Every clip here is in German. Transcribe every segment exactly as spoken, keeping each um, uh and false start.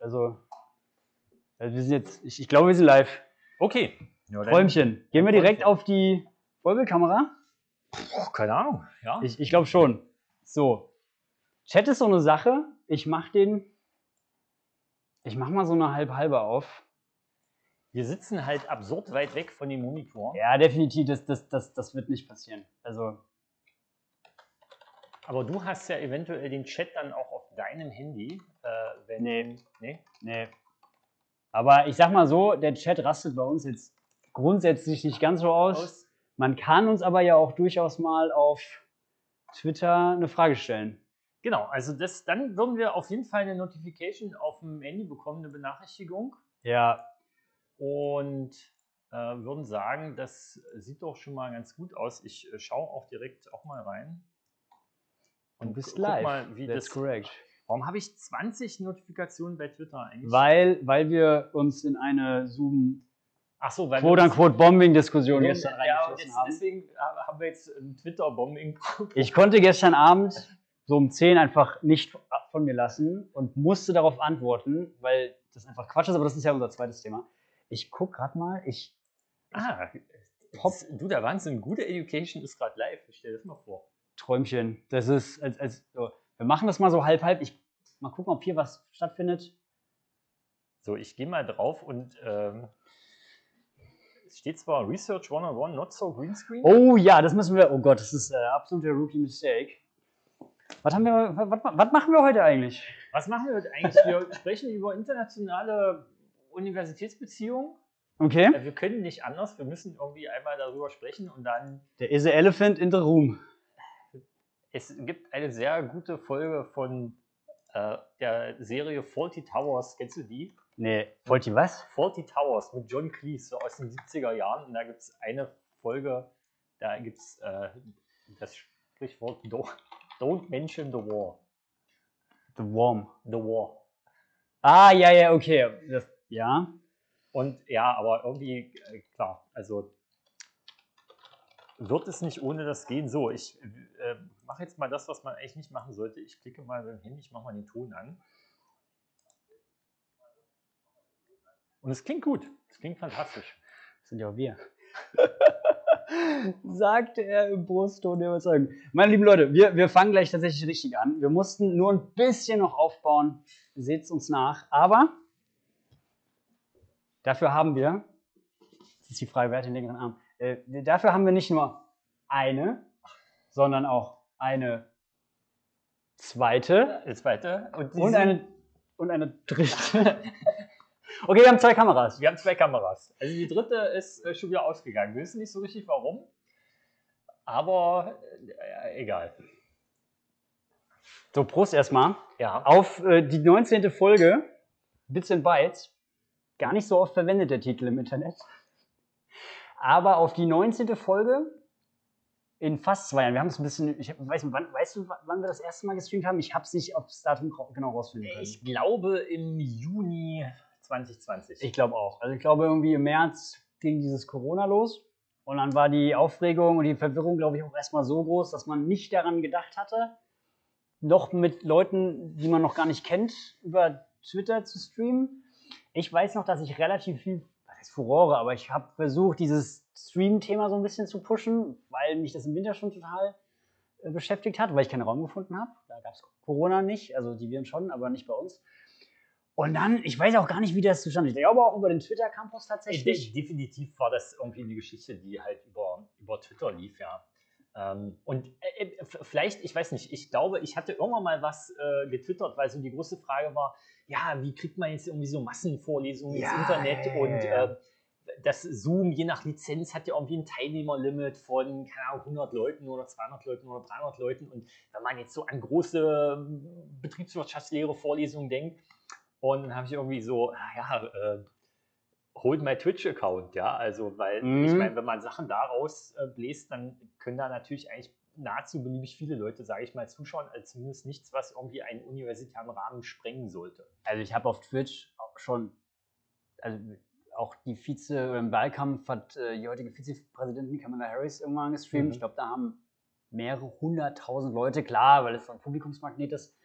Also, also wir sind jetzt, ich, ich glaube, wir sind live. Okay. Ja, Räumchen. Gehen wir direkt auf die Vollbildkamera? Keine Ahnung, ja. Ich, ich glaube schon. So. Chat ist so eine Sache. Ich mache den, ich mache mal so eine halb-halbe auf. Wir sitzen halt absurd weit weg von dem Monitor. Ja, definitiv. Das, das, das, das wird nicht passieren. Also. Aber du hast ja eventuell den Chat dann auch auf deinem Handy. Äh, wenn nee. Nee? Nee. Aber ich sag mal so, der Chat rastet bei uns jetzt grundsätzlich nicht ganz so aus. aus. Man kann uns aber ja auch durchaus mal auf Twitter eine Frage stellen. Genau, also das, dann würden wir auf jeden Fall eine Notification auf dem Handy bekommen, eine Benachrichtigung. Ja. Und äh, würden sagen, das sieht doch schon mal ganz gut aus. Ich äh, schaue auch direkt auch mal rein. Und du bist guck live. Mal, wie That's das korrekt. Warum habe ich zwanzig Notifikationen bei Twitter eigentlich? Weil, weil wir uns in eine Zoom- Ach so, weil quote unquote Bombing-Diskussion gestern reingeschlossen haben. Deswegen haben wir jetzt ein Twitter-Bombing. Ich konnte gestern Abend so um zehn einfach nicht von mir lassen und musste darauf antworten, weil das einfach Quatsch ist, aber das ist ja unser zweites Thema. Ich gucke gerade mal, ich... Ah, das, du, der Wahnsinn, gute Education ist gerade live, ich stell das mal vor. Träumchen, das ist... Als, als, so. Wir machen das mal so halb-halb, ich mal gucken, ob hier was stattfindet. So, ich gehe mal drauf und... Ähm Es steht zwar Research one oh one, not so Greenscreen. Oh ja, das müssen wir. Oh Gott, das ist äh, absoluter Rookie-Mistake. Was, was, was machen wir heute eigentlich? Was machen wir heute eigentlich? Wir sprechen über internationale Universitätsbeziehungen. Okay. Wir können nicht anders. Wir müssen irgendwie einmal darüber sprechen und dann. There is an elephant in the room. Es gibt eine sehr gute Folge von äh, der Serie Fawlty Towers. Kennst du die? Nee, Fawlty was? Fawlty Towers mit John Cleese, so aus den siebziger Jahren. Und da gibt es eine Folge, da gibt es äh, das Sprichwort don't, don't mention the war. The warm. The war. Ah, ja, ja, okay. Das, ja. Und ja, aber irgendwie, äh, klar, also wird es nicht ohne das gehen. So, ich äh, mache jetzt mal das, was man eigentlich nicht machen sollte. Ich klicke mal mit dem Handy, ich mache mal den Ton an. Und es klingt gut. Es klingt fantastisch. Das sind ja auch wir. Sagte er im Brustton der Überzeugung. Meine lieben Leute, wir, wir fangen gleich tatsächlich richtig an. Wir mussten nur ein bisschen noch aufbauen. Seht es uns nach. Aber dafür haben wir, das ist die Frage, wer hat den längeren Arm, äh, dafür haben wir nicht nur eine, sondern auch eine zweite. Eine zweite. Und, und, eine, und eine dritte. Okay, wir haben zwei Kameras. Wir haben zwei Kameras. Also die dritte ist äh, schon wieder ausgegangen. Wir wissen nicht so richtig warum, aber äh, egal. So, Prost erstmal. Ja. Auf äh, die neunzehnte Folge, Bits and Bytes. Gar nicht so oft verwendet der Titel im Internet. Aber auf die neunzehnte Folge in fast zwei Jahren. Wir haben es ein bisschen, ich weiß nicht, wann, weißt du, wann wir das erste Mal gestreamt haben? Ich habe es nicht auf das Datum genau rausfinden können. Ich glaube im Juni... zwanzig zwanzig. Ich glaube auch. Also ich glaube irgendwie im März ging dieses Corona los und dann war die Aufregung und die Verwirrung, glaube ich, auch erstmal so groß, dass man nicht daran gedacht hatte, noch mit Leuten, die man noch gar nicht kennt, über Twitter zu streamen. Ich weiß noch, dass ich relativ viel, was heißt Furore, aber ich habe versucht, dieses Stream-Thema so ein bisschen zu pushen, weil mich das im Winter schon total äh, beschäftigt hat, weil ich keinen Raum gefunden habe. Da gab es Corona nicht, also die Viren schon, aber nicht bei uns. Und dann, ich weiß auch gar nicht, wie das zustande ist. Ich glaube auch über den Twitter-Campus tatsächlich. Definitiv war das irgendwie eine Geschichte, die halt über, über Twitter lief, ja. Ähm, und äh, vielleicht, ich weiß nicht, ich glaube, ich hatte irgendwann mal was äh, getwittert, weil so die große Frage war, ja, wie kriegt man jetzt irgendwie so Massenvorlesungen ja, ins Internet? Ja, ja, ja. Und äh, das Zoom, je nach Lizenz, hat ja irgendwie ein Teilnehmerlimit von, keine Ahnung, hundert Leuten oder zweihundert Leuten oder dreihundert Leuten. Und wenn man jetzt so an große betriebswirtschaftslehre Vorlesungen denkt, und dann habe ich irgendwie so, naja, äh, hold my Twitch-Account, ja, also, weil, mhm. ich meine, wenn man Sachen daraus äh, bläst, dann können da natürlich eigentlich nahezu beliebig viele Leute, sage ich mal, zuschauen, als zumindest nichts, was irgendwie einen universitären Rahmen sprengen sollte. Also ich habe auf Twitch auch schon, also auch die Vize, oder im Wahlkampf hat äh, die heutige Vizepräsidentin Kamala Harris irgendwann gestreamt, mhm. ich glaube, da haben mehrere hunderttausend Leute, klar, weil es so ein Publikumsmagnet ist,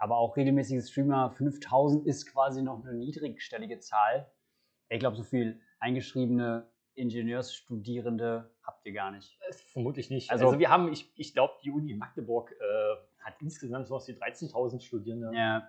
aber auch regelmäßige Streamer, fünftausend ist quasi noch eine niedrigstellige Zahl. Ich glaube, so viel eingeschriebene Ingenieursstudierende habt ihr gar nicht. Vermutlich nicht. Also, also wir haben, ich, ich glaube, die Uni in Magdeburg äh, hat insgesamt so was wie dreizehntausend Studierende. Ja.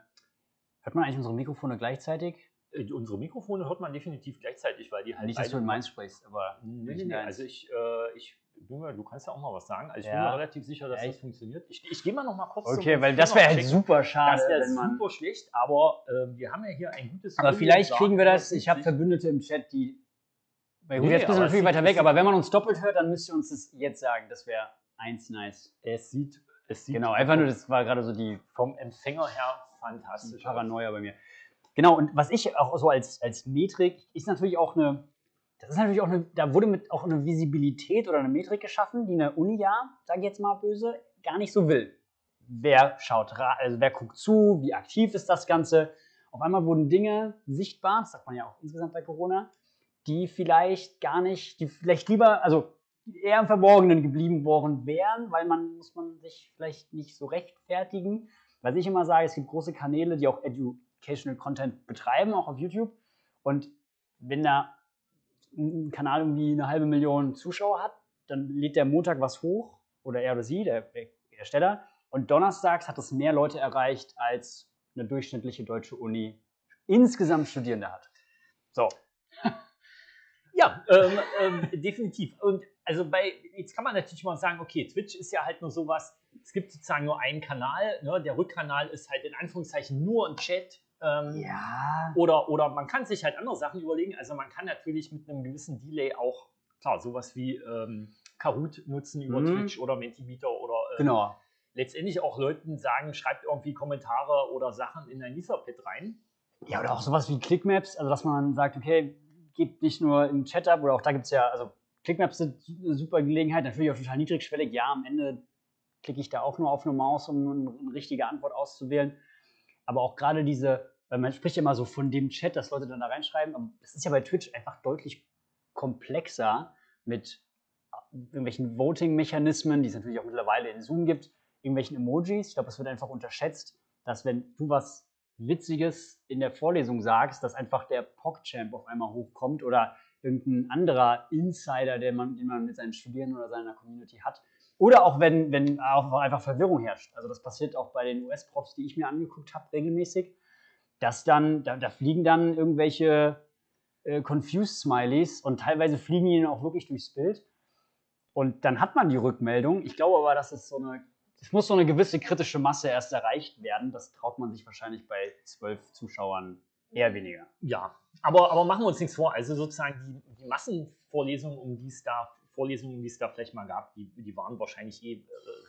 Hört man eigentlich unsere Mikrofone gleichzeitig? Unsere Mikrofone hört man definitiv gleichzeitig, weil die halt... Nicht, dass du in Mainz sprichst, aber... Nee, nee, nee. Also ich, äh, ich bin mir, du kannst ja auch mal was sagen. Also ich ja. bin mir relativ sicher, dass Echt? das funktioniert. Ich, ich gehe mal noch mal kurz... Okay, weil das wäre halt super schade. Das wäre super schlecht, aber äh, wir haben ja hier ein gutes... Aber vielleicht kriegen wir das, ich habe Verbündete im Chat, die... Weil gut, nee, jetzt bist du natürlich weiter weg, aber wenn man uns doppelt hört, dann müsst ihr uns das jetzt sagen. Das wäre eins nice. Es sieht... Es sieht genau, einfach nur, das war gerade so die... Vom Empfänger her fantastisch. Paranoia bei mir. Genau, und was ich auch so als, als Metrik, ist natürlich auch eine, das ist natürlich auch eine, da wurde mit auch eine Visibilität oder eine Metrik geschaffen, die eine Uni, ja, sage ich jetzt mal böse, gar nicht so will. Wer schaut, also wer guckt zu, wie aktiv ist das Ganze? Auf einmal wurden Dinge sichtbar, das sagt man ja auch insgesamt bei Corona, die vielleicht gar nicht, die vielleicht lieber, also eher im Verborgenen geblieben worden wären, weil man, muss man sich vielleicht nicht so rechtfertigen. Was ich immer sage, es gibt große Kanäle, die auch edu Educational Content betreiben, auch auf YouTube. Und wenn da ein Kanal irgendwie eine halbe Million Zuschauer hat, dann lädt der Montag was hoch, oder er oder sie, der Ersteller. Und donnerstags hat das mehr Leute erreicht, als eine durchschnittliche deutsche Uni insgesamt Studierende hat. So. Ja, ähm, ähm, definitiv. Und also bei, jetzt kann man natürlich mal sagen, okay, Twitch ist ja halt nur sowas, es gibt sozusagen nur einen Kanal, ne? Der Rückkanal ist halt in Anführungszeichen nur ein Chat. Ähm, ja. Oder, oder man kann sich halt andere Sachen überlegen. Also man kann natürlich mit einem gewissen Delay auch, klar, sowas wie ähm, Kahoot nutzen über mhm. Twitch oder Mentimeter oder ähm, genau. letztendlich auch Leuten sagen, schreibt irgendwie Kommentare oder Sachen in ein Etherpad rein. Ja, oder auch sowas wie Clickmaps, also dass man sagt, okay, gibt nicht nur im Chat ab, oder auch da gibt es ja, also Clickmaps sind eine super Gelegenheit, natürlich auch total niedrigschwellig, ja, am Ende klicke ich da auch nur auf eine Maus, um eine richtige Antwort auszuwählen. Aber auch gerade diese, weil man spricht ja immer so von dem Chat, dass Leute dann da reinschreiben, aber das ist ja bei Twitch einfach deutlich komplexer mit irgendwelchen Voting-Mechanismen, die es natürlich auch mittlerweile in Zoom gibt, irgendwelchen Emojis. Ich glaube, es wird einfach unterschätzt, dass wenn du was Witziges in der Vorlesung sagst, dass einfach der PogChamp auf einmal hochkommt oder irgendein anderer Insider, den man, den man mit seinen Studierenden oder seiner Community hat. Oder auch wenn, wenn auch einfach Verwirrung herrscht. Also das passiert auch bei den U S-Profs, die ich mir angeguckt habe, regelmäßig, dass dann, da, da fliegen dann irgendwelche äh, Confused-Smileys und teilweise fliegen die auch wirklich durchs Bild. Und dann hat man die Rückmeldung. Ich glaube aber, dass es so eine, es muss so eine gewisse kritische Masse erst erreicht werden. Das traut man sich wahrscheinlich bei zwölf Zuschauern eher weniger. Ja, aber, aber machen wir uns nichts vor. Also sozusagen die, die Massenvorlesungen, um die es da, Vorlesungen, die es da vielleicht mal gab, die, die waren wahrscheinlich eh äh,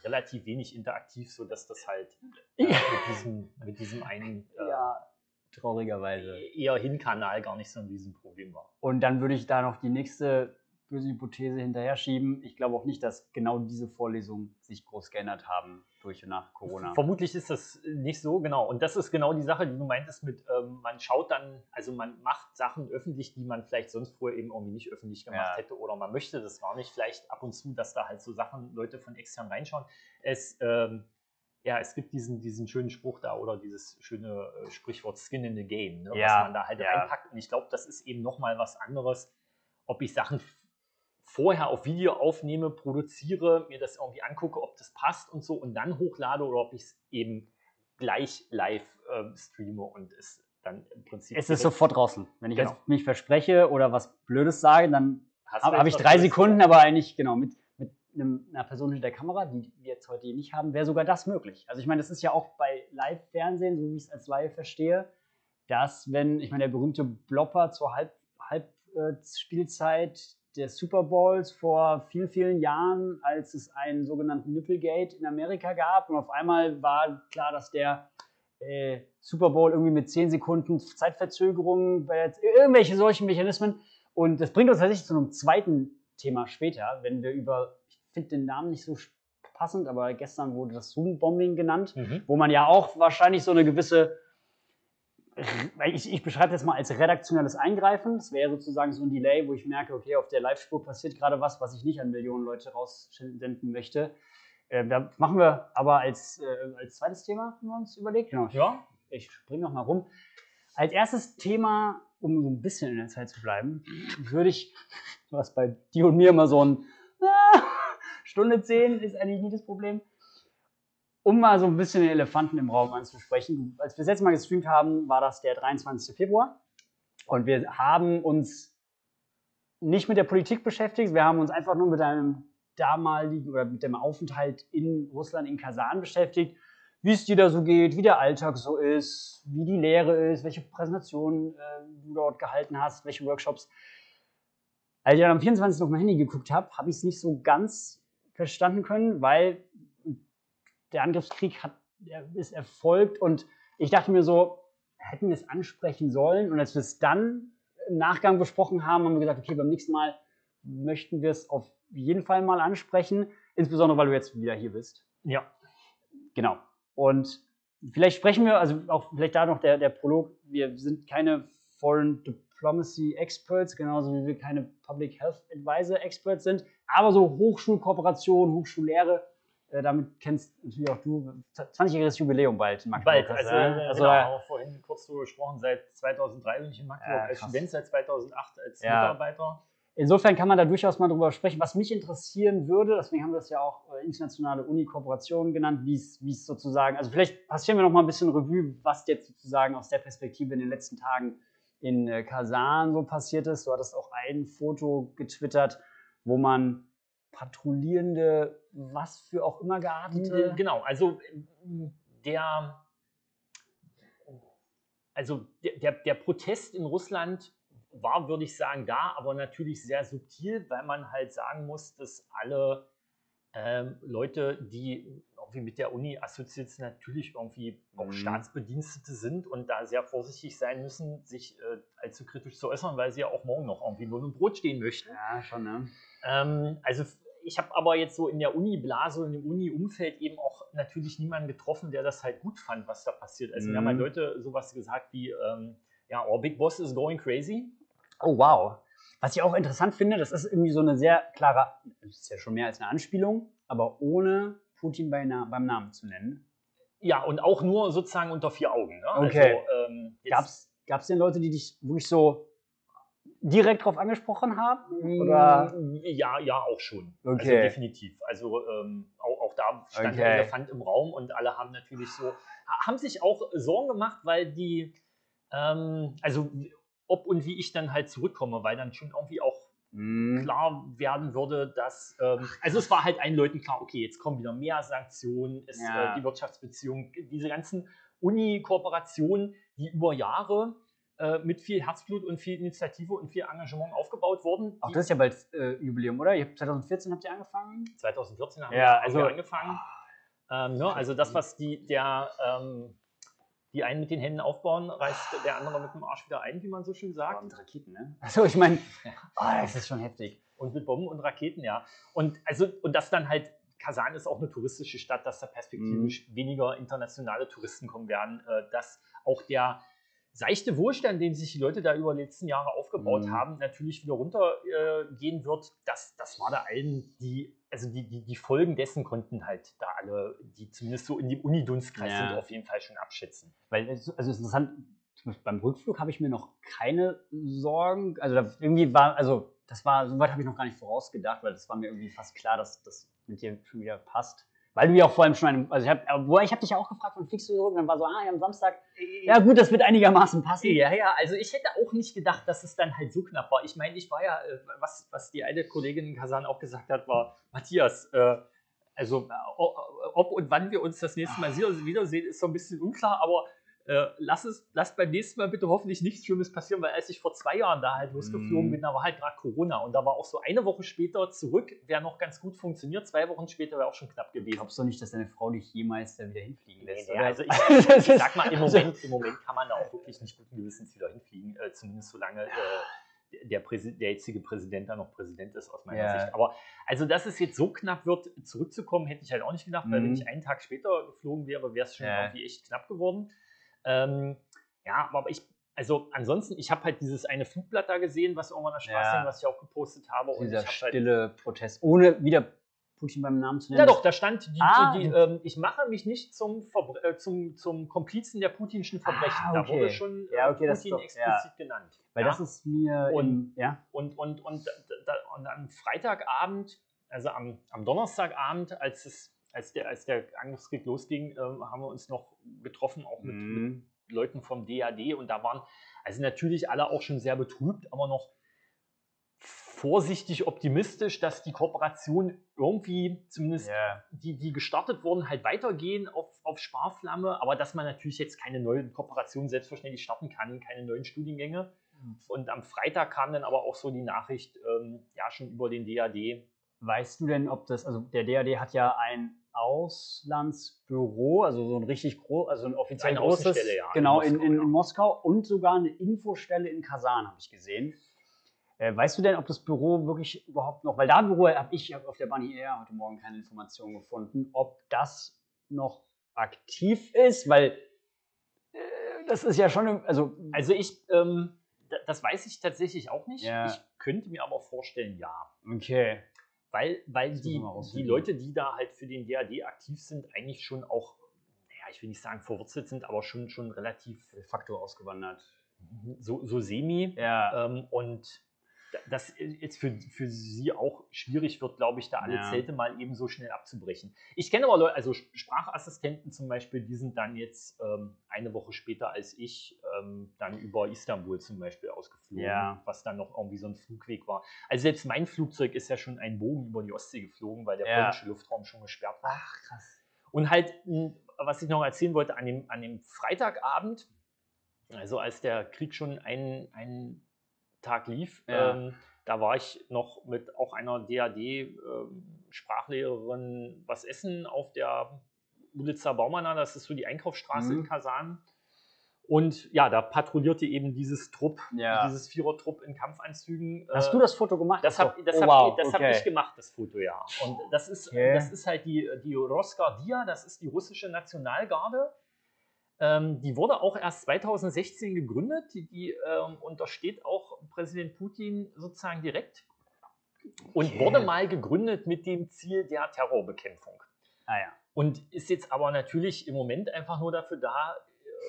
relativ wenig interaktiv, sodass das halt äh, mit, diesem, mit diesem einen äh, ja, traurigerweise eher Hinkanal gar nicht so ein Riesenproblem war. Und dann würde ich da noch die nächste böse Hypothese hinterher schieben. Ich glaube auch nicht, dass genau diese Vorlesungen sich groß geändert haben durch und nach Corona. Vermutlich ist das nicht so, genau. Und das ist genau die Sache, die du meintest mit, ähm, man schaut dann, also man macht Sachen öffentlich, die man vielleicht sonst früher eben irgendwie nicht öffentlich gemacht ja. hätte, oder man möchte das gar nicht. Vielleicht ab und zu, dass da halt so Sachen, Leute von extern reinschauen. Es, ähm, ja, es gibt diesen, diesen schönen Spruch da, oder dieses schöne äh, Sprichwort Skin in the Game, ne, ja. was man da halt ja. reinpackt. Und ich glaube, das ist eben nochmal was anderes, ob ich Sachen vorher auf Video aufnehme, produziere, mir das irgendwie angucke, ob das passt und so, und dann hochlade, oder ob ich es eben gleich live äh, streame und es dann im Prinzip... Es ist sofort draußen. Wenn ich genau. jetzt mich verspreche oder was Blödes sage, dann habe hab ich drei Sekunden, aber eigentlich, genau, mit, mit einem, einer Person hinter der Kamera, die wir jetzt heute nicht haben, wäre sogar das möglich. Also ich meine, das ist ja auch bei Live-Fernsehen, so wie ich es als Live verstehe, dass wenn, ich meine, der berühmte Blopper zur Halb, Halbspielzeit... Äh, der Super Bowls vor vielen, vielen Jahren, als es einen sogenannten Nipplegate in Amerika gab, und auf einmal war klar, dass der äh, Super Bowl irgendwie mit zehn Sekunden Zeitverzögerung, bei irgendwelche solchen Mechanismen, und das bringt uns tatsächlich zu einem zweiten Thema später, wenn wir über, ich finde den Namen nicht so passend, aber gestern wurde das Zoom-Bombing genannt, mhm. wo man ja auch wahrscheinlich so eine gewisse, Ich, ich beschreibe das mal als redaktionelles Eingreifen. Das wäre sozusagen so ein Delay, wo ich merke, okay, auf der Live-Spur passiert gerade was, was ich nicht an Millionen Leute raussenden möchte. Äh, da machen wir aber als, äh, als zweites Thema, haben wir uns überlegt. Genau, ja, ich springe noch mal rum. Als erstes Thema, um so ein bisschen in der Zeit zu bleiben, würde ich, was bei dir und mir immer so ein ah, Stunde zehn ist eigentlich nie das Problem, um mal so ein bisschen den Elefanten im Raum anzusprechen. Als wir das letzte Mal gestreamt haben, war das der dreiundzwanzigste Februar. Und wir haben uns nicht mit der Politik beschäftigt, wir haben uns einfach nur mit einem damaligen oder mit dem Aufenthalt in Russland, in Kasan beschäftigt, wie es dir da so geht, wie der Alltag so ist, wie die Lehre ist, welche Präsentationen äh, du dort gehalten hast, welche Workshops. Als ich dann am vierundzwanzigsten noch mein Handy geguckt habe, habe ich es nicht so ganz verstanden können, weil der Angriffskrieg hat, ist erfolgt und ich dachte mir so, hätten wir es ansprechen sollen. Und als wir es dann im Nachgang besprochen haben, haben wir gesagt, okay, beim nächsten Mal möchten wir es auf jeden Fall mal ansprechen, insbesondere weil du jetzt wieder hier bist. Ja. Genau. Und vielleicht sprechen wir, also auch vielleicht da noch der, der Prolog, wir sind keine Foreign Diplomacy Experts, genauso wie wir keine Public Health Advisor Experts sind, aber so Hochschulkooperation, Hochschullehre, äh, damit kennst natürlich auch du, zwanzigjähriges Jubiläum bald in Magdeburg. Bald, also, äh, also genau, äh, auch vorhin kurz drüber gesprochen, seit zweitausenddrei bin ich in Magdeburg äh, als Student, seit zweitausendacht als ja. Mitarbeiter. Insofern kann man da durchaus mal drüber sprechen. Was mich interessieren würde, deswegen haben wir das ja auch internationale Uni-Kooperationen genannt, wie es sozusagen, also vielleicht passieren wir noch mal ein bisschen Revue, was jetzt sozusagen aus der Perspektive in den letzten Tagen in Kasan so passiert ist. Du hattest auch ein Foto getwittert, wo man patrouillierende, was für auch immer geartete... Genau, also der, also der, der, der Protest in Russland war, würde ich sagen, da, aber natürlich sehr subtil, weil man halt sagen muss, dass alle ähm, Leute, die irgendwie mit der Uni assoziiert sind, natürlich irgendwie auch mhm. Staatsbedienstete sind und da sehr vorsichtig sein müssen, sich äh, allzu kritisch zu äußern, weil sie ja auch morgen noch irgendwie Lohn und Brot stehen möchten. Ja, schon, ne? Ähm, also ich habe aber jetzt so in der Uni-Blase und im Uni-Umfeld eben auch natürlich niemanden getroffen, der das halt gut fand, was da passiert. Also mhm. mir haben halt Leute sowas gesagt wie, ähm, ja, our big boss is going crazy. Oh, wow. Was ich auch interessant finde, das ist irgendwie so eine sehr klare, das ist ja schon mehr als eine Anspielung, aber ohne Putin bei Na- beim Namen zu nennen. Ja, und auch nur sozusagen unter vier Augen. Ne? Okay. Also, ähm, gab es denn Leute, die dich wirklich so direkt drauf angesprochen haben? Oder? Ja, ja, auch schon. Okay. Also definitiv. Also ähm, auch, auch da stand der okay. Elefant im Raum und alle haben natürlich so, haben sich auch Sorgen gemacht, weil die, ähm, also ob und wie ich dann halt zurückkomme, weil dann schon irgendwie auch mm. klar werden würde, dass, ähm, also es war halt allen Leuten klar, okay, jetzt kommen wieder mehr Sanktionen, es, ja. äh, die Wirtschaftsbeziehungen, diese ganzen Uni-Kooperationen, die über Jahre äh, mit viel Herzblut und viel Initiative und viel Engagement aufgebaut wurden. Auch das ist ja bald äh, Jubiläum, oder? Ihr habt zwanzig vierzehn habt ihr angefangen? zwanzig vierzehn haben ja, wir also, angefangen. Ähm, ne, also das, was die, der... Ähm, die einen mit den Händen aufbauen, reißt der andere mit dem Arsch wieder ein, wie man so schön sagt. Aber mit Raketen, ne? Also ich meine, oh, das ist schon heftig. Und mit Bomben und Raketen, ja. Und also und das dann halt, Kasan ist auch eine touristische Stadt, dass da perspektivisch mhm. weniger internationale Touristen kommen werden, dass auch der seichte Wohlstand, den sich die Leute da über die letzten Jahre aufgebaut mhm. haben, natürlich wieder runtergehen wird. Das, das war da allen, die, also die, die, die Folgen dessen konnten halt da alle, die zumindest so in dem Uni-Dunstkreis ja. sind, auf jeden Fall schon abschätzen. Weil, also es ist interessant, beim Rückflug habe ich mir noch keine Sorgen, also da irgendwie war, also das war, soweit habe ich noch gar nicht vorausgedacht, weil das war mir irgendwie fast klar, dass das mit dir schon wieder passt. Weil du ja auch vor allem schon, einen, also ich habe ich hab dich ja auch gefragt, wann fliegst du zurück? Und dann war so, ah, ja, am Samstag, ja gut, das wird einigermaßen passen. Ja, ja, also ich hätte auch nicht gedacht, dass es dann halt so knapp war. Ich meine, ich war ja, was, was die eine Kollegin in Kasan auch gesagt hat, war, Matthias, äh, also ob und wann wir uns das nächste Mal wiedersehen, ist so ein bisschen unklar, aber äh, lass es, lass beim nächsten Mal bitte hoffentlich nichts Schlimmes passieren, weil als ich vor zwei Jahren da halt losgeflogen mm. bin, da war halt gerade Corona und da war auch so eine Woche später zurück, wäre noch ganz gut funktioniert, zwei Wochen später wäre auch schon knapp gewesen. Glaubst du nicht, dass deine Frau dich jemals da wieder hinfliegen lässt? Nee, nee, also ich, ich sag mal, im Moment, im Moment kann man da auch wirklich nicht guten Gewissens wieder hinfliegen, äh, zumindest solange äh, der, Präsid- der jetzige Präsident da noch Präsident ist, aus meiner ja. Sicht. Aber also, dass es jetzt so knapp wird, zurückzukommen, hätte ich halt auch nicht gedacht, weil mm. wenn ich einen Tag später geflogen wäre, wäre es schon ja. irgendwie echt knapp geworden. Ähm, ja, aber ich, also ansonsten, ich habe halt dieses eine Flugblatt da gesehen, was irgendwann an der Straße ja. hing, was ich auch gepostet habe. Und dieser ich hab stille halt, Protest, ohne wieder Putin beim Namen zu nennen. Ja doch, da stand, die, ah, die, die, ähm, ich mache mich nicht zum, Verbre äh, zum, zum Komplizen der putinschen Verbrechen. Ah, okay. Da wurde schon äh, ja, okay, Putin das doch, explizit ja. genannt. Weil ja? das ist mir... Und, im, ja? und, und, und, und, da, und am Freitagabend, also am, am Donnerstagabend, als, es, als, der, als der Angriffskrieg losging, äh, haben wir uns noch getroffen, auch mit, mhm. mit Leuten vom D A A D. Und da waren also natürlich alle auch schon sehr betrübt, aber noch vorsichtig optimistisch, dass die Kooperationen irgendwie, zumindest yeah. die, die gestartet wurden, halt weitergehen auf, auf Sparflamme, aber dass man natürlich jetzt keine neuen Kooperationen selbstverständlich starten kann, keine neuen Studiengänge. Mhm. Und am Freitag kam dann aber auch so die Nachricht, ähm, ja, schon über den D A A D. Weißt du denn, ob das, also der D A A D hat ja ein Auslandsbüro, also so ein richtig groß, also ein offiziell großes, ja, genau, in Moskau, in, in ja. Moskau und sogar eine Infostelle in Kasan, habe ich gesehen. Weißt du denn, ob das Büro wirklich überhaupt noch, weil da ein Büro habe ich auf der Bunny Air heute Morgen keine Informationen gefunden, ob das noch aktiv ist, weil äh, das ist ja schon, also, also ich, ähm, das weiß ich tatsächlich auch nicht. Ja. Ich könnte mir aber vorstellen, ja. Okay. Weil, weil die, die Leute, die da halt für den D A A D aktiv sind, eigentlich schon auch, naja, ich will nicht sagen verwurzelt sind, aber schon, schon relativ de facto ausgewandert. So, so semi. Ja. Ähm, und das jetzt für, für sie auch schwierig wird, glaube ich, da alle ja. Zelte mal eben so schnell abzubrechen. Ich kenne aber Leute, also Sprachassistenten zum Beispiel, die sind dann jetzt ähm, eine Woche später als ich ähm, dann über Istanbul zum Beispiel ausgeflogen, ja. was dann noch irgendwie so ein Flugweg war. Also selbst mein Flugzeug ist ja schon einen Bogen über die Ostsee geflogen, weil der ja. polnische Luftraum schon gesperrt war. Ach, krass. Und halt, was ich noch erzählen wollte, an dem, an dem Freitagabend, also als der Krieg schon einen, einen Tag lief. Ja. Ähm, da war ich noch mit auch einer D A A D-Sprachlehrerin ähm, was essen auf der Ulitsa Baumana, das ist so die Einkaufsstraße mhm. in Kasan. Und ja, da patrouillierte eben dieses Trupp, ja. dieses Vierer-Trupp in Kampfanzügen. Hast äh, du das Foto gemacht? Das habe oh, wow. hab, okay. hab ich gemacht, das Foto, ja. Und das ist, okay. das ist halt die, die Rosgardia, das ist die russische Nationalgarde. Ähm, die wurde auch erst zweitausendsechzehn gegründet, die, die ähm, untersteht auch Präsident Putin sozusagen direkt und okay. wurde mal gegründet mit dem Ziel der Terrorbekämpfung. Ah, ja. Und ist jetzt aber natürlich im Moment einfach nur dafür da,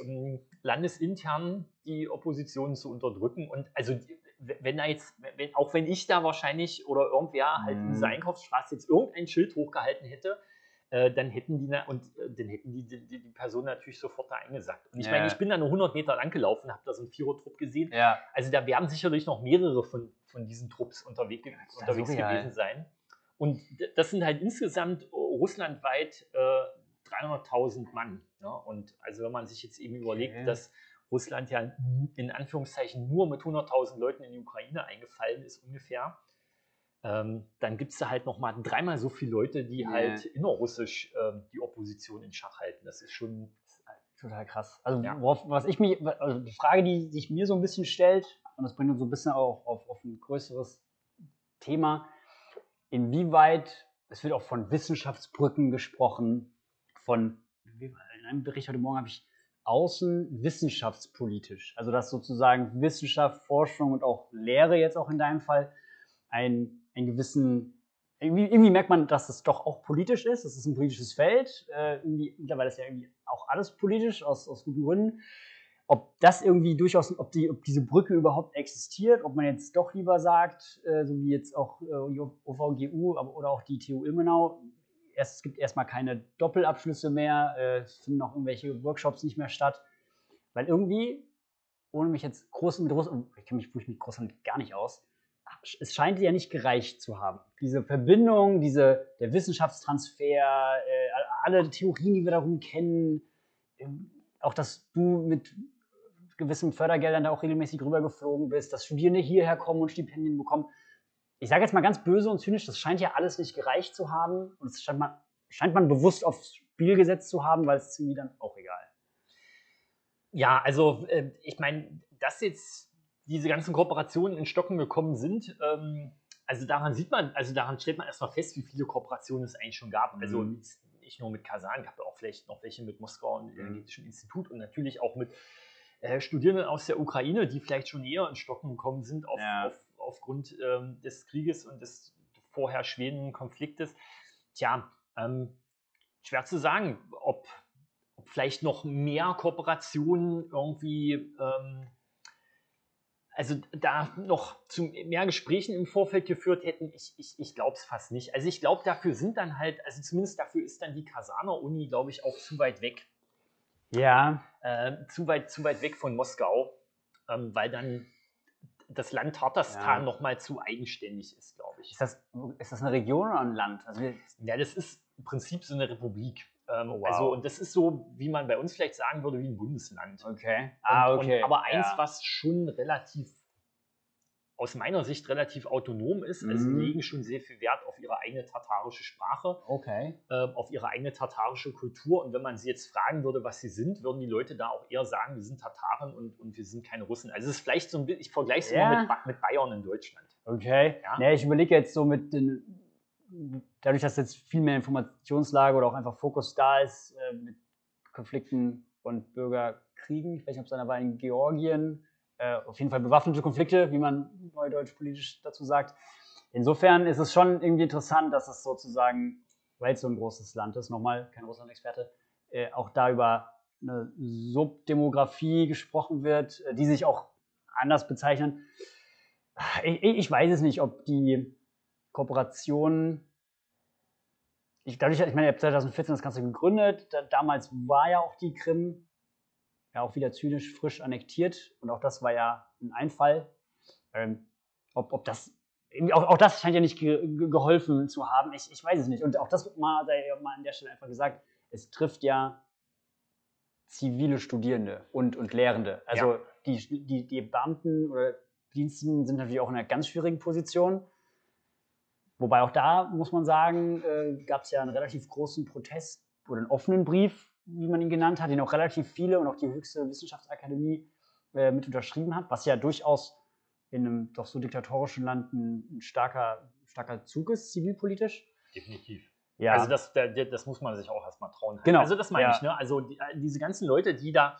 ähm, landesintern die Opposition zu unterdrücken. Und also wenn da jetzt, wenn, auch wenn ich da wahrscheinlich oder irgendwer halt mm. in dieser Einkaufsstraße jetzt irgendein Schild hochgehalten hätte, dann hätten die und dann hätten die, die, die Person natürlich sofort da eingesackt. Und ich ja. meine, ich bin da nur hundert Meter lang gelaufen, habe da so einen Vierer-Trupp gesehen. Ja. Also da werden sicherlich noch mehrere von, von diesen Trupps unterwegs, unterwegs so gewesen sein. Und das sind halt insgesamt russlandweit äh, dreihunderttausend Mann. Ja? Und also wenn man sich jetzt eben okay. überlegt, dass Russland ja in Anführungszeichen nur mit hunderttausend Leuten in die Ukraine eingefallen ist ungefähr, Ähm, dann gibt es da halt nochmal dreimal so viele Leute, die yeah. halt innerrussisch ähm, die Opposition in Schach halten. Das ist schon das ist halt total krass. Also, ja. worauf, was ich mich, also die Frage, die sich mir so ein bisschen stellt, und das bringt uns so ein bisschen auch auf, auf ein größeres Thema, inwieweit, es wird auch von Wissenschaftsbrücken gesprochen, von, in einem Bericht heute Morgen habe ich außenwissenschaftspolitisch, also dass sozusagen Wissenschaft, Forschung und auch Lehre jetzt auch in deinem Fall ein einen gewissen, irgendwie, irgendwie merkt man, dass es doch auch politisch ist, es ist ein politisches Feld, äh, irgendwie, mittlerweile ist ja irgendwie auch alles politisch, aus, aus guten Gründen, ob das irgendwie durchaus, ob, die, ob diese Brücke überhaupt existiert, ob man jetzt doch lieber sagt, äh, so wie jetzt auch äh, die O V G U aber, oder auch die T U Ilmenau, erst, es gibt erstmal keine Doppelabschlüsse mehr, äh, es finden auch irgendwelche Workshops nicht mehr statt, weil irgendwie, ohne mich jetzt groß und groß, ich kenne mich, ich mich groß und gar nicht aus, es scheint ja nicht gereicht zu haben. Diese Verbindung, diese, der Wissenschaftstransfer, äh, alle Theorien, die wir darum kennen, äh, auch dass du mit gewissen Fördergeldern da auch regelmäßig rübergeflogen bist, dass Studierende hierher kommen und Stipendien bekommen. Ich sage jetzt mal ganz böse und zynisch, das scheint ja alles nicht gereicht zu haben und das scheint man, scheint man bewusst aufs Spiel gesetzt zu haben, weil es mir dann auch egal. Ja, also äh, ich meine, das jetzt... diese ganzen Kooperationen in Stocken gekommen sind, ähm, also daran sieht man, also daran stellt man erstmal fest, wie viele Kooperationen es eigentlich schon gab. Mhm. Also nicht nur mit Kasan, gab es auch vielleicht noch welche mit Moskau und dem Energetischen Institut und natürlich auch mit äh, Studierenden aus der Ukraine, die vielleicht schon eher in Stocken gekommen sind auf, ja. auf, aufgrund ähm, des Krieges und des vorher schwelenden Konfliktes. tja, ähm, schwer zu sagen, ob, ob vielleicht noch mehr Kooperationen irgendwie, ähm, also da noch zu mehr Gesprächen im Vorfeld geführt hätten. Ich, ich, ich glaube es fast nicht. Also ich glaube, dafür sind dann halt, also zumindest dafür ist dann die Kasaner Uni, glaube ich, auch zu weit weg. Ja. Äh, zu weit, zu weit weg von Moskau, ähm, weil dann das Land Tatarstan ja. noch mal zu eigenständig ist, glaube ich. Ist das, ist das eine Region oder ein Land? Also ja, das ist im Prinzip so eine Republik. Ähm, wow. Also, und das ist so, wie man bei uns vielleicht sagen würde, wie ein Bundesland. Okay. Ah, okay. Und, und, aber eins, ja. was schon relativ, aus meiner Sicht relativ autonom ist. Mhm. Also sie legen schon sehr viel Wert auf ihre eigene tatarische Sprache, okay. äh, auf ihre eigene tatarische Kultur. Und wenn man sie jetzt fragen würde, was sie sind, würden die Leute da auch eher sagen, wir sind Tataren und, und wir sind keine Russen. Also es ist vielleicht so ein bisschen, ich vergleiche es ja. immer mit, mit Bayern in Deutschland. Okay. Ja? Nee, ich überlege jetzt so mit den, dadurch, dass jetzt viel mehr Informationslage oder auch einfach Fokus da ist, äh, mit Konflikten und Bürgerkriegen, vielleicht ob es einer war in Georgien, äh, auf jeden Fall bewaffnete Konflikte, wie man neudeutsch politisch dazu sagt. Insofern ist es schon irgendwie interessant, dass es sozusagen, weil es so ein großes Land ist, nochmal, kein Russland-Experte, äh, auch da über eine Subdemografie gesprochen wird, äh, die sich auch anders bezeichnen. Ich, ich weiß es nicht, ob die Kooperationen, ich, dadurch, ich meine, zwanzig vierzehn das Ganze gegründet, da, damals war ja auch die Krim, ja auch wieder zynisch frisch annektiert und auch das war ja ein Einfall. Ähm, ob, ob das, auch, auch das scheint ja nicht ge, ge, geholfen zu haben, ich, ich weiß es nicht. Und auch das mal, sei ja mal an der Stelle einfach gesagt, es trifft ja zivile Studierende und, und Lehrende. Also ja. die, die, die Beamten oder Diensten sind natürlich auch in einer ganz schwierigen Position. Wobei auch da, muss man sagen, äh, gab es ja einen relativ großen Protest oder einen offenen Brief, wie man ihn genannt hat, den auch relativ viele und auch die höchste Wissenschaftsakademie äh, mit unterschrieben hat, was ja durchaus in einem doch so diktatorischen Land ein, ein starker, starker Zug ist, zivilpolitisch. Definitiv. Ja. Also das, der, der, das muss man sich auch erstmal trauen. Genau. Also das meine ja. ich. Ne? Also die, diese ganzen Leute, die da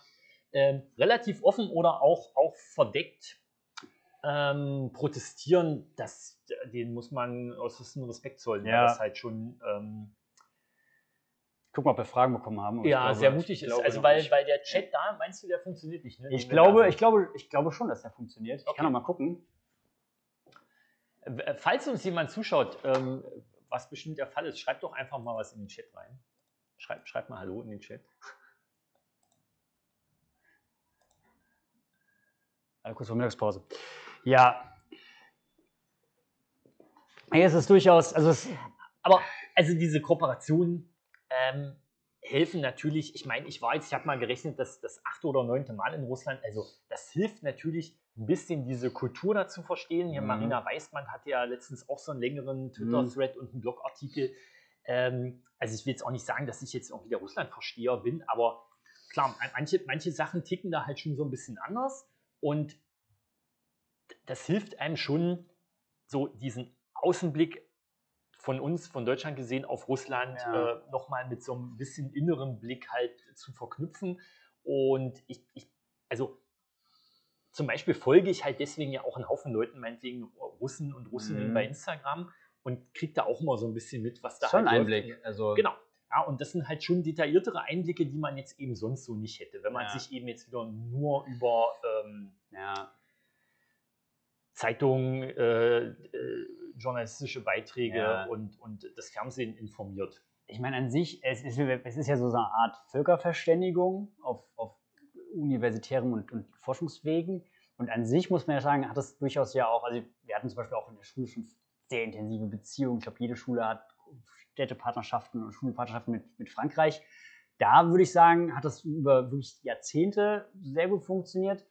äh, relativ offen oder auch, auch verdeckt Ähm, protestieren, das, den muss man äußersten Respekt zollen, ja. weil das halt schon ähm, guck mal, ob wir Fragen bekommen haben. Ja, glaube, sehr mutig ist. Glaube, also weil, weil der Chat da, meinst du, der funktioniert nicht? Ne? Ich, glaube, ich, glaube, ich glaube schon, dass der funktioniert. Okay. Ich kann noch mal gucken. Falls uns jemand zuschaut, ähm, was bestimmt der Fall ist, schreibt doch einfach mal was in den Chat rein. Schreibt schreib mal Hallo in den Chat. Also kurz vor Mittagspause. Ja. Hier ist es durchaus, also es, aber also diese Kooperationen ähm, helfen natürlich, ich meine, ich war jetzt, ich habe mal gerechnet, dass das achte oder neunte Mal in Russland, also das hilft natürlich ein bisschen diese Kultur dazu verstehen. Hier mhm. Marina Weißmann hatte ja letztens auch so einen längeren Twitter-Thread mhm. und einen Blogartikel. Ähm, also ich will jetzt auch nicht sagen, dass ich jetzt irgendwie der Russland-Versteher bin, aber klar, manche, manche Sachen ticken da halt schon so ein bisschen anders und das hilft einem schon, so diesen Außenblick von uns, von Deutschland gesehen, auf Russland ja. äh, nochmal mit so ein bisschen inneren Blick halt zu verknüpfen. Und ich, ich, also zum Beispiel folge ich halt deswegen ja auch einen Haufen Leuten, meinetwegen Russen und Russinnen mhm. bei Instagram und kriege da auch immer so ein bisschen mit, was da schon halt läuft. Einblick, also genau. Ja, und das sind halt schon detailliertere Einblicke, die man jetzt eben sonst so nicht hätte, wenn man ja. sich eben jetzt wieder nur über ähm, ja. Zeitungen, äh, äh, journalistische Beiträge ja. und, und das Fernsehen informiert. Ich meine an sich, es ist, es ist ja so eine Art Völkerverständigung auf, auf universitären und, und Forschungswegen. Und an sich muss man ja sagen, hat das durchaus ja auch, also wir hatten zum Beispiel auch in der Schule schon sehr intensive Beziehungen. Ich glaube, jede Schule hat Städtepartnerschaften und Schulpartnerschaften mit, mit Frankreich. Da würde ich sagen, hat das über wirklich Jahrzehnte sehr gut funktioniert.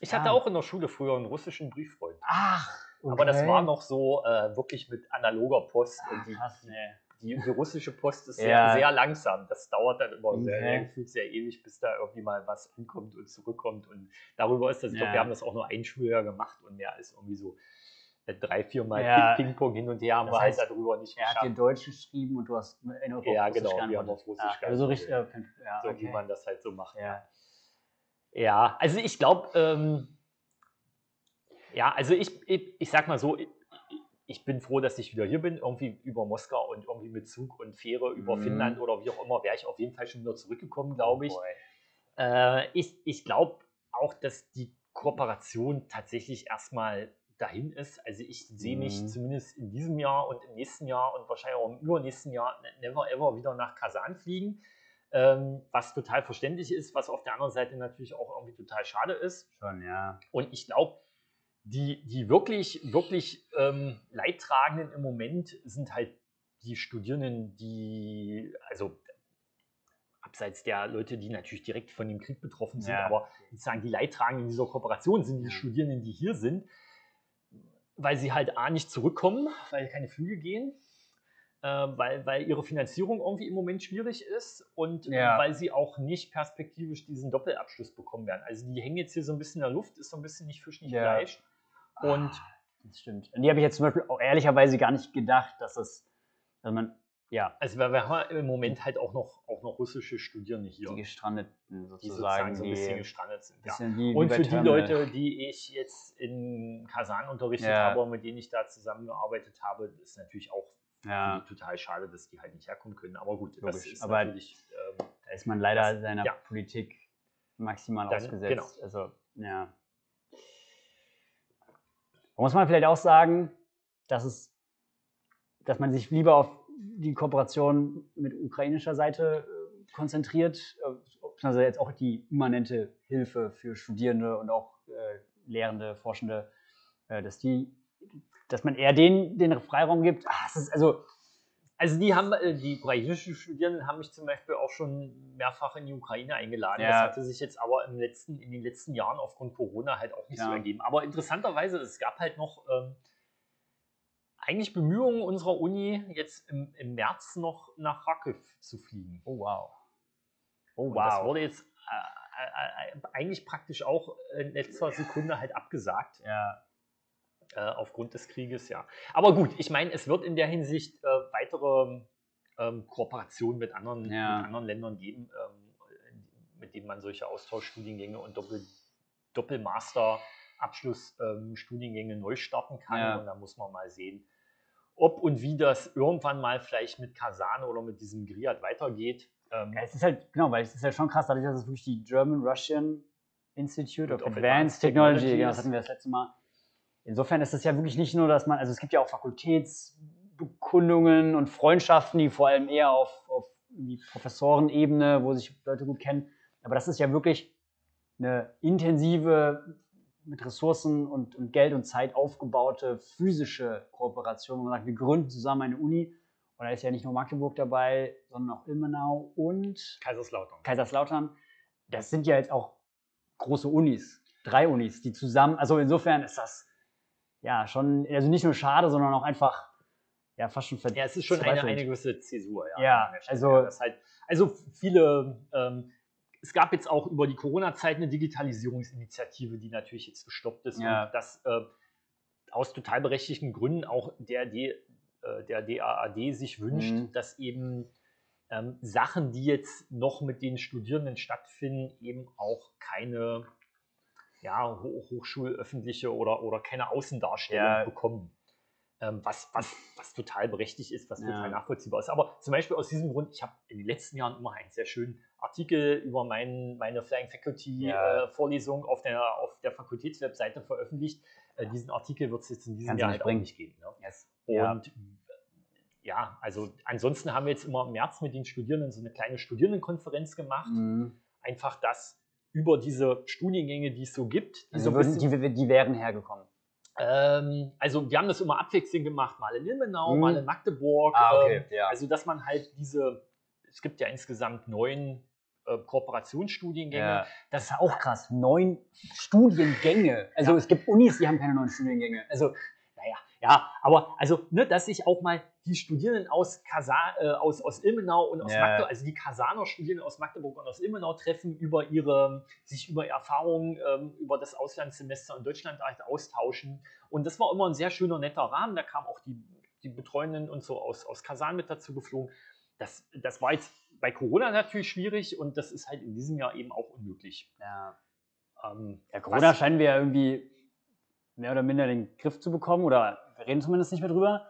Ich hatte ja. auch in der Schule früher einen russischen Brieffreund. Ach, okay. Aber das war noch so äh, wirklich mit analoger Post. Ach, und die, krass, nee. die, die russische Post ist ja. sehr, sehr langsam. Das dauert dann immer okay. sehr, sehr, sehr ewig, bis da irgendwie mal was ankommt und zurückkommt. Und darüber ist das, ja. ich glaube, wir haben das auch nur ein Schuljahr gemacht und mehr als irgendwie so äh, drei, vier Mal ja. Ping-Pong hin und her haben das wir heißt, halt darüber nicht er geschafft. Er hat dir Deutsch geschrieben und du hast in Europa ja, Russisch genau, wir haben auf Russisch ja, also richtig, ja, so okay. wie man das halt so macht. Ja. Ja, also ich glaube, ähm, ja, also ich, ich, ich sag mal so, ich bin froh, dass ich wieder hier bin. Irgendwie über Moskau und irgendwie mit Zug und Fähre über mhm. Finnland oder wie auch immer, wäre ich auf jeden Fall schon wieder zurückgekommen, glaube ich. Oh äh, ich. Ich glaube auch, dass die Kooperation tatsächlich erstmal dahin ist. Also ich sehe mich mhm. zumindest in diesem Jahr und im nächsten Jahr und wahrscheinlich auch im übernächsten Jahr never ever wieder nach Kasan fliegen, ähm, was total verständlich ist, was auf der anderen Seite natürlich auch irgendwie total schade ist. Schon, ja. Und ich glaube, die, die wirklich, wirklich ähm, Leidtragenden im Moment sind halt die Studierenden, die, also abseits der Leute, die natürlich direkt von dem Krieg betroffen sind, ja. aber sozusagen die Leidtragenden dieser Kooperation sind die Studierenden, die hier sind, weil sie halt A, nicht zurückkommen, weil keine Flüge gehen, äh, weil, weil ihre Finanzierung irgendwie im Moment schwierig ist und ja. äh, weil sie auch nicht perspektivisch diesen Doppelabschluss bekommen werden. Also die hängen jetzt hier so ein bisschen in der Luft, ist so ein bisschen nicht Fisch, nicht ja. Fleisch. Und ah, das stimmt. Und die habe ich jetzt zum Beispiel auch ehrlicherweise gar nicht gedacht, dass das, dass man, ja. Also wir, wir haben im Moment halt auch noch, auch noch russische Studierende hier. Die gestrandeten sozusagen. Die sozusagen so ein bisschen gestrandet sind. Bisschen ja. wie, wie und für die Leute, die ich jetzt in Kasan unterrichtet ja. habe, mit denen ich da zusammengearbeitet habe, ist natürlich auch ja. total schade, dass die halt nicht herkommen können. Aber gut, logisch. Das ist aber natürlich... Ähm, da ist man leider das, seiner ja. Politik maximal dann, ausgesetzt. Genau. Also, ja. Da muss man vielleicht auch sagen, dass, es, dass man sich lieber auf die Kooperation mit ukrainischer Seite äh, konzentriert, äh, also jetzt auch die immanente Hilfe für Studierende und auch äh, Lehrende, Forschende, äh, dass die, dass man eher denen den Freiraum gibt. Ach, das ist also, also die haben, äh, die ukrainischen Studierenden haben mich zum Beispiel auch schon mehrfach in die Ukraine eingeladen. Ja. Das hatte sich jetzt aber im letzten, in den letzten Jahren aufgrund Corona halt auch nicht ja. so ergeben. Aber interessanterweise, es gab halt noch ähm, eigentlich Bemühungen unserer Uni, jetzt im, im März noch nach Kharkiv zu fliegen. Oh, wow. Oh, wow. Und das wurde jetzt äh, äh, eigentlich praktisch auch in letzter Sekunde halt abgesagt. Ja. Äh, aufgrund des Krieges, ja. Aber gut, ich meine, es wird in der Hinsicht äh, weitere ähm, Kooperationen mit anderen, ja. mit anderen Ländern geben, ähm, mit denen man solche Austauschstudiengänge und Doppel, Doppelmaster-Abschlussstudiengänge ähm, neu starten kann. Ja. Und da muss man mal sehen, ob und wie das irgendwann mal vielleicht mit Kasan oder mit diesem Griad weitergeht. Ähm, ja, es ist halt, genau, weil es ist halt schon krass, dadurch, dass es wirklich die German-Russian Institute of Advanced Technology, Technology, das hatten wir das letzte Mal. Insofern ist es ja wirklich nicht nur, dass man, also es gibt ja auch Fakultätsbekundungen und Freundschaften, die vor allem eher auf, auf die Professorenebene, wo sich Leute gut kennen, aber das ist ja wirklich eine intensive, mit Ressourcen und, und Geld und Zeit aufgebaute physische Kooperation, wo man sagt, wir gründen zusammen eine Uni. Und da ist ja nicht nur Magdeburg dabei, sondern auch Ilmenau und Kaiserslautern. Kaiserslautern. Das sind ja jetzt auch große Unis, drei Unis, die zusammen, also insofern ist das ja schon, also nicht nur schade, sondern auch einfach, ja, fast schon verdient. Ja, es ist schon eine, eine gewisse Zäsur, ja. Ja, also, ja, das halt, also viele, ähm, es gab jetzt auch über die Corona-Zeit eine Digitalisierungsinitiative, die natürlich jetzt gestoppt ist ja. und das äh, aus total berechtigten Gründen auch der, der, der D A A D sich wünscht, mhm. dass eben ähm, Sachen, die jetzt noch mit den Studierenden stattfinden, eben auch keine ja, hochschulöffentliche oder, oder keine Außendarstellung ja. bekommen. Ähm, was, was, was total berechtigt ist, was ja. total nachvollziehbar ist. Aber zum Beispiel aus diesem Grund, ich habe in den letzten Jahren immer einen sehr schönen Artikel über mein, meine Flying Faculty ja. äh, Vorlesung auf der, auf der Fakultätswebseite veröffentlicht. Äh, diesen Artikel wird es jetzt in diesem Kannst Jahr halt auch nicht geben. Ne? Yes. Und ja. ja, also ansonsten haben wir jetzt immer im März mit den Studierenden so eine kleine Studierendenkonferenz gemacht. Mhm. Einfach das über diese Studiengänge, die es so gibt. Die, also so würden, bisschen, die, die wären hergekommen. Ähm, also wir haben das immer abwechselnd gemacht, mal in Ilmenau, hm. mal in Magdeburg. Ah, okay. ähm, ja. Also dass man halt diese, es gibt ja insgesamt neun äh, Kooperationsstudiengänge. Ja. Das ist ja auch krass, neun Studiengänge. Also ja. es gibt Unis, die haben keine neuen Studiengänge. Also naja, ja, aber also, ne, dass ich auch mal die Studierenden aus, Kasan, äh, aus, aus Ilmenau und aus ja. Magdeburg, also die Kasaner Studierenden aus Magdeburg und aus Ilmenau treffen, über ihre, sich über Erfahrungen ähm, über das Auslandssemester in Deutschland halt austauschen. Und das war immer ein sehr schöner, netter Rahmen. Da kamen auch die, die Betreuenden und so aus, aus Kasan mit dazu geflogen. Das, das war jetzt bei Corona natürlich schwierig und das ist halt in diesem Jahr eben auch unmöglich. Ja, ähm, ja Corona was, scheinen wir ja irgendwie mehr oder minder den Griff zu bekommen oder wir reden zumindest nicht mehr drüber.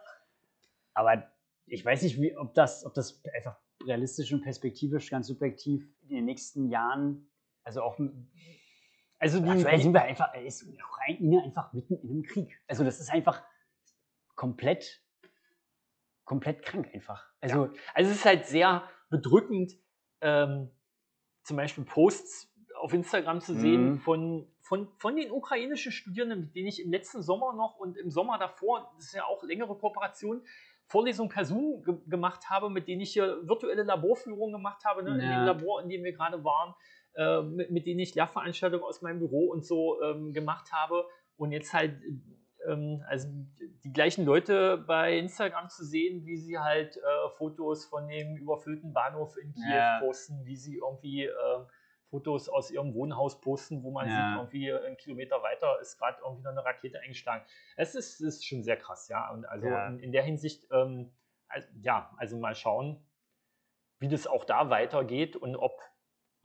Aber ich weiß nicht, wie, ob, das, ob das einfach realistisch und perspektivisch, ganz subjektiv in den nächsten Jahren, also auch... Also die, aktuell sind wir einfach, ist Ukraine einfach mitten in einem Krieg. Also das ist einfach komplett, komplett krank einfach. Also, ja. also es ist halt sehr bedrückend, ähm, zum Beispiel Posts auf Instagram zu sehen mhm. von, von, von den ukrainischen Studierenden, mit denen ich im letzten Sommer noch und im Sommer davor, das ist ja auch längere Kooperation, Vorlesungen per Zoom ge gemacht habe, mit denen ich hier virtuelle Laborführungen gemacht habe, ne, ja. in dem Labor, in dem wir gerade waren. Mit, mit denen ich Lehrveranstaltungen aus meinem Büro und so ähm, gemacht habe. Und jetzt halt ähm, also die gleichen Leute bei Instagram zu sehen, wie sie halt äh, Fotos von dem überfüllten Bahnhof in Kiew ja. posten, wie sie irgendwie äh, Fotos aus ihrem Wohnhaus posten, wo man ja. sieht, irgendwie einen Kilometer weiter ist gerade irgendwie noch eine Rakete eingeschlagen. Es ist, ist schon sehr krass, ja. Und also ja. In, in der Hinsicht, ähm, also, ja, also mal schauen, wie das auch da weitergeht und ob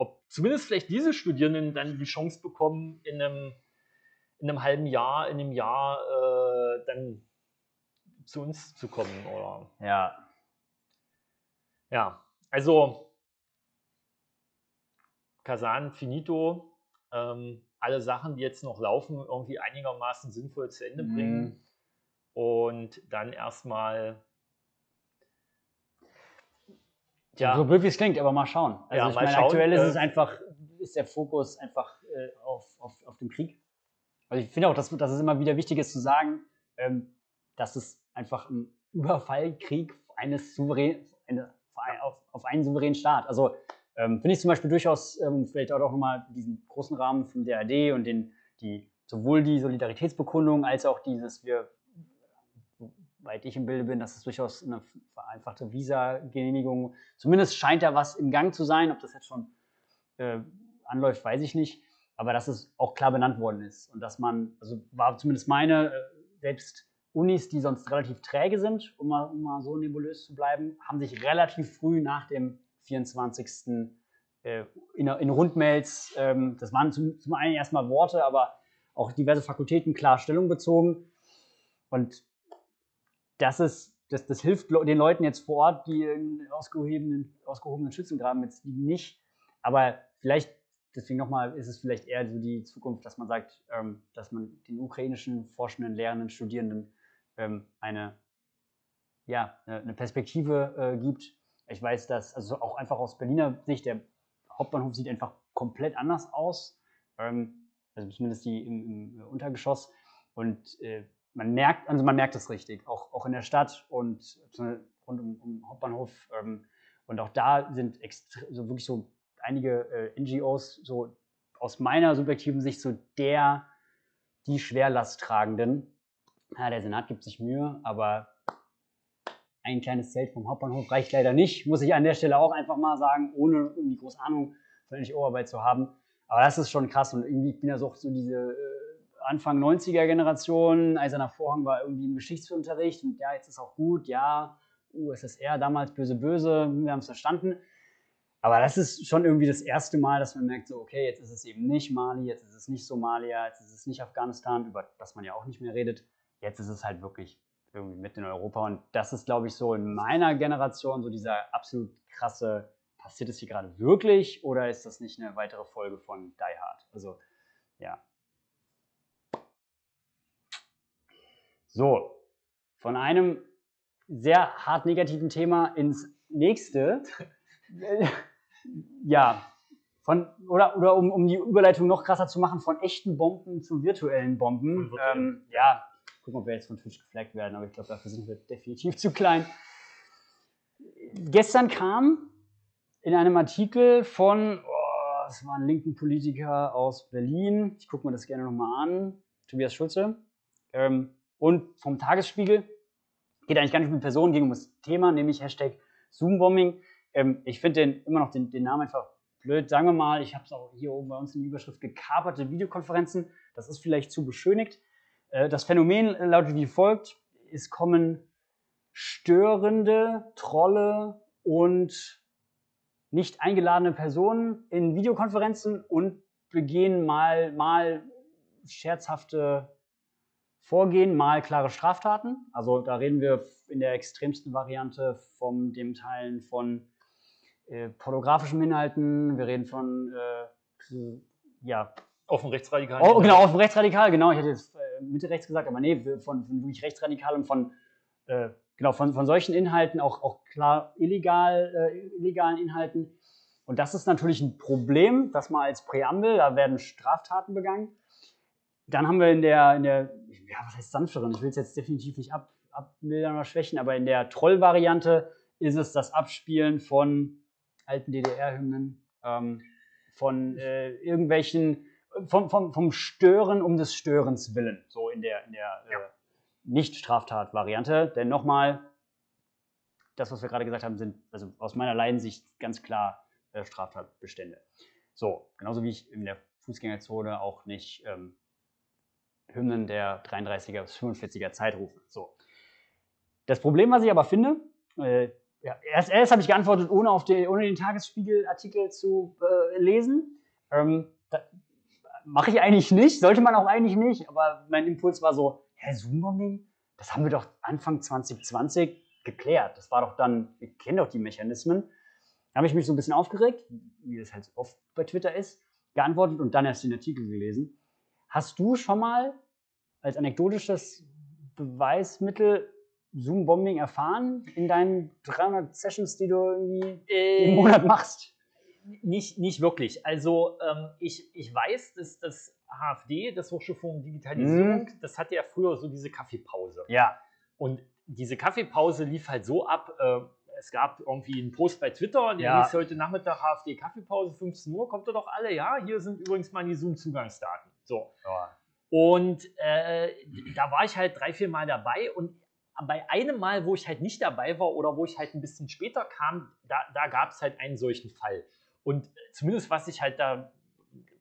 Ob zumindest vielleicht diese Studierenden dann die Chance bekommen, in einem, in einem halben Jahr, in einem Jahr äh, dann zu uns zu kommen, oder? Ja. Ja, also Kasan, finito, ähm, alle Sachen, die jetzt noch laufen, irgendwie einigermaßen sinnvoll zu Ende mhm. bringen und dann erstmal... Ja. So blöd wie es klingt, aber mal schauen. Also ja, ich mal meine, schauen, aktuell ist äh, es einfach, ist der Fokus einfach äh, auf, auf, auf den Krieg. Also ich finde auch, dass, dass es immer wieder wichtig ist zu sagen, ähm, dass es einfach ein Überfallkrieg eines souverän, eine, auf, auf einen souveränen Staat. Also ähm, finde ich zum Beispiel durchaus, ähm, vielleicht auch nochmal diesen großen Rahmen vom D A A D und den, die, sowohl die Solidaritätsbekundung als auch dieses, wir soweit ich im Bilde bin, dass es durchaus eine vereinfachte Visa-Genehmigung, zumindest scheint da was im Gang zu sein, ob das jetzt schon äh, anläuft, weiß ich nicht, aber dass es auch klar benannt worden ist und dass man, also war zumindest meine, äh, selbst Unis, die sonst relativ träge sind, um mal, um mal so nebulös zu bleiben, haben sich relativ früh nach dem vierundzwanzigsten Äh, in, in Rundmails, ähm, das waren zum, zum einen erstmal Worte, aber auch diverse Fakultäten klar Stellung bezogen und Das, ist, das, das hilft den Leuten jetzt vor Ort, die in ausgehobenen, ausgehobenen Schützengraben jetzt nicht. Aber vielleicht, deswegen nochmal, ist es vielleicht eher so die Zukunft, dass man sagt, ähm, dass man den ukrainischen Forschenden, Lehrenden, Studierenden ähm, eine, ja, eine Perspektive äh, gibt. Ich weiß, dass, also auch einfach aus Berliner Sicht, der Hauptbahnhof sieht einfach komplett anders aus. Ähm, also zumindest die im, im Untergeschoss. Und äh, Man merkt, also man merkt es richtig, auch, auch in der Stadt und rund um, um Hauptbahnhof. Ähm, und auch da sind so wirklich so einige äh, N G Os so aus meiner subjektiven Sicht so der, die Schwerlasttragenden. Ja, der Senat gibt sich Mühe, aber ein kleines Zelt vom Hauptbahnhof reicht leider nicht, muss ich an der Stelle auch einfach mal sagen, ohne irgendwie große Ahnung von N G O-Arbeit zu haben. Aber das ist schon krass und irgendwie bin ja so, so diese... Äh, Anfang neunziger-Generation, Eiserner Vorhang war irgendwie im Geschichtsunterricht und ja, jetzt ist auch gut, ja, U S S R, damals böse, böse, wir haben es verstanden. Aber das ist schon irgendwie das erste Mal, dass man merkt, so, okay, jetzt ist es eben nicht Mali, jetzt ist es nicht Somalia, jetzt ist es nicht Afghanistan, über das man ja auch nicht mehr redet. Jetzt ist es halt wirklich irgendwie mitten in Europa und das ist, glaube ich, so in meiner Generation so dieser absolut krasse, passiert es hier gerade wirklich oder ist das nicht eine weitere Folge von Die Hard? Also, ja. So, von einem sehr hart negativen Thema ins nächste. Ja, von, oder, oder um, um die Überleitung noch krasser zu machen, von echten Bomben zu virtuellen Bomben. Ähm, ja, gucken, ob wir jetzt von Twitch geflaggt werden, aber ich glaube, dafür sind wir definitiv zu klein. Gestern kam in einem Artikel von, oh, es war ein linken Politiker aus Berlin, ich gucke mir das gerne nochmal an, Tobias Schulze, ähm, und vom Tagesspiegel, geht eigentlich gar nicht um Personen, ging um das Thema, nämlich Hashtag Zoom-Bombing. Ähm, ich finde den, immer noch den, den Namen einfach blöd. Sagen wir mal, ich habe es auch hier oben bei uns in der Überschrift, gekaperte Videokonferenzen. Das ist vielleicht zu beschönigt. Äh, das Phänomen lautet wie folgt. Es kommen störende Trolle und nicht eingeladene Personen in Videokonferenzen und begehen mal, mal scherzhafte Vorgehen mal klare Straftaten, also da reden wir in der extremsten Variante von dem Teilen von äh, pornografischen Inhalten, wir reden von, äh, ja, offen rechtsradikal. Oh, genau, offen rechtsradikal, genau, ich hätte jetzt äh, Mitte rechts gesagt, aber nee, von, von wirklich rechtsradikal und von, äh, genau, von, von solchen Inhalten, auch, auch klar illegal, äh, illegalen Inhalten. Und das ist natürlich ein Problem, das mal als Präambel, da werden Straftaten begangen. Dann haben wir in der, in der, ja, was heißt sanfteren? Ich will es jetzt definitiv nicht ab, abmildern oder schwächen, aber in der Troll-Variante ist es das Abspielen von alten D D R-Hymnen, ähm, von äh, irgendwelchen, vom, vom, vom Stören um des Störens willen, so in der, in der ja. äh, Nicht-Straftat-Variante. Denn nochmal, das, was wir gerade gesagt haben, sind also aus meiner Leidensicht ganz klar äh, Straftatbestände. So, genauso wie ich in der Fußgängerzone auch nicht ähm, Hymnen der dreiunddreißiger bis fünfundvierziger Zeit rufen. So. Das Problem, was ich aber finde, äh, ja, erst, erst habe ich geantwortet, ohne, auf den, ohne den Tagesspiegel-Artikel zu äh, lesen. Ähm, Mache ich eigentlich nicht, sollte man auch eigentlich nicht, aber mein Impuls war so, hä, Zoom-Bombing? Das haben wir doch Anfang zwanzig zwanzig geklärt. Das war doch dann, wir kennen doch die Mechanismen. Da habe ich mich so ein bisschen aufgeregt, wie das halt oft bei Twitter ist, geantwortet und dann erst den Artikel gelesen. Hast du schon mal als anekdotisches Beweismittel Zoom-Bombing erfahren in deinen dreihundert Sessions, die du irgendwie äh, im Monat machst? Nicht, nicht wirklich. Also ähm, ich, ich weiß, dass das H F D, das Hochschulforum Digitalisierung, mhm. das hatte ja früher so diese Kaffeepause. Ja. Und diese Kaffeepause lief halt so ab, äh, es gab irgendwie einen Post bei Twitter und der ja. hieß heute Nachmittag H F D Kaffeepause, fünfzehn Uhr, kommt ihr doch alle, ja, hier sind übrigens meine Zoom-Zugangsdaten. So. Ja. Und äh, da war ich halt drei, vier Mal dabei und bei einem Mal, wo ich halt nicht dabei war oder wo ich halt ein bisschen später kam, da, da gab es halt einen solchen Fall. Und zumindest was ich halt da,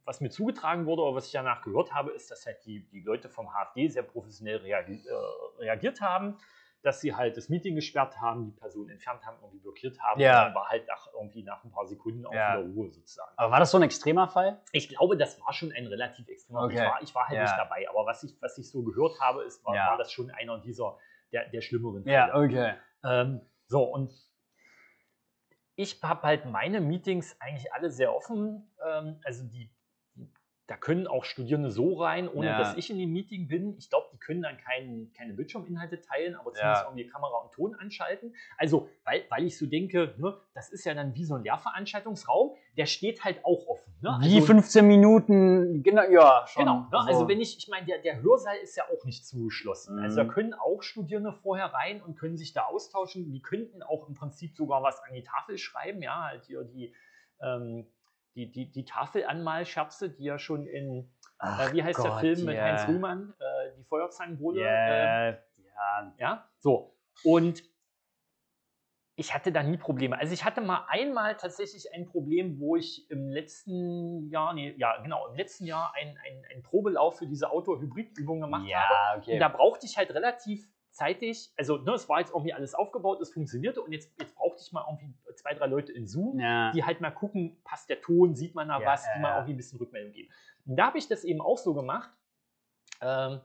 was mir zugetragen wurde oder was ich danach gehört habe, ist, dass halt die, die Leute vom H F D sehr professionell reagi- äh, reagiert haben, dass sie halt das Meeting gesperrt haben, die Person entfernt haben, irgendwie blockiert haben. Ja. Und dann war halt nach, irgendwie nach ein paar Sekunden auch ja. wieder Ruhe sozusagen. Aber war das so ein extremer Fall? Ich glaube, das war schon ein relativ extremer Fall. Okay. Ich war, ich war halt ja. nicht dabei, aber was ich, was ich so gehört habe, ist, war, ja. war das schon einer dieser, der, der schlimmeren Fälle. Ja, okay. Ähm, so, und ich habe halt meine Meetings eigentlich alle sehr offen. Ähm, also die, die, da können auch Studierende so rein, ohne ja. dass ich in dem Meeting bin. Ich glaube, die können dann kein, keine Bildschirminhalte teilen, aber zumindest ja. irgendwie Kamera und Ton anschalten. Also, weil, weil ich so denke, ne, das ist ja dann wie so ein Lehrveranstaltungsraum, der steht halt auch offen. Ne? Wie also, fünfzehn Minuten, genau, ja, schon. Genau, ne? Also so. wenn ich, ich meine, der, der Hörsaal ist ja auch nicht zugeschlossen. Mhm. Also da können auch Studierende vorher rein und können sich da austauschen. Die könnten auch im Prinzip sogar was an die Tafel schreiben, ja, halt hier die, ähm, die, die, die Tafelanmalscherze, die ja schon in, Ach äh, wie heißt Gott, der Film yeah. mit Heinz Rühmann, äh, die Feuerzangenbowle. Yeah. Äh, ja. ja, so. Und ich hatte da nie Probleme. Also ich hatte mal einmal tatsächlich ein Problem, wo ich im letzten Jahr, nee, ja genau, im letzten Jahr einen ein Probelauf für diese Outdoor-Hybrid-Übung gemacht ja, habe. Okay. Und da brauchte ich halt relativ zeitig, also ne, es war jetzt irgendwie alles aufgebaut, es funktionierte und jetzt, jetzt brauchte ich mal irgendwie zwei, drei Leute in Zoom, ja. die halt mal gucken, passt der Ton, sieht man da ja, was, die äh, mal irgendwie ein bisschen Rückmeldung geben. Und da habe ich das eben auch so gemacht, ähm,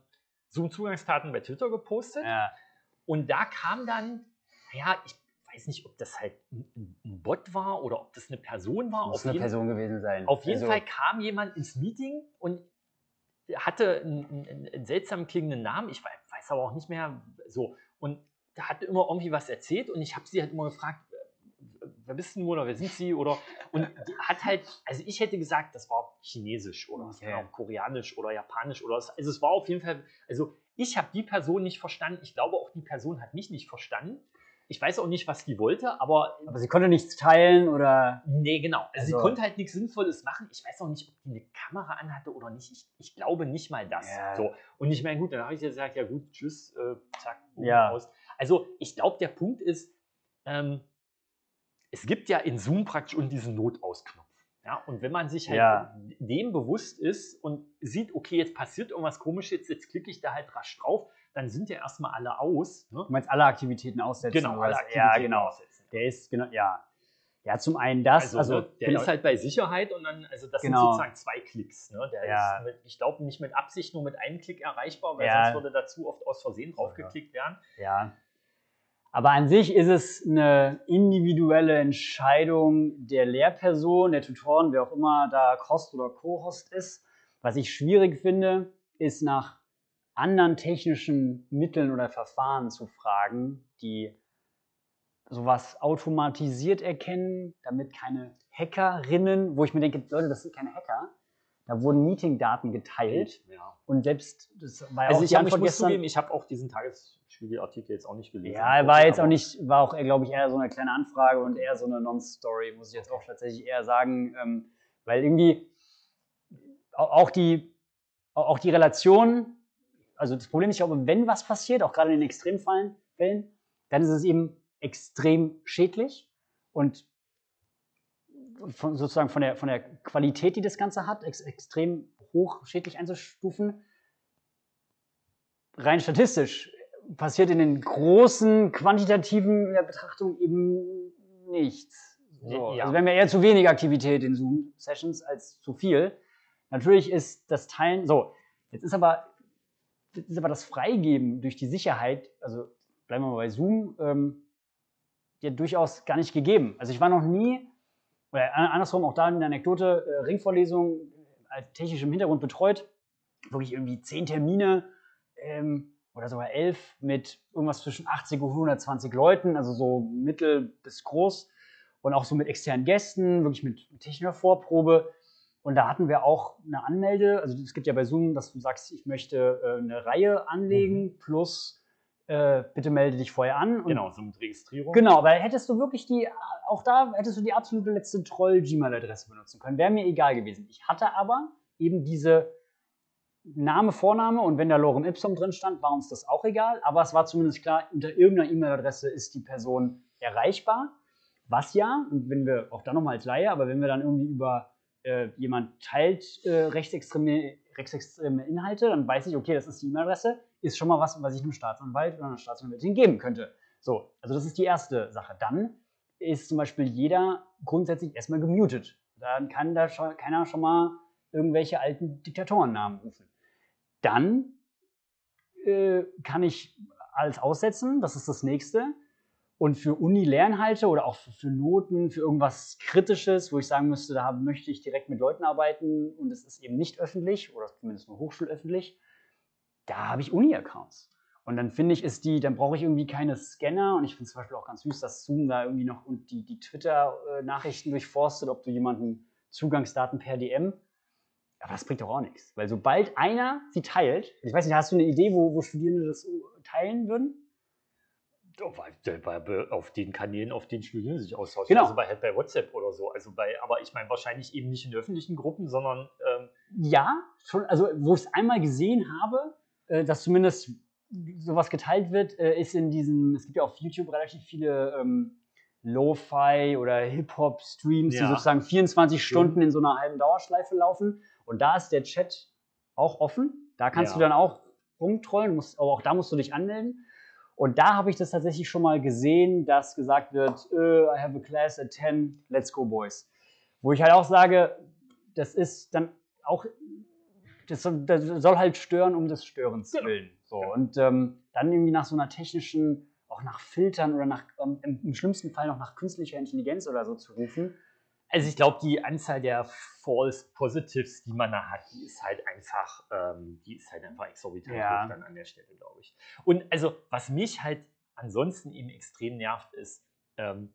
Zoom-Zugangsdaten bei Twitter gepostet ja. und da kam dann, naja, ich Ich weiß nicht, ob das halt ein Bot war oder ob das eine Person war. Muss auf eine jeden, Person gewesen sein. Auf jeden also. Fall kam jemand ins Meeting und hatte einen, einen, einen seltsam klingenden Namen. Ich weiß aber auch nicht mehr so. Und da hat immer irgendwie was erzählt und ich habe sie halt immer gefragt, wer bist du oder wer sind sie? Oder, und die hat halt, also ich hätte gesagt, das war Chinesisch oder okay. das war Koreanisch oder Japanisch oder also es war auf jeden Fall, also ich habe die Person nicht verstanden. Ich glaube auch, die Person hat mich nicht verstanden. Ich weiß auch nicht, was die wollte, aber... Aber sie konnte nichts teilen oder... Nee, genau. Also, also sie konnte halt nichts Sinnvolles machen. Ich weiß auch nicht, ob die eine Kamera anhatte oder nicht. Ich, ich glaube nicht mal das. Yeah. So. Und ich meine, gut, dann habe ich gesagt, ja gut, tschüss, äh, zack, oben ja. raus. Also ich glaube, der Punkt ist, ähm, es gibt ja in Zoom praktisch und diesen Notausknopf. Ja? Und wenn man sich halt ja. dem bewusst ist und sieht, okay, jetzt passiert irgendwas Komisches, jetzt klicke ich da halt rasch drauf, dann sind ja erstmal alle aus. Ne? Du meinst alle Aktivitäten aussetzen? Genau, alle Aktivitäten ja, genau. aussetzen. Der ist, genau, ja. Ja, zum einen das. Also, also der genau. ist halt bei Sicherheit und dann, also das genau. sind sozusagen zwei Klicks. Ne? Der ja. ist, mit, ich glaube, nicht mit Absicht, nur mit einem Klick erreichbar, weil ja. sonst würde dazu oft aus Versehen draufgeklickt werden. Ja. Aber an sich ist es eine individuelle Entscheidung der Lehrperson, der Tutoren, wer auch immer da Host oder Co-Host ist. Was ich schwierig finde, ist nach anderen technischen Mitteln oder Verfahren zu fragen, die sowas automatisiert erkennen, damit keine Hackerinnen, wo ich mir denke, Leute, das sind keine Hacker, da wurden Meeting-Daten geteilt ja. und selbst, das war ja also auch ich, hab, ich muss zugeben, ich habe auch diesen Tagesspiegel-Artikel jetzt auch nicht gelesen. Ja, war jetzt auch nicht, war auch, glaube ich, eher so eine kleine Anfrage und eher so eine Non-Story, muss ich jetzt okay. auch tatsächlich eher sagen, ähm, weil irgendwie auch die, auch die Relation, also das Problem ist, ich glaube, wenn was passiert, auch gerade in den Extremfällen, dann ist es eben extrem schädlich und von, sozusagen von der, von der Qualität, die das Ganze hat, ex, extrem hoch schädlich einzustufen. Rein statistisch passiert in den großen quantitativen Betrachtung eben nichts. So, ja. Also wir haben ja eher zu wenig Aktivität in Zoom-Sessions als zu viel. Natürlich ist das Teilen, so, jetzt ist aber, jetzt ist aber das Freigeben durch die Sicherheit, also bleiben wir mal bei Zoom, ähm, ja durchaus gar nicht gegeben. Also ich war noch nie, oder andersrum auch da in der Anekdote, äh, Ringvorlesung als technisch im Hintergrund betreut, wirklich irgendwie zehn Termine ähm, oder sogar elf mit irgendwas zwischen achtzig und hundertzwanzig Leuten, also so mittel bis groß und auch so mit externen Gästen, wirklich mit technischer Vorprobe. Und da hatten wir auch eine Anmelde, also es gibt ja bei Zoom, dass du sagst, ich möchte äh, eine Reihe anlegen mhm. plus äh, bitte melde dich vorher an. Und genau, so eine Registrierung. Genau, weil hättest du wirklich die, auch da hättest du die absolute letzte Troll-Gmail-Adresse benutzen können, wäre mir egal gewesen. Ich hatte aber eben diese Name, Vorname und wenn da Lorem Ipsum drin stand, war uns das auch egal, aber es war zumindest klar, unter irgendeiner E-Mail-Adresse ist die Person erreichbar, was ja, und wenn wir, auch da nochmal als Laie, aber wenn wir dann irgendwie über Äh, jemand teilt äh, rechtsextreme, rechtsextreme Inhalte, dann weiß ich, okay, das ist die E-Mail-Adresse, ist schon mal was, was ich einem Staatsanwalt oder einer Staatsanwältin geben könnte. So, also das ist die erste Sache. Dann ist zum Beispiel jeder grundsätzlich erstmal gemutet. Dann kann da schon, keiner schon mal irgendwelche alten Diktatorennamen rufen. Dann äh, kann ich alles aussetzen, das ist das nächste. Und für Uni-Lernhalte oder auch für Noten, für irgendwas Kritisches, wo ich sagen müsste, da möchte ich direkt mit Leuten arbeiten und es ist eben nicht öffentlich oder zumindest nur hochschulöffentlich, da habe ich Uni-Accounts. Und dann finde ich, ist die, dann brauche ich irgendwie keine Scanner und ich finde zum Beispiel auch ganz süß, dass Zoom da irgendwie noch und die, die Twitter-Nachrichten durchforstet, ob du jemanden Zugangsdaten per D M, aber das bringt doch auch nichts. Weil sobald einer sie teilt, ich weiß nicht, hast du eine Idee, wo, wo Studierende das teilen würden? Auf den Kanälen, auf denen Studierende sich austauschen, genau. Also bei, halt bei WhatsApp oder so. Also bei, aber ich meine wahrscheinlich eben nicht in öffentlichen Gruppen, sondern ähm ja, schon, also wo ich es einmal gesehen habe, äh, dass zumindest sowas geteilt wird, äh, ist in diesen, es gibt ja auf YouTube relativ viele ähm, Lo-Fi oder Hip-Hop-Streams, ja. die sozusagen vierundzwanzig ja. Stunden in so einer halben Dauerschleife laufen. Und da ist der Chat auch offen. Da kannst ja. du dann auch rumtrollen, musst, aber auch da musst du dich anmelden. Und da habe ich das tatsächlich schon mal gesehen, dass gesagt wird, I have a class at ten, let's go boys. Wo ich halt auch sage, das ist dann auch, das soll halt stören um des Störens willen. So, ja. Und ähm, dann irgendwie nach so einer technischen, auch nach Filtern oder nach, ähm, im schlimmsten Fall noch nach künstlicher Intelligenz oder so zu rufen. Also ich glaube, die Anzahl der False Positives, die man da hat, die ist halt einfach, ähm, die ist halt einfach exorbitant ja. dann an der Stelle, glaube ich. Und also, was mich halt ansonsten eben extrem nervt, ist, ähm,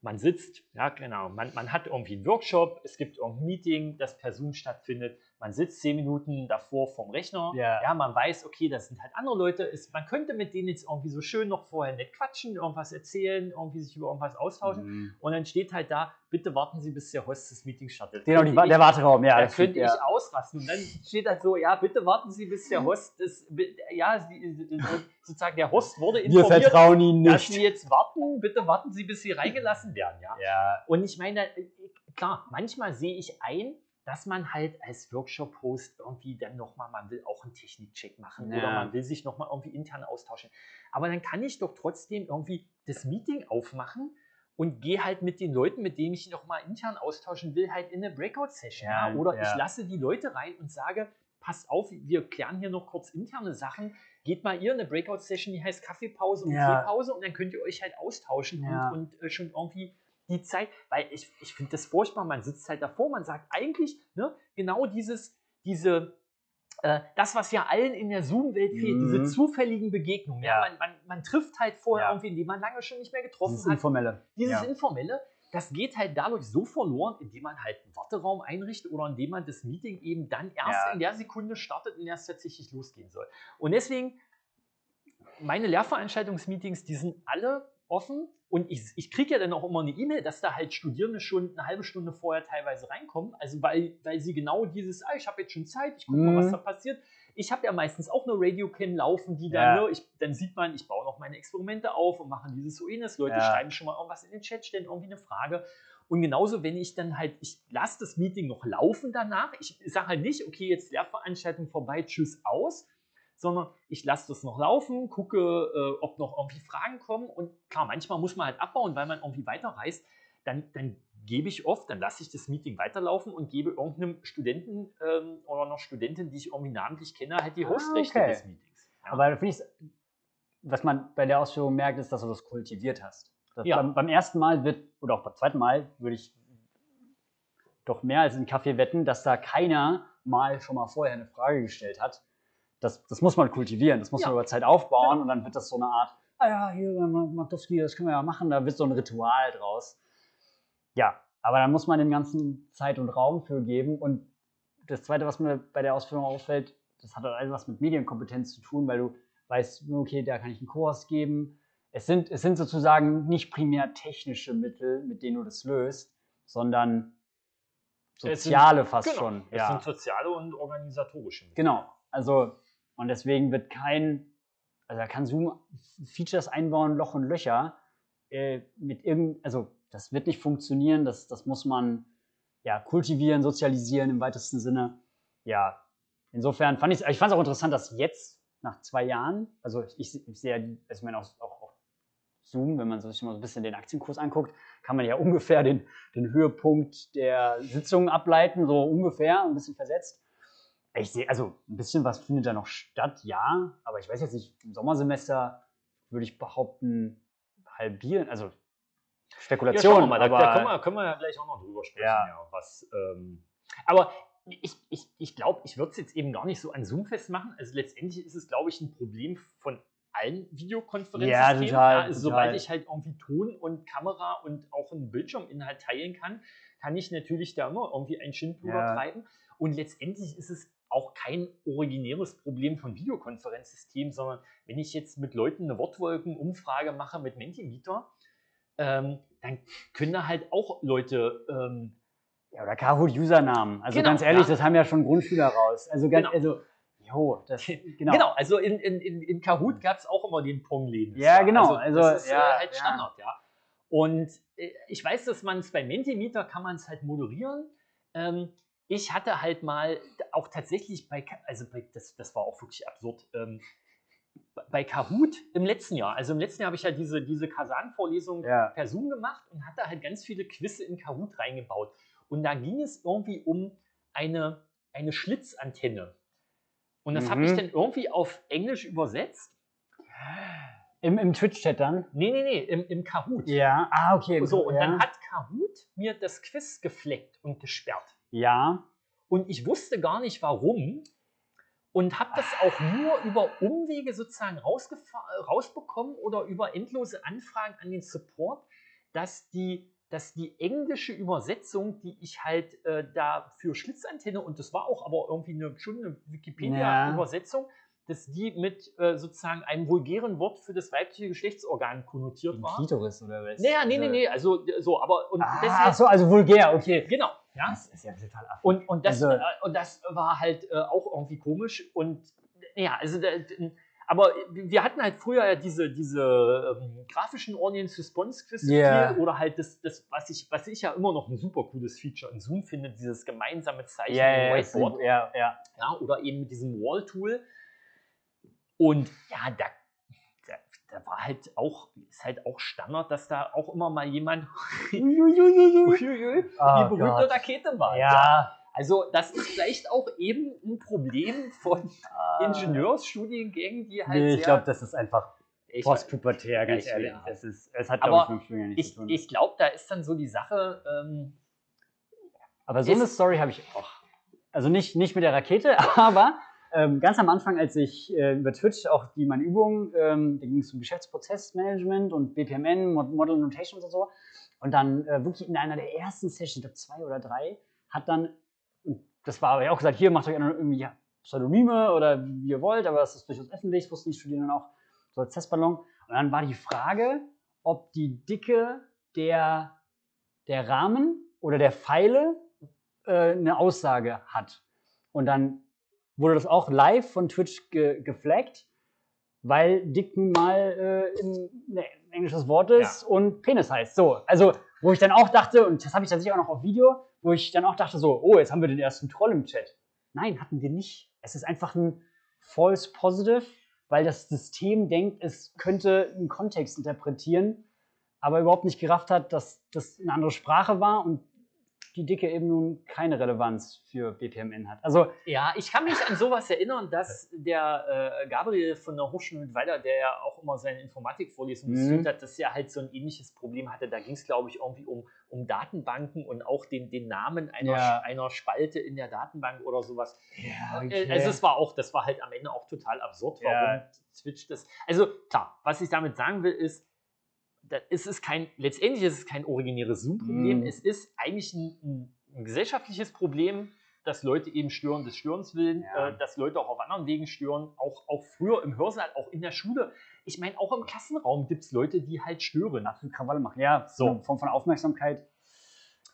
man sitzt, ja genau, man, man hat irgendwie einen Workshop, es gibt irgendein Meeting, das per Zoom stattfindet, man sitzt zehn Minuten davor vorm Rechner, ja. ja, man weiß, okay, das sind halt andere Leute, ist, man könnte mit denen jetzt irgendwie so schön noch vorher nett quatschen, irgendwas erzählen, irgendwie sich über irgendwas austauschen mhm. und dann steht halt da, bitte warten Sie, bis der Host das Meeting startet. Genau, die, ich, der Warteraum, ja. Da könnte ja. ich ausrasten und dann steht halt so, ja, bitte warten Sie, bis der Host das, ja, sozusagen der Host wurde informiert, wir vertrauen Ihnen nicht. Dass Sie jetzt warten, bitte warten Sie, bis Sie reingelassen werden, ja. ja. Und ich meine, klar, manchmal sehe ich ein, dass man halt als Workshop-Host irgendwie dann nochmal, man will auch einen Technikcheck machen ja. oder man will sich nochmal irgendwie intern austauschen. Aber dann kann ich doch trotzdem irgendwie das Meeting aufmachen und gehe halt mit den Leuten, mit denen ich noch mal intern austauschen will, halt in eine Breakout-Session. Ja, oder ja. ich lasse die Leute rein und sage, passt auf, wir klären hier noch kurz interne Sachen. Geht mal ihr in eine Breakout-Session, die heißt Kaffeepause und ja. Teepause, und dann könnt ihr euch halt austauschen ja. und, und äh, schon irgendwie die Zeit, weil ich, ich finde das furchtbar, man sitzt halt davor, man sagt eigentlich, ne, genau dieses, diese, äh, das, was ja allen in der Zoom-Welt fehlt, mhm. diese zufälligen Begegnungen. Ja. Ja, man, man, man trifft halt vorher ja. irgendwie, indem man lange schon nicht mehr getroffen dieses hat. Informelle. Dieses ja. Informelle. Das geht halt dadurch so verloren, indem man halt einen Warteraum einrichtet oder indem man das Meeting eben dann erst ja. in der Sekunde startet, in der es tatsächlich losgehen soll. Und deswegen, meine Lehrveranstaltungsmeetings, die sind alle offen. Und ich, ich kriege ja dann auch immer eine E-Mail, dass da halt Studierende schon eine halbe Stunde vorher teilweise reinkommen. Also weil, weil sie genau dieses, ah, ich habe jetzt schon Zeit, ich gucke mhm. mal, was da passiert. Ich habe ja meistens auch eine Radiocam laufen, die dann, ja. ne, ich, dann sieht man, ich baue noch meine Experimente auf und mache dieses so ähnliches. Leute ja. schreiben schon mal irgendwas in den Chat, stellen irgendwie eine Frage. Und genauso, wenn ich dann halt, ich lasse das Meeting noch laufen danach. Ich sage halt nicht, okay, jetzt Lehrveranstaltung vorbei, tschüss, aus. Sondern ich lasse das noch laufen, gucke, äh, ob noch irgendwie Fragen kommen. Und klar, manchmal muss man halt abbauen, weil man irgendwie weiterreist. Dann, dann gebe ich oft, dann lasse ich das Meeting weiterlaufen und gebe irgendeinem Studenten ähm, oder einer Studentin, die ich irgendwie namentlich kenne, halt die Hostrechte ah, okay. des Meetings. Ja. Aber da finde ich, was man bei der Ausführung merkt, ist, dass du das kultiviert hast. Ja. Beim, beim ersten Mal wird, oder auch beim zweiten Mal, würde ich doch mehr als einen Kaffee wetten, dass da keiner mal schon mal vorher eine Frage gestellt hat. Das, das muss man kultivieren, das muss ja. man über Zeit aufbauen genau. und dann wird das so eine Art, ah ja, hier, Magdeburg, das können wir ja machen, da wird so ein Ritual draus. Ja, aber dann muss man dem Ganzen Zeit und Raum für geben. Und das Zweite, was mir bei der Ausführung auffällt, das hat halt alles was mit Medienkompetenz zu tun, weil du weißt, okay, da kann ich einen Kurs geben. Es sind, es sind sozusagen nicht primär technische Mittel, mit denen du das löst, sondern soziale sind, fast genau, schon. Es ja. sind soziale und organisatorische Mittel. Genau, also und deswegen wird kein, also da kann Zoom Features einbauen, Loch und Löcher, äh, mit irgendeinem, also das wird nicht funktionieren, das, das muss man ja, kultivieren, sozialisieren im weitesten Sinne. Ja, insofern fand ich es, ich fand es auch interessant, dass jetzt nach zwei Jahren, also ich, ich sehe, ich meine auch, auch, auch Zoom, wenn man sich mal so ein bisschen den Aktienkurs anguckt, kann man ja ungefähr den, den Höhepunkt der Sitzungen ableiten, so ungefähr, ein bisschen versetzt. Ich sehe, also ein bisschen was findet da noch statt, ja, aber ich weiß jetzt nicht, im Sommersemester würde ich behaupten, halbieren, also Spekulation, ja, wir mal, aber da, da können, wir, können wir ja gleich auch noch drüber sprechen. Ja. Ja, was, ähm, aber ich, ich, ich glaube, ich würde es jetzt eben gar nicht so an Zoom festmachen. Also letztendlich ist es, glaube ich, ein Problem von allen Videokonferenzsystemen. Ja, total, ja, also total. Sobald ich halt irgendwie Ton und Kamera und auch einen Bildschirminhalt teilen kann, kann ich natürlich da immer irgendwie einen Schindluder ja. treiben. Und letztendlich ist es auch kein originäres Problem von Videokonferenzsystemen, sondern wenn ich jetzt mit Leuten eine Wortwolkenumfrage mache mit Mentimeter, Ähm, dann können da halt auch Leute ähm, ja, oder Kahoot-Usernamen. Also genau, ganz ehrlich, ja. das haben ja schon Grundschüler raus. Also ganz, genau. also, jo, das, genau. genau, also in, in, in Kahoot gab es auch immer den Pong-Leben. Ja, genau. Also, also das ist ja, äh, halt Standard, ja. ja. Und äh, ich weiß, dass man es bei Mentimeter kann man es halt moderieren. Ähm, ich hatte halt mal auch tatsächlich bei, also bei, das, das war auch wirklich absurd, ähm, bei Kahoot im letzten Jahr, also im letzten Jahr habe ich ja diese, diese Kasan-Vorlesung ja. per Zoom gemacht und hatte halt ganz viele Quizze in Kahoot reingebaut. Und da ging es irgendwie um eine, eine Schlitzantenne. Und das mhm. habe ich dann irgendwie auf Englisch übersetzt. Im, im Twitch-Chat dann? Nee, nee, nee, im, im Kahoot. Ja, ah, okay. So, und ja. dann hat Kahoot mir das Quiz gefleckt und gesperrt. Ja. Und ich wusste gar nicht, warum. Und habe das auch nur über Umwege sozusagen rausbekommen oder über endlose Anfragen an den Support, dass die, dass die englische Übersetzung, die ich halt äh, da für Schlitzantenne, und das war auch aber irgendwie eine, schon eine Wikipedia-Übersetzung, ja. dass die mit äh, sozusagen einem vulgären Wort für das weibliche Geschlechtsorgan konnotiert war. Klitoris oder was? Naja, nee, nee, nee, also so, aber... Und ah, deshalb, ach so, also vulgär, okay. Genau. Ja? Das ist ja total affig. Und, und, das, also, und das war halt äh, auch irgendwie komisch. Und ja, also, da, aber wir hatten halt früher ja diese, diese ähm, grafischen Audience-Response-Quiz yeah. oder halt das, das was, ich, was ich ja immer noch ein super cooles Feature in Zoom finde, dieses gemeinsame Zeichen yeah, im Whiteboard. Yeah, yeah. Ja, oder eben mit diesem Wall-Tool. Und ja, da, da da war halt auch, ist halt auch Standard, dass da auch immer mal jemand die berühmte oh Rakete war. Ja. Also das ist vielleicht auch eben ein Problem von Ingenieursstudiengängen, die halt nee, ich glaube, das ist einfach postpubertär, ganz ehrlich. Ja. Das ist, es hat, glaube ich, mit Schülern nichts zu tun. Ich glaube, da ist dann so die Sache... Ähm, aber so eine Story habe ich auch. Also nicht, nicht mit der Rakete, aber ähm, ganz am Anfang, als ich äh, über Twitch auch die meine Übungen, ähm, da ging es um Geschäftsprozessmanagement und B P M N, Model Notations und so. Und dann äh, wirklich in einer der ersten Sessions, ich glaube zwei oder drei, hat dann, das war aber ja auch gesagt, hier macht euch irgendwie ja, Pseudonyme oder wie ihr wollt, aber das ist durchaus öffentlich, das wussten die Studierenden auch, so als Testballon. Und dann war die Frage, ob die Dicke der, der Rahmen oder der Pfeile eine Aussage hat. Und dann wurde das auch live von Twitch ge geflaggt, weil dick nun mal äh, ein englisches Wort ist ja. und Penis heißt. So, also wo ich dann auch dachte, und das habe ich tatsächlich auch noch auf Video, wo ich dann auch dachte so, oh, jetzt haben wir den ersten Troll im Chat. Nein, hatten wir nicht. Es ist einfach ein False Positive, weil das System denkt, es könnte einen Kontext interpretieren, aber überhaupt nicht gerafft hat, dass das eine andere Sprache war und die Dicke eben nun keine Relevanz für B P M N hat. Also ja, ich kann mich an sowas erinnern, dass der äh, Gabriel von der Hochschule Weiler, der ja auch immer seine Informatikvorlesung geführt hat, dass er halt so ein ähnliches Problem hatte. Da ging es, glaube ich, irgendwie um, um Datenbanken und auch den, den Namen einer, ja. einer Spalte in der Datenbank oder sowas. Ja, okay. Also es war auch, das war halt am Ende auch total absurd, warum ja. Twitch das... Also klar, was ich damit sagen will, ist, es ist kein, letztendlich ist es kein originäres Zoom-Problem, mm. es ist eigentlich ein, ein gesellschaftliches Problem, dass Leute eben stören des Störens willen, ja. äh, dass Leute auch auf anderen Wegen stören, auch, auch früher im Hörsaal, auch in der Schule. Ich meine, auch im Klassenraum gibt es Leute, die halt stören. Nach dem Krawalle machen, ja, so eine Form von Aufmerksamkeit.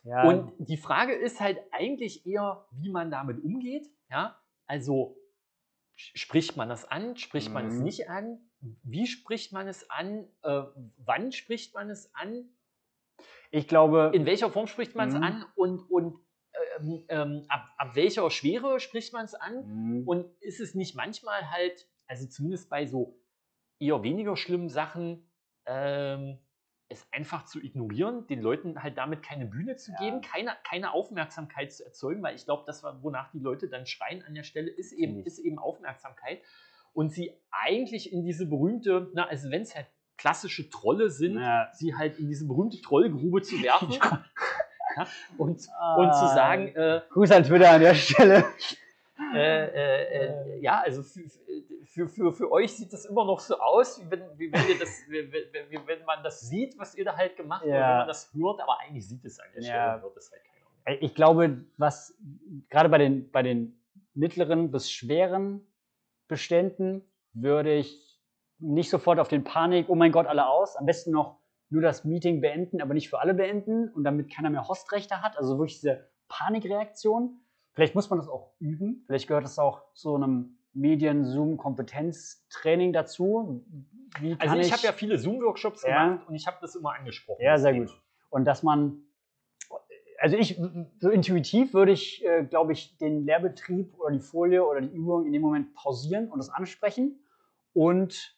Ja. Und die Frage ist halt eigentlich eher, wie man damit umgeht. Ja? Also spricht man das an, spricht mm. man es nicht an? Wie spricht man es an? Äh, wann spricht man es an? Ich glaube... In welcher Form spricht man es an? Und, und ähm, ähm, ab, ab welcher Schwere spricht man es an? Und ist es nicht manchmal halt, also zumindest bei so eher weniger schlimmen Sachen, ähm, es einfach zu ignorieren, den Leuten halt damit keine Bühne zu geben, ja. keine, keine Aufmerksamkeit zu erzeugen, weil ich glaube, das war, wonach die Leute dann schreien an der Stelle, ist eben, mhm. ist eben Aufmerksamkeit. Und sie eigentlich in diese berühmte, na, also wenn es halt klassische Trolle sind, ja. sie halt in diese berühmte Trollgrube zu werfen ja, und, ah, und zu sagen, äh, Gruß an Twitter an der Stelle. Äh, äh, äh, ja, also für, für, für, für euch sieht das immer noch so aus, wie wenn, wie wenn, ihr das, wie, wie, wenn man das sieht, was ihr da halt gemacht habt, ja. wenn man das hört, aber eigentlich sieht es an der Stelle, ja. hört es halt keiner. Ich glaube, was gerade bei den, bei den mittleren bis schweren Beständen würde ich nicht sofort auf den Panik, oh mein Gott, alle aus, am besten noch nur das Meeting beenden, aber nicht für alle beenden und damit keiner mehr Hostrechte hat, also wirklich diese Panikreaktion. Vielleicht muss man das auch üben, vielleicht gehört das auch zu einem Medien-Zoom-Kompetenztraining dazu. Wie kann also ich, ich habe ja viele Zoom-Workshops ja, gemacht und ich habe das immer angesprochen. Ja, sehr gut. Und dass man, also ich, so intuitiv würde ich, äh, glaube ich, den Lehrbetrieb oder die Folie oder die Übung in dem Moment pausieren und das ansprechen und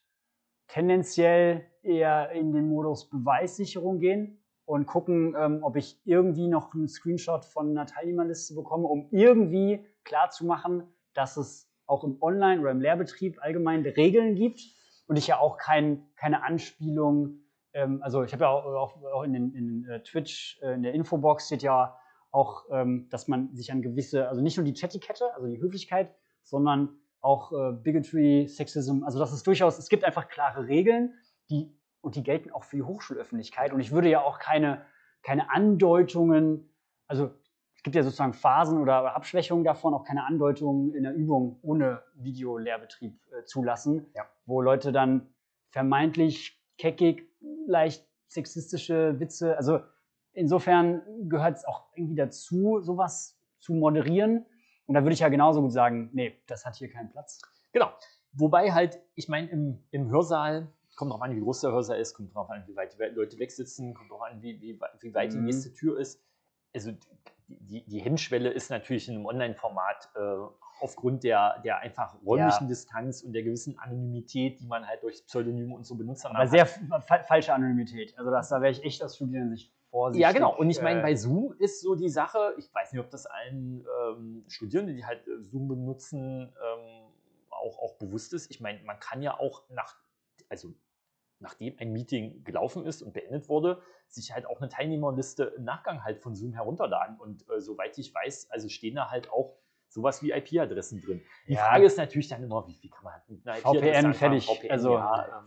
tendenziell eher in den Modus Beweissicherung gehen und gucken, ähm, ob ich irgendwie noch einen Screenshot von einer Teilnehmerliste bekomme, um irgendwie klarzumachen, dass es auch im Online- oder im Lehrbetrieb allgemein Regeln gibt und ich ja auch kein, keine Anspielung. Also ich habe ja auch, auch in, den, in Twitch, in der Infobox steht ja auch, dass man sich an gewisse, also nicht nur die Chattikette, also die Höflichkeit, sondern auch Bigotry, Sexism, also das ist durchaus, es gibt einfach klare Regeln, die und die gelten auch für die Hochschulöffentlichkeit und ich würde ja auch keine, keine Andeutungen, also es gibt ja sozusagen Phasen oder Abschwächungen davon, auch keine Andeutungen in der Übung ohne Videolehrbetrieb zulassen, ja. wo Leute dann vermeintlich keckig, leicht sexistische Witze, also insofern gehört es auch irgendwie dazu, sowas zu moderieren und da würde ich ja genauso gut sagen, nee, das hat hier keinen Platz. Genau, wobei halt, ich meine, im, im Hörsaal, kommt drauf an, wie groß der Hörsaal ist, kommt drauf an, wie weit die Leute wegsitzen, kommt drauf an, wie, wie, wie weit die nächste Tür ist, also die, die Hemmschwelle ist natürlich in einem Online-Format äh, aufgrund der, der einfach räumlichen ja. Distanz und der gewissen Anonymität, die man halt durch Pseudonyme und so benutzt. Aber sehr fa falsche Anonymität. Also das, da wäre ich echt aus Studierendensicht vorsichtig. Ja, genau. Und ich meine, bei Zoom ist so die Sache, ich weiß nicht, ob das allen ähm, Studierenden, die halt Zoom benutzen, ähm, auch, auch bewusst ist. Ich meine, man kann ja auch nach, also nachdem ein Meeting gelaufen ist und beendet wurde, sich halt auch eine Teilnehmerliste im Nachgang halt von Zoom herunterladen. Und äh, soweit ich weiß, also stehen da halt auch sowas wie I P-Adressen drin. Die ja. Frage ist natürlich dann immer, wie, wie kann man mit einer I P-Adresse fertig. V P N, also, ja.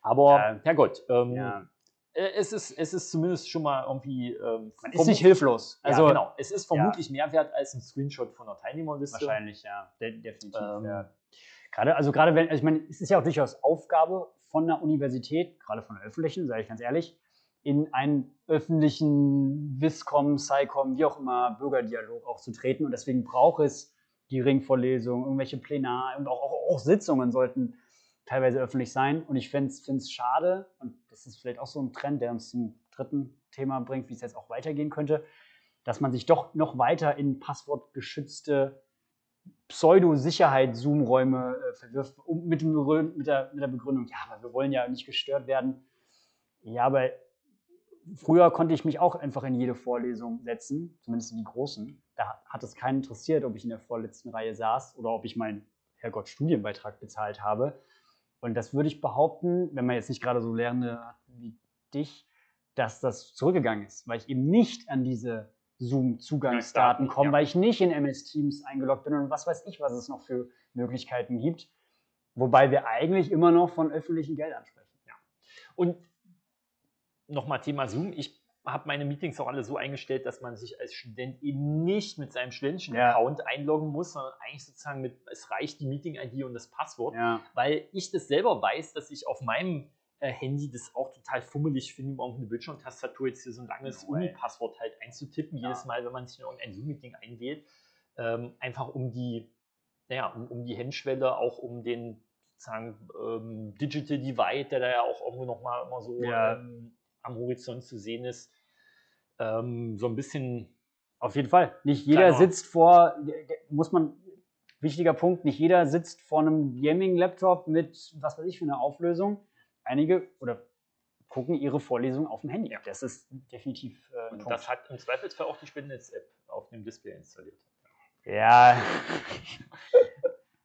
Aber, ja, ja Gott, ähm, ja. Es, ist, es ist zumindest schon mal irgendwie... Ähm, man ist nicht hilflos. Also, ja, genau. Es ist vermutlich ja. mehr wert als ein Screenshot von einer Teilnehmerliste. Wahrscheinlich, ja. De definitiv, ähm, ja. Gerade, also gerade wenn, ich meine, es ist ja auch durchaus Aufgabe von einer Universität, gerade von der öffentlichen, sage ich ganz ehrlich, in einen öffentlichen Viscom, Psycom, wie auch immer, Bürgerdialog auch zu treten. Und deswegen braucht es die Ringvorlesungen, irgendwelche Plenar und auch, auch, auch Sitzungen sollten teilweise öffentlich sein. Und ich finde es schade, und das ist vielleicht auch so ein Trend, der uns zum dritten Thema bringt, wie es jetzt auch weitergehen könnte, dass man sich doch noch weiter in passwortgeschützte Pseudo-Sicherheit-Zoom-Räume äh, verwirft mit, dem, mit, der, mit der Begründung, ja, aber wir wollen ja nicht gestört werden. Ja, aber früher konnte ich mich auch einfach in jede Vorlesung setzen, zumindest in die großen. Da hat es keinen interessiert, ob ich in der vorletzten Reihe saß oder ob ich meinen, Herrgott, Studienbeitrag bezahlt habe. Und das würde ich behaupten, wenn man jetzt nicht gerade so Lehrende hat wie dich, dass das zurückgegangen ist, weil ich eben nicht an diese Zoom-Zugangsdaten ja, kommen, ja. weil ich nicht in M S Teams eingeloggt bin und was weiß ich, was es noch für Möglichkeiten gibt, wobei wir eigentlich immer noch von öffentlichen Geldern sprechen. Ja. Und nochmal Thema Zoom, ich habe meine Meetings auch alle so eingestellt, dass man sich als Student eben nicht mit seinem Studenten-Account ja. einloggen muss, sondern eigentlich sozusagen mit, es reicht die Meeting I D und das Passwort, ja. weil ich das selber weiß, dass ich auf meinem Handy, das auch total fummelig finde, um auf eine Bildschirmtastatur jetzt hier so ein langes ja, Uni-Passwort halt einzutippen, ja. jedes Mal, wenn man sich in irgendein Zoom-Meeting einwählt, ähm, einfach um die, naja, um, um die Hemmschwelle, auch um den sozusagen ähm, Digital Divide, der da ja auch irgendwo nochmal immer so ja. ähm, am Horizont zu sehen ist, ähm, so ein bisschen... Auf jeden Fall. Nicht jeder sitzt vor, muss man... Wichtiger Punkt, nicht jeder sitzt vor einem Gaming-Laptop mit, was weiß ich, für eine Auflösung. Einige oder gucken ihre Vorlesungen auf dem Handy. Ja. Das ist definitiv äh, ein Punkt. Das hat im Zweifelsfall auch die Spendnetz-App auf dem Display installiert. Ja.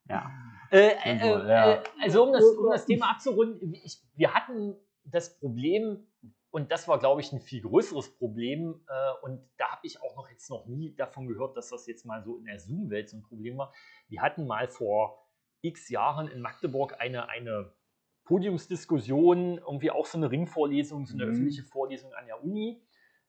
ja. Äh, äh, ja. Also um das, um das Thema abzurunden, ich, wir hatten das Problem, und das war, glaube ich, ein viel größeres Problem, äh, und da habe ich auch noch jetzt noch nie davon gehört, dass das jetzt mal so in der Zoom-Welt so ein Problem war. Wir hatten mal vor x Jahren in Magdeburg eine, eine Podiumsdiskussion, irgendwie auch so eine Ringvorlesung, so eine mhm. öffentliche Vorlesung an der Uni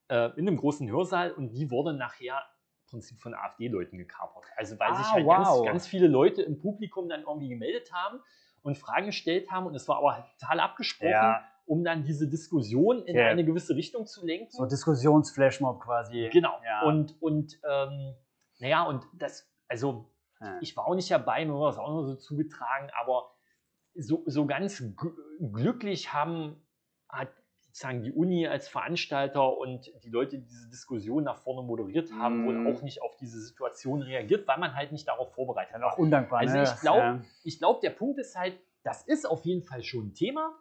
äh, in einem großen Hörsaal, und die wurde nachher im Prinzip von A F D-Leuten gekapert. Also weil ah, sich halt wow. ganz, ganz viele Leute im Publikum dann irgendwie gemeldet haben und Fragen gestellt haben, und es war aber total abgesprochen, ja. um dann diese Diskussion in ja. eine gewisse Richtung zu lenken. So Diskussionsflashmob quasi. Genau. Ja. Und, und ähm, naja, und das, also ja. ich war auch nicht dabei, mir war das auch nur so zugetragen, aber So, so ganz glücklich haben, hat sozusagen die Uni als Veranstalter und die Leute, die diese Diskussion nach vorne moderiert haben, mm. wohl auch nicht auf diese Situation reagiert, weil man halt nicht darauf vorbereitet war. Auch undankbar. Also ne? ich glaube, ja. ich glaube, der Punkt ist halt, das ist auf jeden Fall schon ein Thema.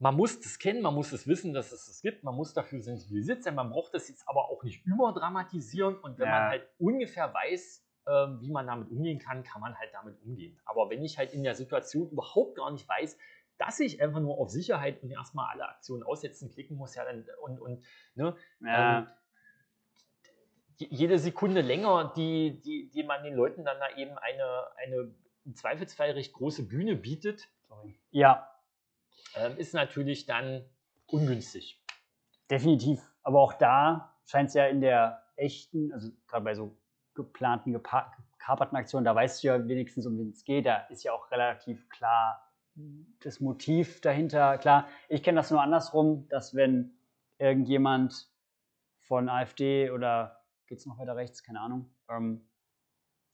Man muss das kennen, man muss es wissen, dass es das gibt, man muss dafür sensibilisiert sein, man braucht das jetzt aber auch nicht überdramatisieren, und wenn ja. man halt ungefähr weiß, wie man damit umgehen kann, kann man halt damit umgehen. Aber wenn ich halt in der Situation überhaupt gar nicht weiß, dass ich einfach nur auf Sicherheit und erstmal alle Aktionen aussetzen, klicken muss, ja, dann und, und ne, ja. ähm, jede Sekunde länger, die, die, die man den Leuten dann da eben eine, eine im Zweifelsfall recht große Bühne bietet, ja, ähm, ist natürlich dann ungünstig. Definitiv. Aber auch da scheint es ja in der echten, also gerade bei so geplanten, gekaperten Aktionen, da weißt du ja wenigstens, um wen es geht, da ist ja auch relativ klar das Motiv dahinter. Klar, ich kenne das nur andersrum, dass wenn irgendjemand von A F D oder, geht es noch weiter rechts, keine Ahnung, ähm,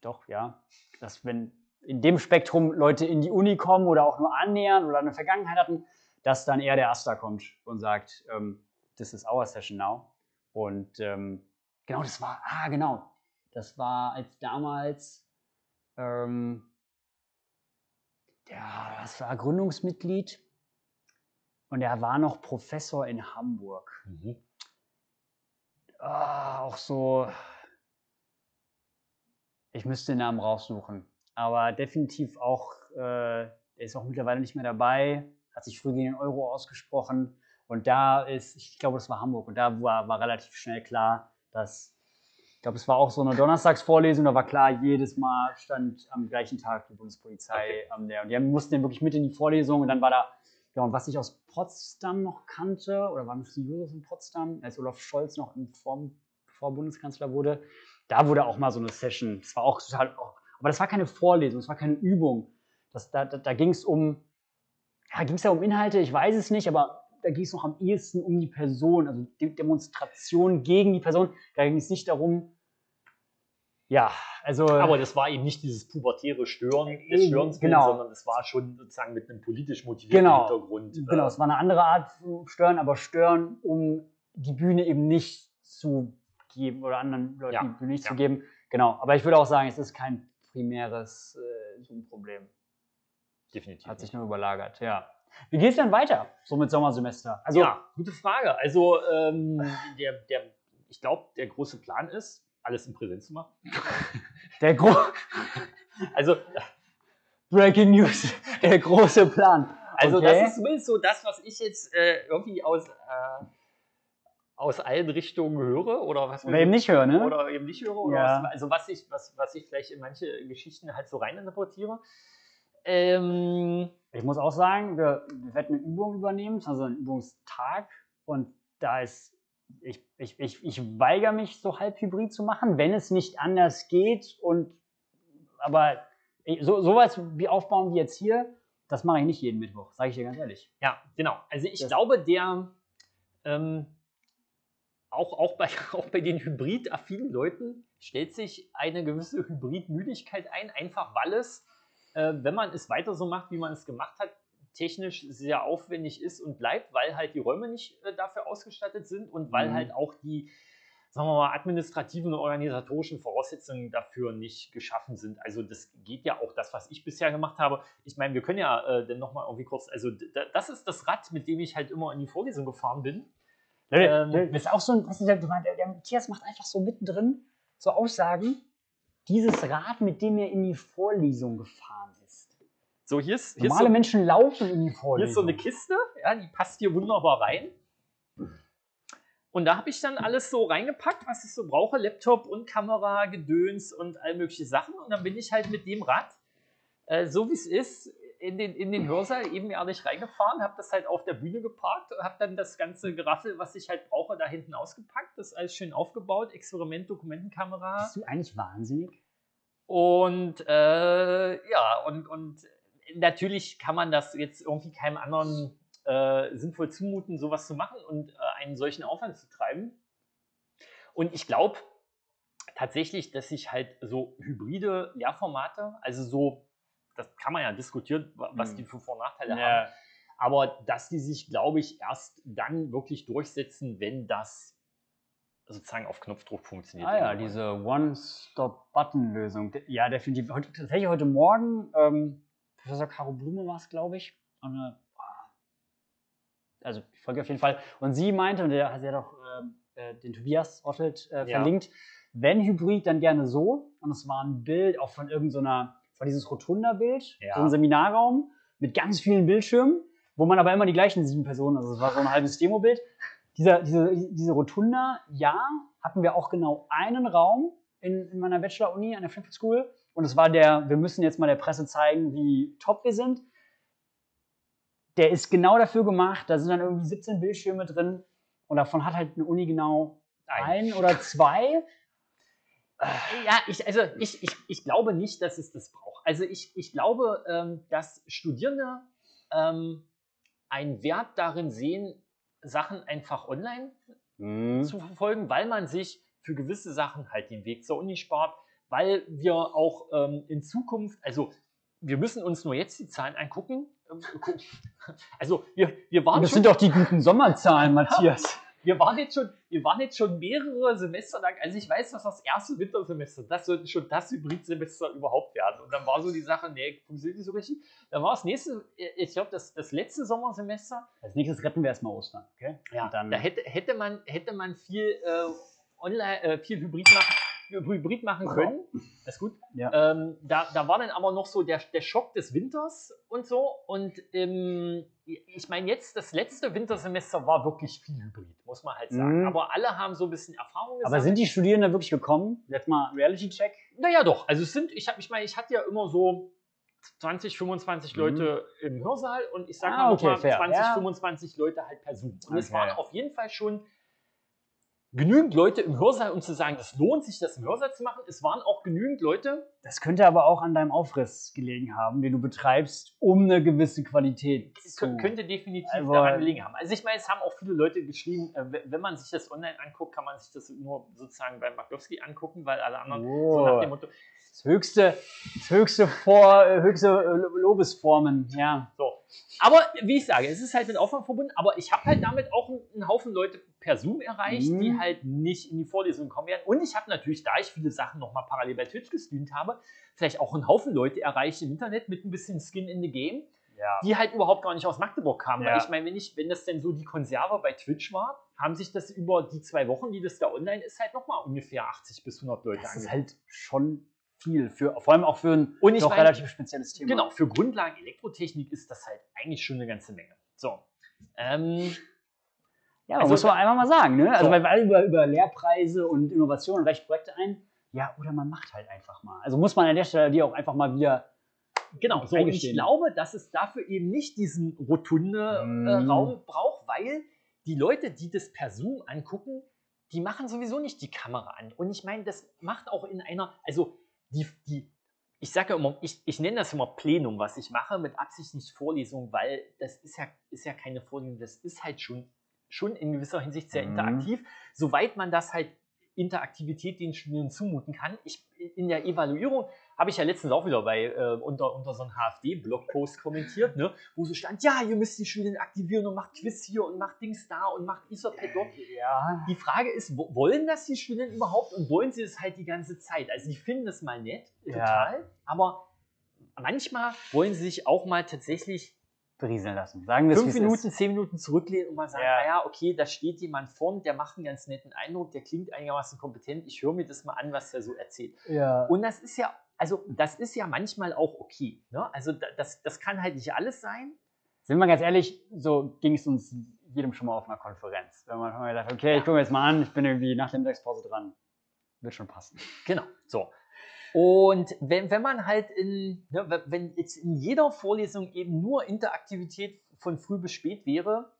doch, ja, dass wenn in dem Spektrum Leute in die Uni kommen oder auch nur annähern oder eine Vergangenheit hatten, dass dann eher der Asta kommt und sagt, ähm, this is our session now. Und ähm, genau, das war, ah, genau, Das war als damals, ähm, ja, das war Gründungsmitglied und er war noch Professor in Hamburg. Mhm. Ah, auch so, ich müsste den Namen raussuchen, aber definitiv auch, äh, er ist auch mittlerweile nicht mehr dabei, hat sich früh gegen den Euro ausgesprochen und da ist, ich glaube, das war Hamburg und da war, war relativ schnell klar, dass, ich glaube, es war auch so eine Donnerstagsvorlesung, da war klar, jedes Mal stand am gleichen Tag die Bundespolizei am der und die mussten dann wirklich mit in die Vorlesung und dann war da, ja, und was ich aus Potsdam noch kannte, oder war Justus in Potsdam, als Olaf Scholz noch im Form, vor Bundeskanzler wurde, da wurde auch mal so eine Session, das war auch total, aber das war keine Vorlesung, das war keine Übung, das, da, da, da ging es um, ja, ging es ja um Inhalte, ich weiß es nicht, aber da ging es noch am ehesten um die Person, also die Demonstration gegen die Person, da ging es nicht darum, ja, also... Aber das war eben nicht dieses pubertäre Stören des Störens, genau, sondern das war schon sozusagen mit einem politisch motivierten, genau, Hintergrund. Genau, es war eine andere Art zu stören, aber stören, um die Bühne eben nicht zu geben oder anderen Leuten, ja, die Bühne nicht, ja, zu geben. Genau, aber ich würde auch sagen, es ist kein primäres äh, Zoom-Problem. Definitiv. Hat sich nur überlagert, ja. Wie geht es denn weiter, so mit Sommersemester? Also, ja, gute Frage. Also, ähm, der, der, ich glaube, der große Plan ist, alles in Präsenz zu machen. Der Gro also Breaking News, der große Plan. Also okay, das ist zumindest so das, was ich jetzt äh, irgendwie aus, äh, aus allen Richtungen höre oder was oder eben nicht höre, ne? Oder eben nicht höre oder ja, was, also was ich was was ich vielleicht in manche Geschichten halt so reininterpretiere. Ähm, ich muss auch sagen, wir, wir werden eine Übung übernehmen, also einen Übungstag und da ist Ich, ich, ich, ich weigere mich, so halb hybrid zu machen, wenn es nicht anders geht. Und, aber so, sowas wie aufbauen wie jetzt hier, das mache ich nicht jeden Mittwoch, sage ich dir ganz ehrlich. Ja, genau. Also ich das glaube, der ähm, auch, auch, bei, auch bei den hybrid-affinen Leuten stellt sich eine gewisse Hybrid-Müdigkeit ein, einfach weil es, äh, wenn man es weiter so macht, wie man es gemacht hat, technisch sehr aufwendig ist und bleibt, weil halt die Räume nicht äh, dafür ausgestattet sind und weil mhm. halt auch die, sagen wir mal, administrativen und organisatorischen Voraussetzungen dafür nicht geschaffen sind. Also das geht ja auch das, was ich bisher gemacht habe. Ich meine, wir können ja äh, dann nochmal irgendwie kurz, also das ist das Rad, mit dem ich halt immer in die Vorlesung gefahren bin. Ähm, das ist auch so ein, was ich sag, der Matthias macht einfach so mittendrin so Aussagen, dieses Rad, mit dem er in die Vorlesung gefahren ist. So, hier ist, hier normale so, Menschen laufen in die Vorlesung. Hier ist so eine Kiste, ja, die passt hier wunderbar rein. Und da habe ich dann alles so reingepackt, was ich so brauche. Laptop und Kamera, Gedöns und all mögliche Sachen. Und dann bin ich halt mit dem Rad, äh, so wie es ist, in den, in den Hörsaal ebenerdig reingefahren. Habe das halt auf der Bühne geparkt und habe dann das ganze Geraffel, was ich halt brauche, da hinten ausgepackt. Das ist alles schön aufgebaut. Experiment, Dokumentenkamera. Bist du eigentlich wahnsinnig? Und äh, ja, und... und natürlich kann man das jetzt irgendwie keinem anderen äh, sinnvoll zumuten, sowas zu machen und äh, einen solchen Aufwand zu treiben. Und ich glaube tatsächlich, dass sich halt so hybride Lehrformate, also so, das kann man ja diskutieren, was die für Vor- und Nachteile ja. haben, aber dass die sich, glaube ich, erst dann wirklich durchsetzen, wenn das sozusagen auf Knopfdruck funktioniert. Ah ja, diese One-Stop-Button-Lösung. Ja, definitiv. Heute, tatsächlich heute Morgen... Ähm Professor Caro Blume war es, glaube ich. Und, äh, also, ich folge auf jeden Fall. Und sie meinte, und der, sie hat auch äh, den Tobias Ottelt äh, verlinkt, ja, wenn Hybrid, dann gerne so. Und es war ein Bild auch von irgendeiner, so es war dieses Rotunda-Bild, ja, so ein Seminarraum mit ganz vielen Bildschirmen, wo man aber immer die gleichen sieben Personen, also es war so ein halbes Demo-Bild. Dieser, diese, diese Rotunda, ja, hatten wir auch genau einen Raum in, in meiner Bachelor-Uni an der Frankfurt School. Und es war der, wir müssen jetzt mal der Presse zeigen, wie top wir sind. Der ist genau dafür gemacht, da sind dann irgendwie siebzehn Bildschirme drin und davon hat halt eine Uni genau ein oder zwei. Ja, ich, also ich, ich, ich glaube nicht, dass es das braucht. Also ich, ich glaube, ähm, dass Studierende ähm, einen Wert darin sehen, Sachen einfach online mhm. zu verfolgen, weil man sich für gewisse Sachen halt den Weg zur Uni spart, weil wir auch ähm, in Zukunft, also wir müssen uns nur jetzt die Zahlen angucken. Ähm, also wir, wir waren. Das schon, sind doch die guten Sommerzahlen, Matthias. Wir waren jetzt schon, wir waren jetzt schon mehrere Semester lang, also ich weiß, dass das erste Wintersemester, das sollte schon das Hybridsemester überhaupt werden. Und dann war so die Sache, nee, funktioniert nicht so richtig. Dann war das nächste, ich glaube, das, das letzte Sommersemester. Als nächstes retten wir erstmal Ostern, okay? Ja, und dann, da hätte, hätte, man, hätte man viel äh, online, äh, viel Hybrid machen. Hybrid machen können, das ist gut. Ja. Ähm, da, da war dann aber noch so der, der Schock des Winters und so. Und ähm, ich meine jetzt, das letzte Wintersemester war wirklich viel Hybrid, muss man halt sagen. Mhm. Aber alle haben so ein bisschen Erfahrung gesammelt. Aber sind die Studierenden wirklich gekommen? Jetzt mal Reality-Check. Naja, doch. Also es sind, ich habe ich meine, ich hatte ja immer so zwanzig, fünfundzwanzig Leute mhm. im Hörsaal und ich sage ah, mal, okay, mal zwanzig, ja. fünfundzwanzig Leute halt per Zoom. Und okay. es waren auf jeden Fall schon genügend Leute im Hörsaal, um zu sagen, das lohnt sich, das im Hörsaal zu machen. Es waren auch genügend Leute. Das könnte aber auch an deinem Aufriss gelegen haben, den du betreibst, um eine gewisse Qualität zu... Kön könnte definitiv also, daran gelegen haben. Also ich meine, es haben auch viele Leute geschrieben, wenn man sich das online anguckt, kann man sich das nur sozusagen bei Magdowski angucken, weil alle anderen oh, so nach dem Motto... Das höchste, das höchste, Vor, höchste Lobesformen, ja. So. Aber wie ich sage, es ist halt mit Aufwand verbunden, aber ich habe halt damit auch einen Haufen Leute per Zoom erreicht, mhm. die halt nicht in die Vorlesung kommen werden. Und ich habe natürlich, da ich viele Sachen nochmal parallel bei Twitch gestreamt habe, vielleicht auch einen Haufen Leute erreicht im Internet mit ein bisschen Skin in the Game, ja. die halt überhaupt gar nicht aus Magdeburg kamen. Ja. Weil ich meine, wenn, wenn das denn so die Konserve bei Twitch war, haben sich das über die zwei Wochen, die das da online ist, halt nochmal ungefähr achtzig bis hundert Leute angekommen. Das ist halt schon... viel, für, vor allem auch für ein und ich doch meine, relativ spezielles Thema. Genau, für Grundlagen Elektrotechnik ist das halt eigentlich schon eine ganze Menge. So. Ähm, ja, also, muss man einfach mal sagen, ne? So. Also, weil wir alle über, über Lehrpreise und Innovationen recht Projekte ein, ja, oder man macht halt einfach mal. Also muss man an der Stelle die auch einfach mal wieder genau, so. Und ich glaube, dass es dafür eben nicht diesen rotunde mm. äh, Raum braucht, weil die Leute, die das per Zoom angucken, die machen sowieso nicht die Kamera an. Und ich meine, das macht auch in einer, also Die, die, ich sage ja immer, ich, ich nenne das immer Plenum, was ich mache, mit Absicht nicht Vorlesung, weil das ist ja, ist ja keine Vorlesung, das ist halt schon, schon in gewisser Hinsicht sehr interaktiv, mhm. soweit man das halt Interaktivität den Studierenden zumuten kann. Ich, in der Evaluierung habe ich ja letztens auch wieder bei, äh, unter, unter so einem H F D-Blogpost kommentiert, ne, wo so stand, ja, ihr müsst die Studierenden aktivieren und macht Quiz hier und macht Dings da und macht Etherpad dort. Ja. Die Frage ist, wollen das die Studierenden überhaupt und wollen sie das halt die ganze Zeit? Also die finden das mal nett, total, ja. aber manchmal wollen sie sich auch mal tatsächlich berieseln lassen. Sagen wir Fünf Minuten, ist. zehn Minuten zurücklehnen und mal sagen, ja. naja, okay, da steht jemand vorn, der macht einen ganz netten Eindruck, der klingt einigermaßen kompetent, ich höre mir das mal an, was der so erzählt. Ja. Und das ist ja, also das ist ja manchmal auch okay. Ne? Also das, das kann halt nicht alles sein. Sind wir ganz ehrlich, so ging es uns jedem schon mal auf einer Konferenz. Wenn man mal gedacht, okay, ja. ich gucke mir jetzt mal an, ich bin irgendwie nach der Mittagspause dran. Wird schon passen. Genau, so. Und wenn, wenn man halt in, ne, wenn jetzt in jeder Vorlesung eben nur Interaktivität von früh bis spät wäre,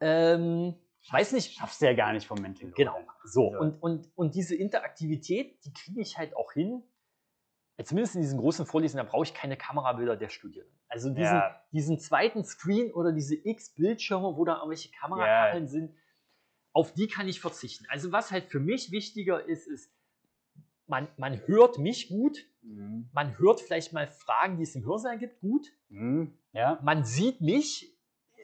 ähm, ich weiß nicht, schaffst du ja gar nicht vom Mentimeter. Genau, so. Also. Und, und, und diese Interaktivität, die kriege ich halt auch hin, zumindest in diesen großen Vorlesungen, da brauche ich keine Kamerabilder der Studierenden. Also diesen, ja. diesen zweiten Screen oder diese X-Bildschirme, wo da irgendwelche Kamerakacheln ja. sind, auf die kann ich verzichten. Also was halt für mich wichtiger ist, ist, Man, man hört mich gut, mhm. man hört vielleicht mal Fragen, die es im Hörsaal gibt, gut. Mhm. Ja. Man sieht mich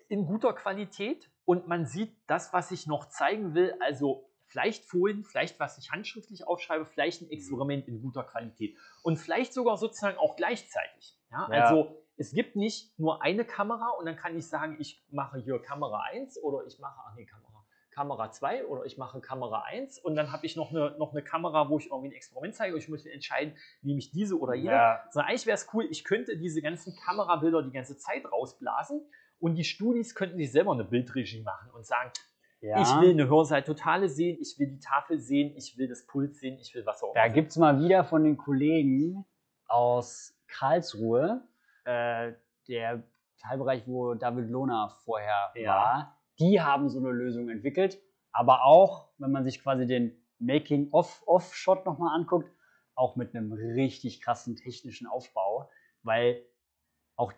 in guter Qualität und man sieht das, was ich noch zeigen will, also vielleicht Folien, vielleicht was ich handschriftlich aufschreibe, vielleicht ein Experiment mhm. in guter Qualität und vielleicht sogar sozusagen auch gleichzeitig. Ja? Ja. Also es gibt nicht nur eine Kamera und dann kann ich sagen, ich mache hier Kamera eins oder ich mache eine Kamera. Kamera zwei oder ich mache Kamera eins und dann habe ich noch eine, noch eine Kamera, wo ich irgendwie ein Experiment zeige und ich muss entscheiden, nehme ich diese oder jene. Ja. Also eigentlich wäre es cool, ich könnte diese ganzen Kamerabilder die ganze Zeit rausblasen und die Studis könnten sich selber eine Bildregie machen und sagen, ja. ich will eine Hörsaal-Totale sehen, ich will die Tafel sehen, ich will das Pult sehen, ich will was auch immer. Da gibt es mal wieder von den Kollegen aus Karlsruhe, äh, der Teilbereich, wo David Lohner vorher ja. war, die haben so eine Lösung entwickelt, aber auch, wenn man sich quasi den Making-of-Off-Shot nochmal anguckt, auch mit einem richtig krassen technischen Aufbau, weil auch,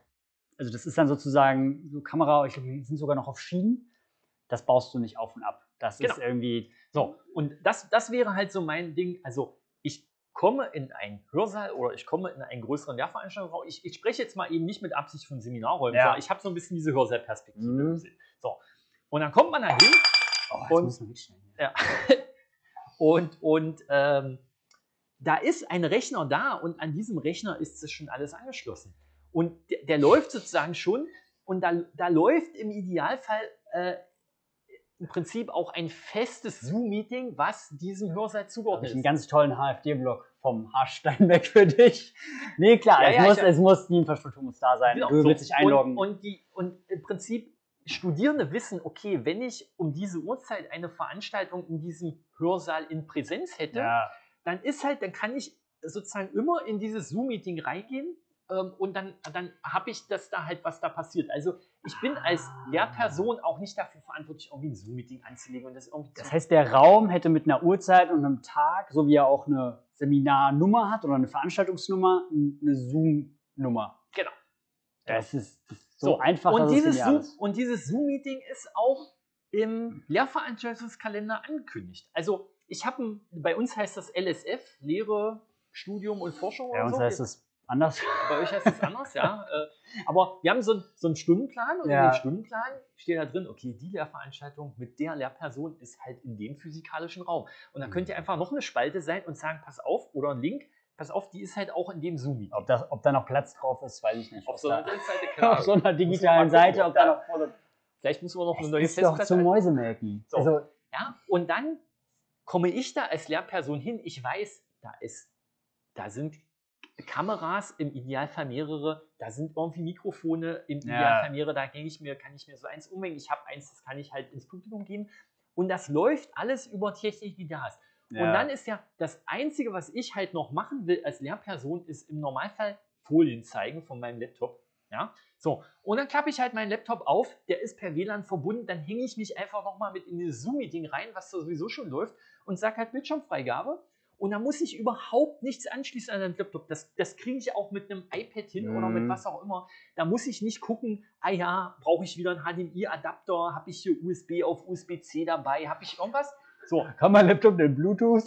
also das ist dann sozusagen, so Kamera, ich glaube, die sind sogar noch auf Schienen, das baust du nicht auf und ab. Das genau. ist irgendwie, so, und das, das wäre halt so mein Ding, also ich komme in einen Hörsaal oder ich komme in einen größeren Lehrveranstaltungsraum, ich, ich spreche jetzt mal eben nicht mit Absicht von Seminarräumen, ja. sondern ich habe so ein bisschen diese Hörsaal-Perspektive mhm. gesehen. So. Und dann kommt man da hin Oh, und, muss man ja. und und ähm, da ist ein Rechner da und an diesem Rechner ist das schon alles angeschlossen. Und der, der läuft sozusagen schon und da, da läuft im Idealfall äh, im Prinzip auch ein festes Zoom-Meeting, was diesem Hörsaal zugeordnet ist. Einen ganz tollen H F D-Blog vom Haarstein weg für dich. Nee, klar, ja, es, ja, muss, ich, es muss, die Infrastruktur muss da sein. Genau, du willst so, dich einloggen. Und, und, die, und im Prinzip Studierende wissen, okay, wenn ich um diese Uhrzeit eine Veranstaltung in diesem Hörsaal in Präsenz hätte, ja. dann ist halt, dann kann ich sozusagen immer in dieses Zoom-Meeting reingehen ähm, und dann, dann habe ich das da halt, was da passiert. Also ich bin als Lehrperson auch nicht dafür verantwortlich, irgendwie ein Zoom-Meeting anzulegen. Und das, irgendwie das heißt, der Raum hätte mit einer Uhrzeit und einem Tag, so wie er auch eine Seminarnummer hat oder eine Veranstaltungsnummer, eine Zoom-Nummer. Genau. Das ist so, so einfach. Und dieses, Zoom, und dieses Zoom-Meeting ist auch im Lehrveranstaltungskalender angekündigt. Also ich habe, bei uns heißt das L S F, Lehre, Studium und Forschung. Bei uns so. heißt das anders. Bei euch heißt es anders, ja. Aber wir haben so, ein, so einen Stundenplan und ja. in dem Stundenplan steht da drin, okay, die Lehrveranstaltung mit der Lehrperson ist halt in dem physikalischen Raum. Und dann könnt ihr einfach noch eine Spalte sein und sagen, pass auf, oder ein Link, pass auf, die ist halt auch in dem Zoom-Meeting. Ob, ob da noch Platz drauf ist, weiß ich nicht. Auf so einer Seite, klar. Auf so einer digitalen Seite, ob da noch... Oder, vielleicht müssen wir noch eine neue Festplatte... Das ist doch zum Mäusemelken. So. Also, ja, und dann komme ich da als Lehrperson hin, ich weiß, da ist, da sind... Kameras, im Idealfall mehrere, da sind irgendwie Mikrofone, im ja. Idealfall mehrere, da gehe ich mir, kann ich mir so eins umhängen, ich habe eins, das kann ich halt ins Publikum geben und das läuft alles über Technik, die da ist. Ja. Und dann ist ja das Einzige, was ich halt noch machen will als Lehrperson, ist im Normalfall Folien zeigen von meinem Laptop. Ja? So, und dann klappe ich halt meinen Laptop auf, der ist per W L A N verbunden, dann hänge ich mich einfach nochmal mit in das Zoom-Meeting rein, was da sowieso schon läuft und sage halt Bildschirmfreigabe. Und da muss ich überhaupt nichts anschließen an den Laptop. Das, das kriege ich auch mit einem iPad hin mhm. oder mit was auch immer. Da muss ich nicht gucken, ah ja, brauche ich wieder einen H D M I-Adapter? Habe ich hier U S B auf U S B C dabei? Habe ich irgendwas? So, kann mein Laptop denn Bluetooth?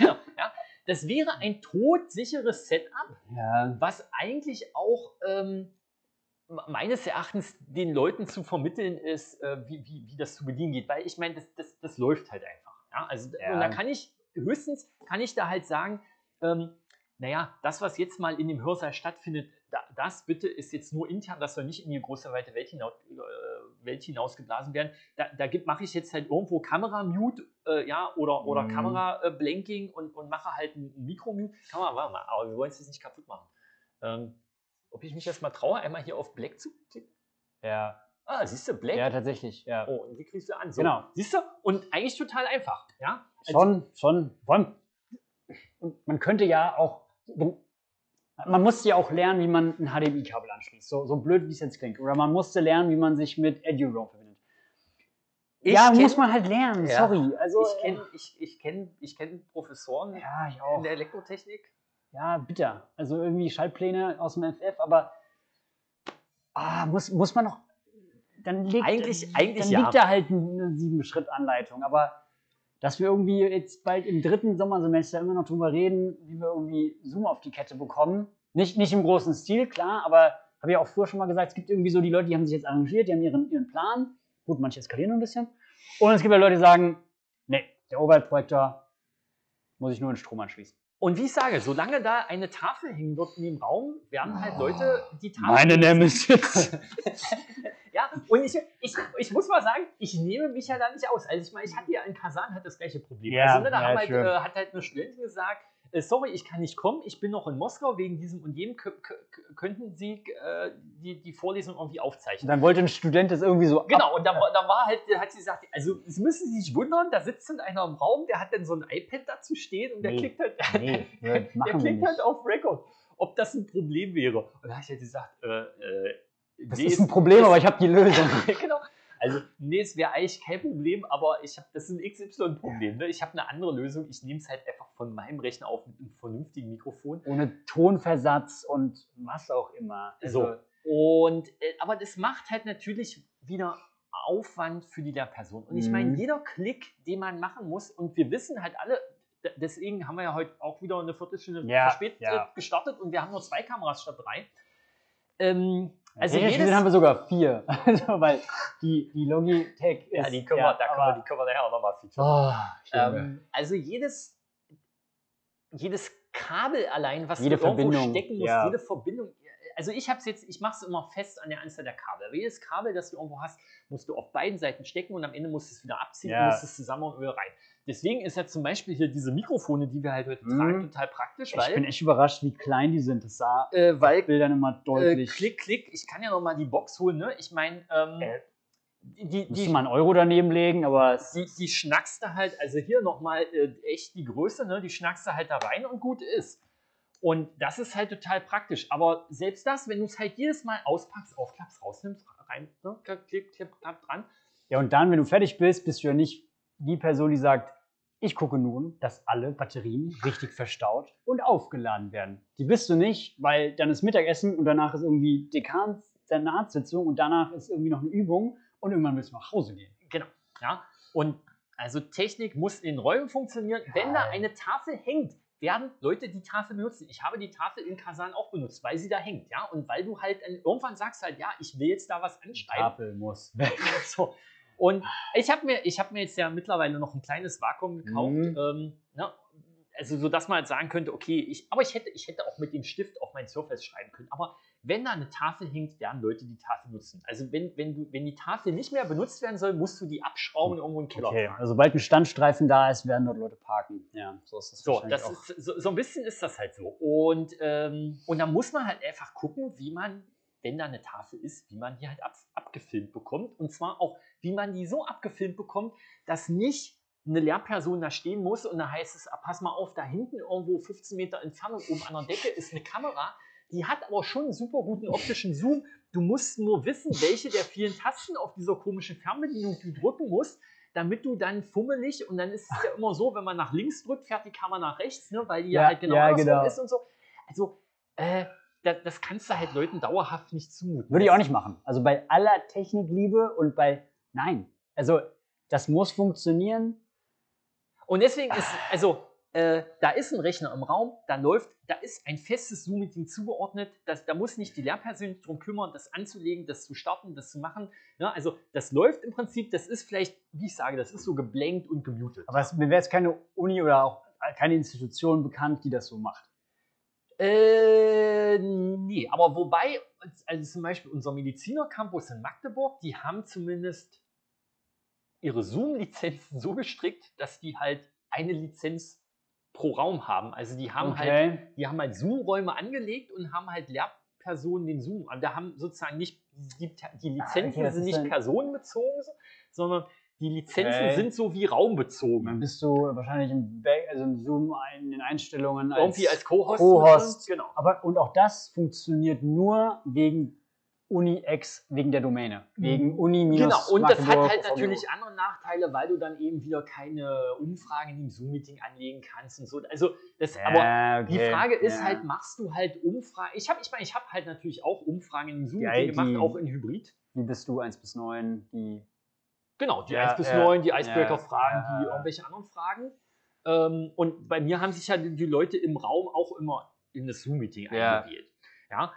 ja, ja. Das wäre ein todsicheres Setup, ja. was eigentlich auch ähm, meines Erachtens den Leuten zu vermitteln ist, äh, wie, wie, wie das zu bedienen geht. Weil ich meine, das, das, das läuft halt einfach. Ja? Also, ja. Und da kann ich... Höchstens kann ich da halt sagen, ähm, naja, das, was jetzt mal in dem Hörsaal stattfindet, da, das bitte ist jetzt nur intern, das soll nicht in die große, weite Welt, hinaus, äh, Welt hinausgeblasen werden. Da, da mache ich jetzt halt irgendwo Kamera-Mute äh, ja, oder, oder mm. Kamera-Blanking und, und mache halt ein Mikro-Mute. Kamera, warte mal, aber wir wollen es jetzt nicht kaputt machen. Ähm, ob ich mich jetzt mal traue, einmal hier auf Black zu klicken? Ja. Ah, siehst du, Black? Ja, tatsächlich. Ja. Oh, und die kriegst du an. So. Genau. Siehst du? Und eigentlich total einfach. Ja? Schon, schon. Und man könnte ja auch, man musste ja auch lernen, wie man ein H D M I-Kabel anschließt. So, so blöd, wie es jetzt klingt. Oder man musste lernen, wie man sich mit EduRoam verbindet. Ich ja, kenn, muss man halt lernen. Ja. Sorry. Also, ich kenne ich, ich kenn, ich kenn Professoren ja, ich auch. in der Elektrotechnik. Ja, bitter. Also irgendwie Schaltpläne aus dem F F, aber ah, muss, muss man noch Dann liegt, eigentlich, eigentlich dann ja. liegt da halt eine Sieben-Schritt-Anleitung. Aber dass wir irgendwie jetzt bald im dritten Sommersemester immer noch drüber reden, wie wir irgendwie Zoom auf die Kette bekommen. Nicht, nicht im großen Stil, klar, aber habe ich auch früher schon mal gesagt, es gibt irgendwie so die Leute, die haben sich jetzt arrangiert, die haben ihren, ihren Plan. Gut, manche eskalieren ein bisschen. Und es gibt ja Leute, die sagen, nee, der Overhead-Projektor muss ich nur in Strom anschließen. Und wie ich sage, solange da eine Tafel hängen wird in dem Raum, werden halt Leute die Tafel... Meine Nemesis. ja, und ich, ich, ich muss mal sagen, ich nehme mich ja da nicht aus. Also ich meine, ich hatte ja in Kasan halt das gleiche Problem. Ja, also ne, da ja, haben halt, äh, hat halt eine Studentin gesagt, äh, sorry, ich kann nicht kommen, ich bin noch in Moskau, wegen diesem und jenem könnten Sie äh, die, die Vorlesung irgendwie aufzeichnen. Und dann wollte ein Student das irgendwie so... Genau, und da, da war halt, hat sie gesagt, also Sie müssen sich wundern, da sitzt dann einer im Raum, der hat dann so ein iPad dazu stehen und der nee. klickt halt... Nee, der klingt halt auf Record, ob das ein Problem wäre. Und da habe ich halt gesagt, äh, äh, das nee, ist ein Problem, das, aber ich habe die Lösung. genau. Also, nee, es wäre eigentlich kein Problem, aber ich hab, das ist ein X Y-Problem. Ne? Ich habe eine andere Lösung. Ich nehme es halt einfach von meinem Rechner auf mit einem vernünftigen Mikrofon. Ohne Tonversatz und was auch immer. Also, so. Und, aber das macht halt natürlich wieder Aufwand für die Lehrperson. Und ich meine, jeder Klick, den man machen muss, und wir wissen halt alle, deswegen haben wir ja heute auch wieder eine Viertelstunde ja, verspätet ja. gestartet und wir haben nur zwei Kameras statt drei. Ähm, Also jedes, jedes haben wir sogar vier, also, weil die, die Logitech ist... Ja, die können wir, ja, da können aber, wir, die können wir nachher auch nochmal featuren. Oh, ähm, also jedes, jedes Kabel allein, was jede du irgendwo Verbindung, stecken musst, ja. jede Verbindung... Also ich habe es jetzt, ich mache es immer fest an der Anzahl der Kabel. Aber jedes Kabel, das du irgendwo hast, musst du auf beiden Seiten stecken und am Ende musst du es wieder abziehen ja. und musst es zusammen und wieder rein. Deswegen ist ja zum Beispiel hier diese Mikrofone, die wir halt heute mhm. tragen, total praktisch. Weil, ich bin echt überrascht, wie klein die sind. Das sah äh, weil, auf Bildern immer deutlich. Äh, klick, klick. Ich kann ja nochmal die Box holen, ne? Ich meine, ähm, äh, die, die mal einen Euro daneben legen, aber... Die, die schnackst du halt, also hier nochmal äh, echt die Größe, ne? Die schnackst du halt da rein und gut ist. Und das ist halt total praktisch. Aber selbst das, wenn du es halt jedes Mal auspackst, aufklappst, rausnimmst, rein, ne? Klick, klick, klick, klapp dran. Ja, und dann, wenn du fertig bist, bist du ja nicht die Person, die sagt, ich gucke nun, dass alle Batterien richtig verstaut und aufgeladen werden. Die bist du nicht, weil dann ist Mittagessen und danach ist irgendwie Dekans-Senatssitzung und danach ist irgendwie noch eine Übung und irgendwann willst du nach Hause gehen. Genau, ja. Und also Technik muss in den Räumen funktionieren. Ja. Wenn da eine Tafel hängt, werden Leute die Tafel benutzen. Ich habe die Tafel in Kasan auch benutzt, weil sie da hängt, ja. Und weil du halt irgendwann sagst halt, ja, ich will jetzt da was anschreiben. Die Tafel muss weg. So. Und ich habe mir, ich habe mir jetzt ja mittlerweile noch ein kleines Wacom gekauft, mhm. ähm, ne? Also so, dass man halt sagen könnte, okay, ich, aber ich hätte, ich hätte auch mit dem Stift auf mein Surface schreiben können. Aber wenn da eine Tafel hängt, werden Leute die Tafel nutzen. Also wenn, wenn du, wenn die Tafel nicht mehr benutzt werden soll, musst du die abschrauben und irgendwo in den Keller okay. fahren. Also sobald ein Standstreifen da ist, werden dort Leute parken. Ja, so ist das so, wahrscheinlich das auch. Ist, so, so ein bisschen ist das halt so. Und ähm, und da muss man halt einfach gucken, wie man, wenn da eine Tafel ist, wie man die halt ab, abgefilmt bekommt. Und zwar auch, wie man die so abgefilmt bekommt, dass nicht eine Lehrperson da stehen muss und da heißt es, pass mal auf, da hinten irgendwo fünfzehn Meter Entfernung oben an der Decke ist eine Kamera, die hat aber schon einen super guten optischen Zoom. Du musst nur wissen, welche der vielen Tasten auf dieser komischen Fernbedienung du drücken musst, damit du dann fummelig, und dann ist es ja immer so, wenn man nach links drückt, fährt die Kamera nach rechts, ne, weil die ja, ja halt genau ja, andersrum genau. ist und so. Also, äh, das, das kannst du halt Leuten dauerhaft nicht zumuten. Würde ich auch nicht machen. Also bei aller Technikliebe und bei, nein, also das muss funktionieren. Und deswegen ist, also, äh, da ist ein Rechner im Raum, da läuft, da ist ein festes Zoom-Meeting zugeordnet, das, da muss nicht die Lehrperson drum kümmern, das anzulegen, das zu starten, das zu machen. Ja, also, das läuft im Prinzip, das ist vielleicht, wie ich sage, das ist so geblankt und gemutet. Aber es, mir wäre jetzt keine Uni oder auch keine Institution bekannt, die das so macht. Äh, nee, aber wobei, also zum Beispiel unser Mediziner-Campus in Magdeburg, die haben zumindest ihre Zoom-Lizenzen so gestrickt, dass die halt eine Lizenz pro Raum haben. Also die haben okay. halt, die haben halt Zoom-Räume angelegt und haben halt Lehrpersonen den Zoom. Und da haben sozusagen nicht, die, die Lizenzen ah, okay, sind nicht dann... personenbezogen, sondern die Lizenzen okay. sind so wie raumbezogen. Dann bist du wahrscheinlich im, Back, also im Zoom in den Einstellungen als, irgendwie als Co-Host. Co-Host. Genau. Aber, und auch das funktioniert nur wegen Uni-X, wegen der Domäne. Wegen Uni minus Genau, und Magdeburg, das hat halt natürlich andere Nachteile, weil du dann eben wieder keine Umfragen im Zoom-Meeting anlegen kannst und so. Also, das, ja, aber okay. die Frage ist ja. halt, machst du halt Umfragen? Ich habe ich mein, ich hab halt natürlich auch Umfragen im Zoom-Meeting gemacht, die, auch in Hybrid. Wie bist du eins bis neun? Die Genau, die ja, eins bis neun, die Icebreaker-Fragen, ja, ja. die irgendwelche anderen Fragen. Ähm, und bei mir haben sich ja die Leute im Raum auch immer in das Zoom-Meeting ja. eingewählt. Ja.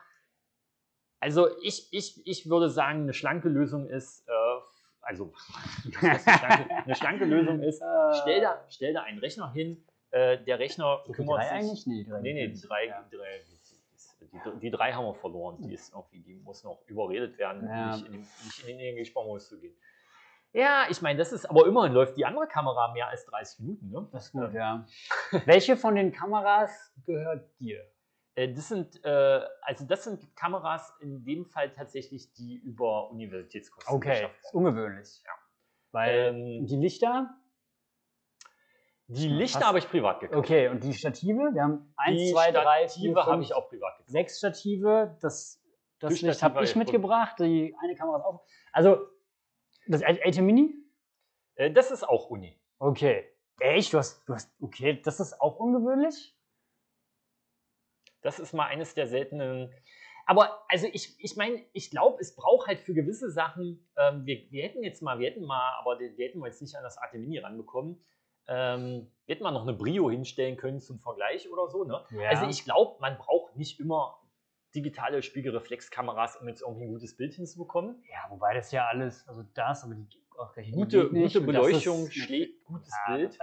Also ich, ich, ich würde sagen, eine schlanke Lösung ist, äh, also eine schlanke, eine schlanke Lösung ist, stell da, stell da einen Rechner hin, äh, der Rechner so kümmert drei sich... Eigentlich? Nee, drei nee, nee, die drei, ja. die, drei die, die drei haben wir verloren, die, ist irgendwie, die muss noch überredet werden, ja. nicht in den, den, den Gesprächsmodus zu gehen. Ja, ich meine, das ist, aber immerhin läuft die andere Kamera mehr als dreißig Minuten, ne? Das ist gut, ja. ja. Welche von den Kameras gehört dir? Das sind, äh, also das sind Kameras in dem Fall tatsächlich, die über Universitätskosten okay, ist ungewöhnlich. Ja. Weil ähm, die Lichter? Die Lichter habe ich privat gekauft. Okay, und die Stative? Wir haben eins, zwei, drei, vier, fünf, habe ich auch privat gekauft. Sechs Stative, das, das Licht habe ich mitgebracht. Die eine Kamera ist auch. Also, das A T E M Mini? Äh, das ist auch Uni. Okay. Echt? Du hast, du hast, okay, das ist auch ungewöhnlich? Das ist mal eines der seltenen. Aber also ich, ich meine, ich glaube, es braucht halt für gewisse Sachen, ähm, wir, wir hätten jetzt mal, wir hätten mal, aber wir hätten wir jetzt nicht an das A T E M Mini ranbekommen, ähm, wir hätten mal noch eine Brio hinstellen können zum Vergleich oder so. Ne? Ja. Also ich glaube, man braucht nicht immer digitale Spiegelreflexkameras, um jetzt irgendwie ein gutes Bild hinzubekommen. Ja, wobei das ja alles, also das, aber die auch recht gute, gute Beleuchtung schlägt gutes ja, Bild.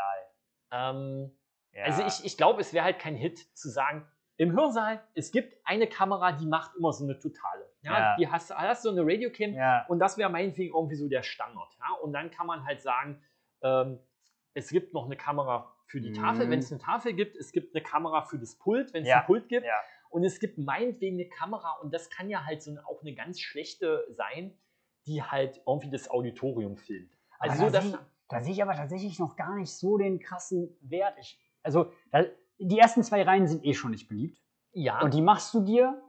Ähm, ja. Also ich, ich glaube, es wäre halt kein Hit zu sagen, im Hörsaal, es gibt eine Kamera, die macht immer so eine totale. Ja, ja. Die hast, hast so eine Radiocam ja. und das wäre meinetwegen irgendwie so der Standard. Ja? Und dann kann man halt sagen, ähm, es gibt noch eine Kamera für die mhm. Tafel, wenn es eine Tafel gibt, es gibt eine Kamera für das Pult, wenn es ja. ein Pult gibt. Ja. Und es gibt meinetwegen eine Kamera und das kann ja halt so eine, auch eine ganz schlechte sein, die halt irgendwie das Auditorium filmt. Also so, da sehe ich, seh ich aber tatsächlich noch gar nicht so den krassen Wert. Ich, also da, die ersten zwei Reihen sind eh schon nicht beliebt. Ja. Und die machst du dir,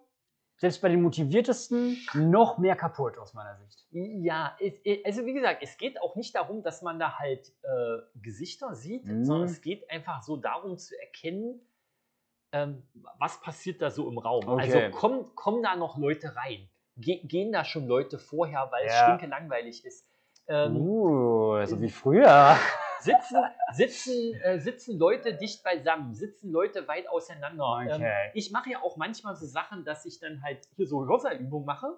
selbst bei den motiviertesten, noch mehr kaputt aus meiner Sicht. Ja, also wie gesagt, es geht auch nicht darum, dass man da halt äh, Gesichter sieht, mhm. sondern es geht einfach so darum zu erkennen, Ähm, was passiert da so im Raum? Okay. Also kommen, kommen da noch Leute rein? Ge- gehen da schon Leute vorher, weil ja. es stinke langweilig ist? Ähm, uh, also wie früher. Sitzen, sitzen, äh, sitzen Leute dicht beisammen, sitzen Leute weit auseinander. Okay. Ähm, ich mache ja auch manchmal so Sachen, dass ich dann halt hier so Hörsaal-Übungen mache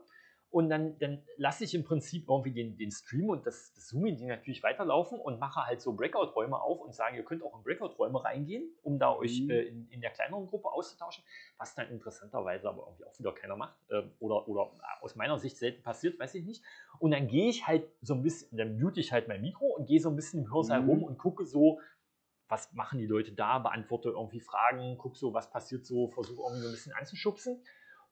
und dann, dann lasse ich im Prinzip irgendwie den, den Stream und das, das Zoom-Meeting natürlich weiterlaufen und mache halt so Breakout-Räume auf und sage, ihr könnt auch in Breakout-Räume reingehen, um da euch äh, in, in der kleineren Gruppe auszutauschen, was dann interessanterweise aber irgendwie auch wieder keiner macht äh, oder, oder aus meiner Sicht selten passiert, weiß ich nicht. Und dann gehe ich halt so ein bisschen, dann mute ich halt mein Mikro und gehe so ein bisschen im Hörsaal mhm. rum und gucke so, was machen die Leute da, beantworte irgendwie Fragen, gucke so, was passiert so, versuche irgendwie so ein bisschen anzuschubsen.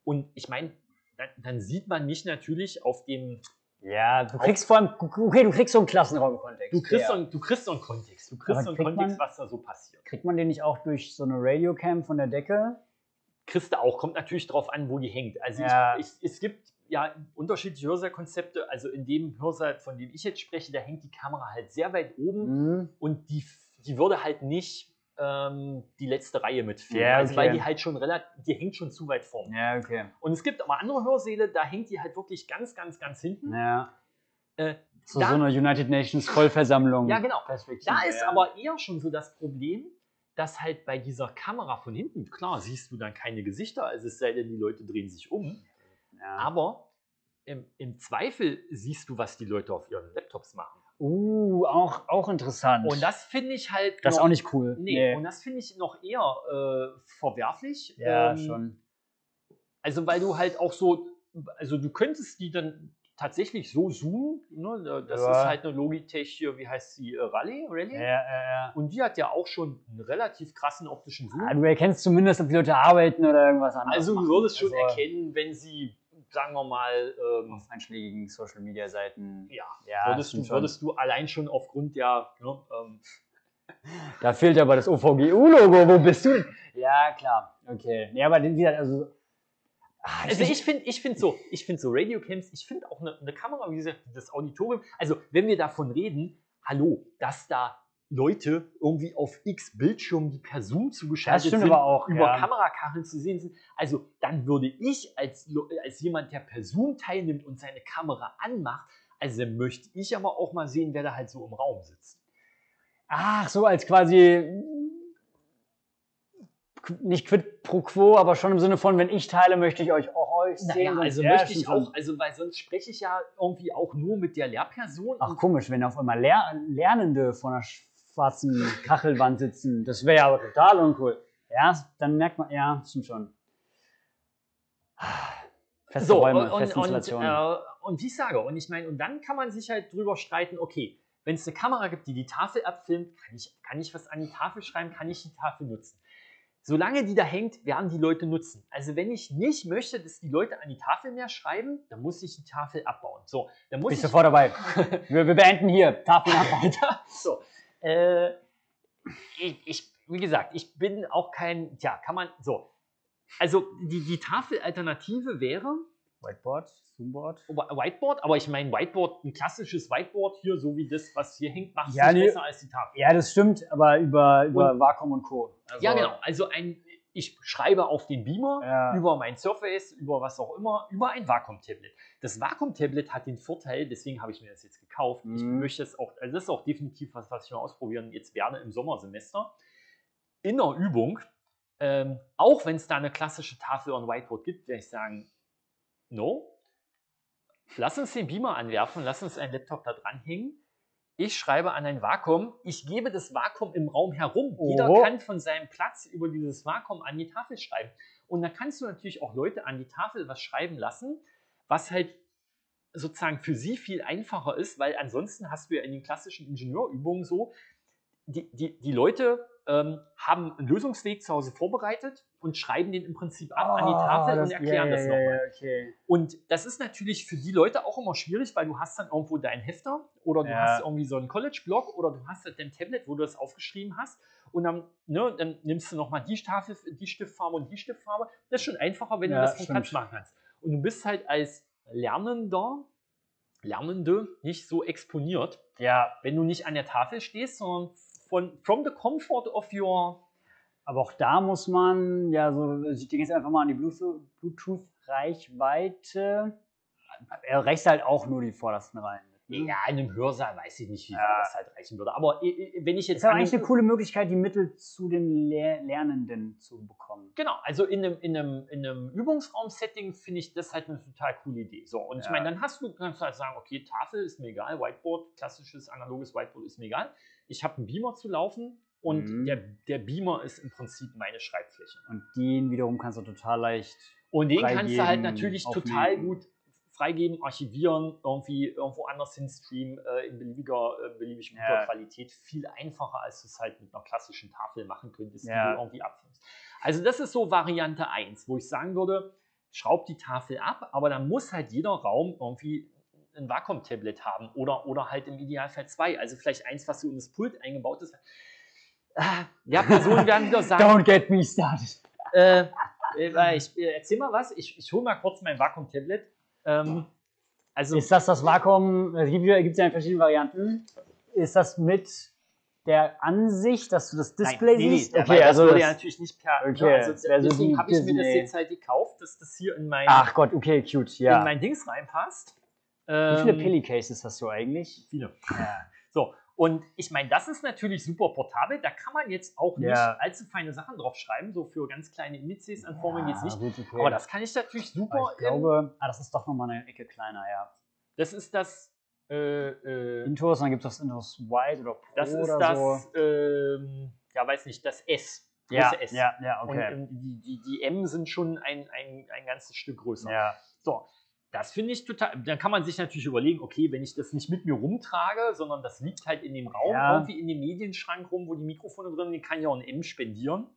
Und ich meine, Dann, dann sieht man mich natürlich auf dem... Ja, du kriegst vor allem, okay, du kriegst so einen Klassenraumkontext. Du kriegst, ja. so einen, du kriegst so einen Kontext, du kriegst so einen Kontext, man, was da so passiert. Kriegt man den nicht auch durch so eine Radiocam von der Decke? Kriegst du auch, kommt natürlich drauf an, wo die hängt. Also ja. ich, ich, es gibt ja unterschiedliche Hörsaalkonzepte, also in dem Hörsaal, von dem ich jetzt spreche, da hängt die Kamera halt sehr weit oben mhm. und die, die würde halt nicht... die letzte Reihe mitfilmen, yeah, okay. also weil die halt schon relativ, die hängt schon zu weit vorne. Yeah, okay. Und es gibt aber andere Hörsäle, da hängt die halt wirklich ganz, ganz, ganz hinten. Ja. Äh, so, da, so eine United Nations Vollversammlung. Ja, genau. Da ist ja. aber eher schon so das Problem, dass halt bei dieser Kamera von hinten, klar, siehst du dann keine Gesichter, also es sei denn, die Leute drehen sich um, ja. aber im, im Zweifel siehst du, was die Leute auf ihren Laptops machen. Uh, auch, auch interessant. Und das finde ich halt... Das noch, ist auch nicht cool. Nee, nee. Und das finde ich noch eher äh, verwerflich. Ja, ähm, schon. Also, weil du halt auch so... Also, du könntest die dann tatsächlich so zoomen. Ne? Das ja. ist halt eine Logitech hier, wie heißt sie? Rally? Rally? Ja, ja, ja. Und die hat ja auch schon einen relativ krassen optischen Zoom. Ja, du erkennst zumindest, ob die Leute arbeiten oder irgendwas anderes. Also, du würdest schon also, erkennen, wenn sie... sagen wir mal, ähm, auf einschlägigen Social-Media-Seiten. Ja, ja würdest, du, würdest du allein schon aufgrund der... Ne, ähm, da fehlt aber das O V G U-Logo, wo bist du denn? Ja, klar, okay. Ja, aber den, also... Ach, ich also ich finde ich find so, ich finde so Radiocams, ich finde auch eine, eine Kamera, wie gesagt, das Auditorium, also wenn wir davon reden, hallo, dass da Leute irgendwie auf x Bildschirmen, die per Zoom zugeschaltet sind, aber auch, über ja. Kamerakacheln zu sehen sind. Also dann würde ich als, als jemand, der per Zoom teilnimmt und seine Kamera anmacht, also möchte ich aber auch mal sehen, wer da halt so im Raum sitzt. Ach, so als quasi nicht quid pro quo, aber schon im Sinne von, wenn ich teile, möchte ich euch auch euch sehen. Naja, also möchte ich auch, also weil sonst spreche ich ja irgendwie auch nur mit der Lehrperson. Ach komisch, wenn auf einmal Lehr- Lernende von einer schwarzen Kachelwand sitzen. Das wäre ja total uncool. Ja, dann merkt man, ja, stimmt schon. Feste so, Räume, und, feste Installationen. Und, äh, und wie ich sage, und ich meine, und dann kann man sich halt drüber streiten, okay, wenn es eine Kamera gibt, die die Tafel abfilmt, kann ich, kann ich was an die Tafel schreiben, kann ich die Tafel nutzen. Solange die da hängt, werden die Leute nutzen. Also wenn ich nicht möchte, dass die Leute an die Tafel mehr schreiben, dann muss ich die Tafel abbauen. So, dann muss Bist ich... sofort dabei. wir, wir beenden hier. Tafel abbauen. so. Äh, ich, ich, wie gesagt, ich bin auch kein, tja, kann man, so. Also die, die Tafelalternative wäre... Whiteboard, Zoomboard. Whiteboard, aber ich meine Whiteboard, ein klassisches Whiteboard hier, so wie das, was hier hängt, macht es ja, nicht besser als die Tafel. Ja, das stimmt, aber über, über Wacom und Co. Also, ja, genau. Also ein, ich schreibe auf den Beamer, ja. über mein Surface, über was auch immer, über ein Wacom-Tablet. Das Wacom-Tablet hat den Vorteil, deswegen habe ich mir das jetzt gekauft. Mhm. Ich möchte es auch, also das ist auch definitiv was, was ich mal ausprobieren jetzt gerne im Sommersemester. In der Übung Ähm, auch wenn es da eine klassische Tafel und Whiteboard gibt, werde ich sagen, no. Lass uns den Beamer anwerfen, lass uns einen Laptop da dranhängen. Ich schreibe an ein Vakuum, ich gebe das Vakuum im Raum herum. Oh. Jeder kann von seinem Platz über dieses Vakuum an die Tafel schreiben. Und da kannst du natürlich auch Leute an die Tafel was schreiben lassen, was halt sozusagen für sie viel einfacher ist, weil ansonsten hast du ja in den klassischen Ingenieurübungen so, die, die, die Leute ähm, haben einen Lösungsweg zu Hause vorbereitet und schreiben den im Prinzip ab oh, an die Tafel das, und erklären yeah, das nochmal. Yeah, okay. Und das ist natürlich für die Leute auch immer schwierig, weil du hast dann irgendwo deinen Hefter oder du ja. hast irgendwie so einen College-Blog oder du hast halt dein Tablet, wo du das aufgeschrieben hast und dann, ne, dann nimmst du nochmal die Tafel, die Stiftfarbe und die Stiftfarbe. Das ist schon einfacher, wenn ja, du das vom Platz machen kannst. Und du bist halt als Lernender, Lernende nicht so exponiert, ja. wenn du nicht an der Tafel stehst, sondern von from the comfort of your... Aber auch da muss man, ja, so, ich denke jetzt einfach mal an die Bluetooth-Reichweite. Er reicht halt auch nur die vordersten Reihen. Ja, in einem Hörsaal weiß ich nicht, wie ja. das halt reichen würde. Aber wenn ich jetzt... Das ist eigentlich eine coole Möglichkeit, die Mittel zu den Lehr Lernenden zu bekommen. Genau, also in einem, in einem, in einem Übungsraum-Setting finde ich das halt eine total coole Idee. So, und ja. ich meine, dann hast du, kannst du halt sagen, okay, Tafel ist mir egal, Whiteboard, klassisches analoges Whiteboard ist mir egal. Ich habe einen Beamer zu laufen. Und mhm. der, der Beamer ist im Prinzip meine Schreibfläche. Und den wiederum kannst du total leicht Und den kannst du halt natürlich aufnehmen. total gut freigeben, archivieren, irgendwie irgendwo anders hin streamen, äh, in beliebiger, äh, beliebig guter ja. Qualität. Viel einfacher, als du es halt mit einer klassischen Tafel machen könntest, ja. die du irgendwie abfängst. Also das ist so Variante eins, wo ich sagen würde, schraub die Tafel ab, aber dann muss halt jeder Raum irgendwie ein Wacom-Tablet haben oder, oder halt im Idealfall zwei. Also vielleicht eins, was so in das Pult eingebaut ist. Ja, Personen werden wieder sagen... Don't get me started. Äh, ich, ich, erzähl mal was. Ich, ich hole mal kurz mein Wacom-Tablet. Ähm, also ist das das Wacom... Es gibt ja verschiedene Varianten. Ist das mit der Ansicht, dass du das Display Nein, nee, siehst? Okay, okay, also das wurde ja natürlich nicht per... Okay, ja, also deswegen also habe ich mir das jetzt halt gekauft, dass das hier in mein... Ach Gott, okay, cute, ja. ...in mein Dings reinpasst. Ähm, Wie viele Pilly-Cases hast du eigentlich? Viele. Ja. So. Und ich meine, das ist natürlich super portabel. Da kann man jetzt auch nicht yeah. allzu feine Sachen drauf schreiben. So für ganz kleine Indizes an Formeln ja, jetzt nicht. Gut, okay. Aber das kann ich natürlich super... Aber ich glaube, ah, das ist doch nochmal eine Ecke kleiner, ja. Das ist das... Äh, äh, Intus, dann gibt es das Intus White oder Pro Das ist oder das... So. Ähm, ja, weiß nicht, das S. Ja, S. ja, ja, okay. Und ähm, die, die, die M sind schon ein, ein, ein ganzes Stück größer. Ja. So. Das finde ich total, dann kann man sich natürlich überlegen, okay, wenn ich das nicht mit mir rumtrage, sondern das liegt halt in dem Raum, ja. irgendwie in dem Medienschrank rum, wo die Mikrofone drin sind, den kann ich auch ein M spendieren.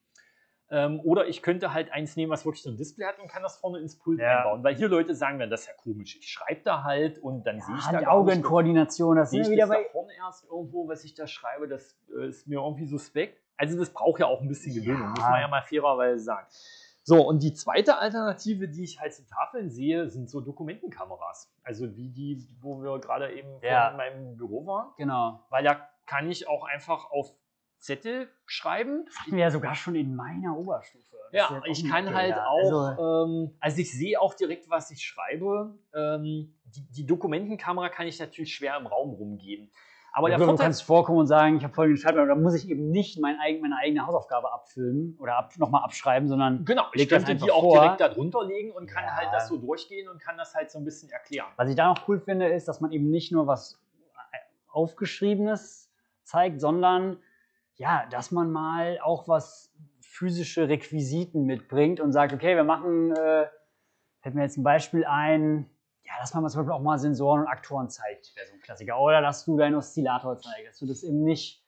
Ähm, oder ich könnte halt eins nehmen, was wirklich so ein Display hat und kann das vorne ins Pult ja. einbauen. Weil hier Leute sagen dann, das ist ja komisch, ich schreibe da halt und dann ja, sehe ich da die Augenkoordination, das sehe ich wieder das bei da vorne erst irgendwo, was ich da schreibe, das äh, ist mir irgendwie suspekt. Also das braucht ja auch ein bisschen Gewöhnung, ja. muss man ja mal fairerweise sagen. So, und die zweite Alternative, die ich halt zu Tafeln sehe, sind so Dokumentenkameras. Also wie die, wo wir gerade eben ja. in meinem Büro waren. Genau. Weil da kann ich auch einfach auf Zettel schreiben. Das hatten wir ja sogar schon in meiner Oberstufe. Das ja, ich kann halt ja. auch, also, ähm, also ich sehe auch direkt, was ich schreibe. Ähm, die, die Dokumentenkamera kann ich natürlich schwer im Raum rumgeben. Aber der Vorteil, du kannst vorkommen und sagen, ich habe folgenden Schreibplan, da muss ich eben nicht meine eigene Hausaufgabe abfilmen oder ab, nochmal abschreiben, sondern genau, ich könnte die auch vor. direkt da drunter legen und kann ja. halt das so durchgehen und kann das halt so ein bisschen erklären. Was ich da noch cool finde, ist, dass man eben nicht nur was Aufgeschriebenes zeigt, sondern ja, dass man mal auch was physische Requisiten mitbringt und sagt, okay, wir machen, äh, fällt mir jetzt ein Beispiel ein, ja, dass man zum Beispiel auch mal Sensoren und Aktoren zeigt, wäre so ein Klassiker. Oder dass du deinen Oszillator zeigst, dass du das eben nicht...